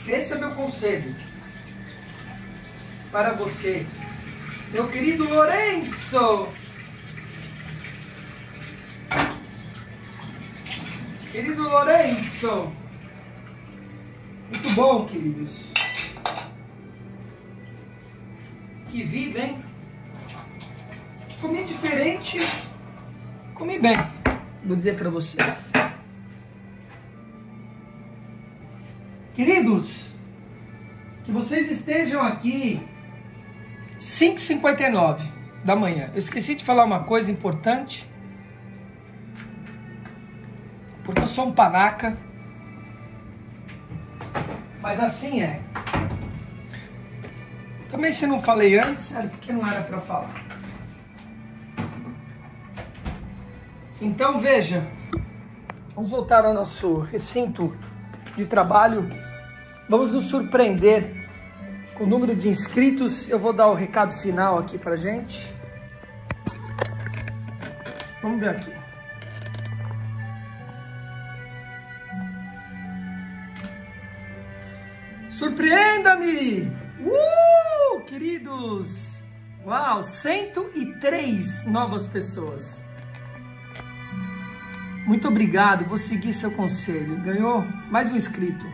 Esse é meu conselho para você, meu querido Lourenço. Querido Lourenço. Muito bom, queridos. Que vida, hein? Comi diferente. Comi bem. Vou dizer para vocês. Queridos, que vocês estejam aqui 5h59 da manhã. Eu esqueci de falar uma coisa importante. Porque eu sou um panaca. Mas assim é. Também se não falei antes, era porque não era para falar. Então veja. Vamos voltar ao nosso recinto de trabalho. Vamos nos surpreender com o número de inscritos. Eu vou dar o recado final aqui pra gente. Vamos ver aqui. Surpreenda-me! Queridos! Uau! 103 novas pessoas. Muito obrigado, vou seguir seu conselho. Ganhou mais um inscrito.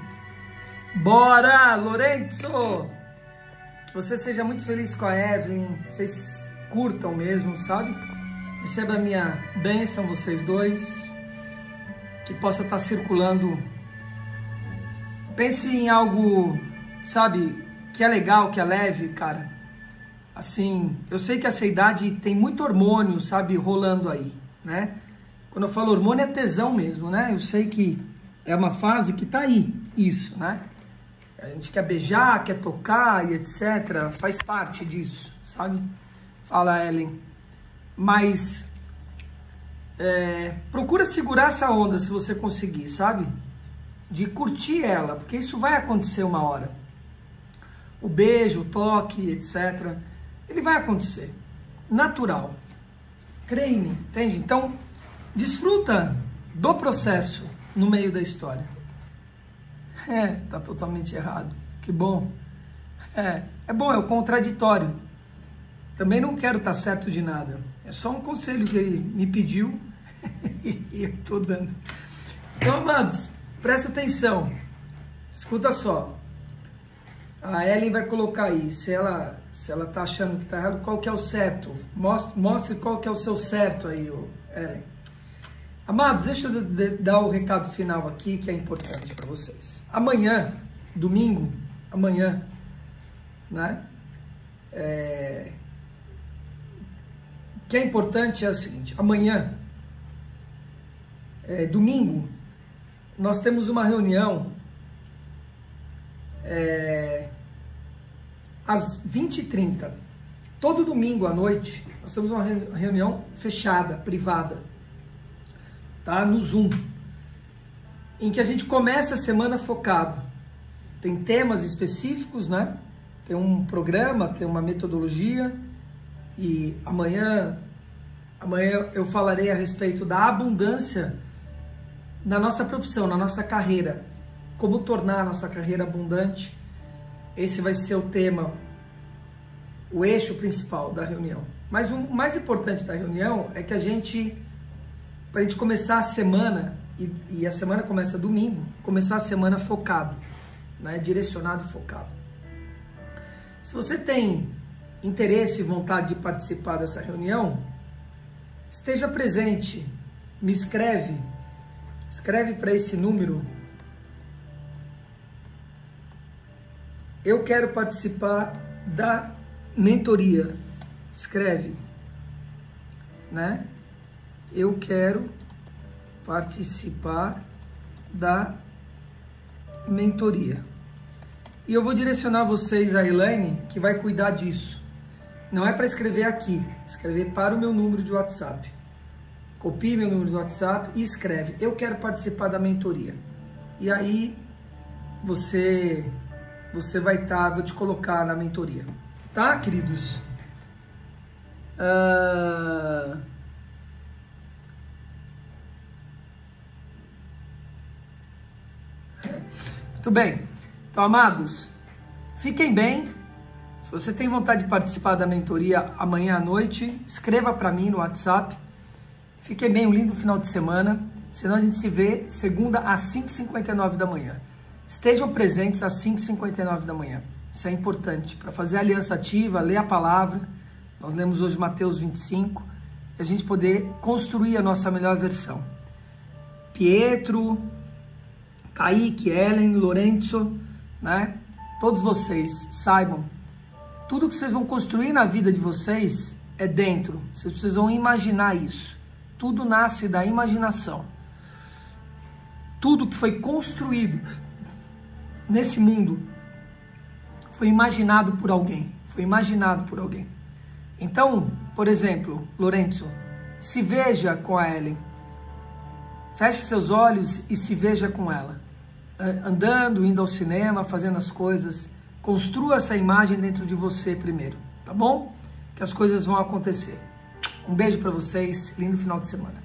Bora, Lourenço! Que você seja muito feliz com a Evelyn. Vocês curtam mesmo, sabe? Receba a minha bênção, vocês dois. Que possa estar circulando. Pense em algo, sabe, que é legal, que é leve, cara. Assim, eu sei que essa idade tem muito hormônio, sabe, rolando aí, né? Quando eu falo hormônio é tesão mesmo, né? Eu sei que é uma fase que tá aí, isso, né? A gente quer beijar, quer tocar e etc. Faz parte disso, sabe? Fala, Ellen. Mas procura segurar essa onda se você conseguir, sabe? De curtir ela, porque isso vai acontecer uma hora. O beijo, o toque, etc. Ele vai acontecer. Natural. Creia-me, entende? Então, desfruta do processo no meio da história. Tá totalmente errado. Que bom. É bom, é o contraditório. Também não quero estar certo de nada. É só um conselho que ele me pediu e eu tô dando. Então, amados, presta atenção. Escuta só. A Ellen vai colocar aí, se ela tá achando que tá errado, qual que é o certo. Mostre qual que é o seu certo aí, Ellen. Amados, deixa eu dar o recado final aqui, que é importante para vocês. Amanhã, domingo, amanhã, né? O que é importante é o seguinte, amanhã, domingo, nós temos uma reunião às 20h30. Todo domingo à noite, nós temos uma reunião fechada, privada. Tá? No Zoom, em que a gente começa a semana focado. Tem temas específicos, né? Tem um programa, tem uma metodologia, e amanhã eu falarei a respeito da abundância na nossa profissão, na nossa carreira, como tornar a nossa carreira abundante. Esse vai ser o tema, o eixo principal da reunião. Mas o mais importante da reunião é que a gente... Para a gente começar a semana, e a semana começa domingo, começar a semana focado, né? Direcionado e focado. Se você tem interesse e vontade de participar dessa reunião, esteja presente, me escreve, para esse número. Eu quero participar da mentoria, escreve, né? Eu quero participar da mentoria. E eu vou direcionar vocês a Elaine, que vai cuidar disso. Não é para escrever aqui, escrever para o meu número de WhatsApp. Copie meu número de WhatsApp e escreve: eu quero participar da mentoria. E aí você vai estar, vou te colocar na mentoria. Tá, queridos? Muito bem. Então, amados, fiquem bem. Se você tem vontade de participar da mentoria amanhã à noite, escreva para mim no WhatsApp. Fiquem bem, um lindo final de semana. Senão a gente se vê segunda às 5h59 da manhã. Estejam presentes às 5h59 da manhã. Isso é importante para fazer a aliança ativa, ler a palavra. Nós lemos hoje Mateus 25 e a gente poder construir a nossa melhor versão. Pietro, Kaique, Ellen, Lorenzo, né? Todos vocês saibam, tudo que vocês vão construir na vida de vocês é dentro, vocês precisam imaginar isso, tudo nasce da imaginação, tudo que foi construído nesse mundo foi imaginado por alguém, então, por exemplo, Lorenzo, se veja com a Ellen, feche seus olhos e se veja com ela, andando, indo ao cinema, fazendo as coisas, construa essa imagem dentro de você primeiro, tá bom? Que as coisas vão acontecer. Um beijo para vocês, lindo final de semana.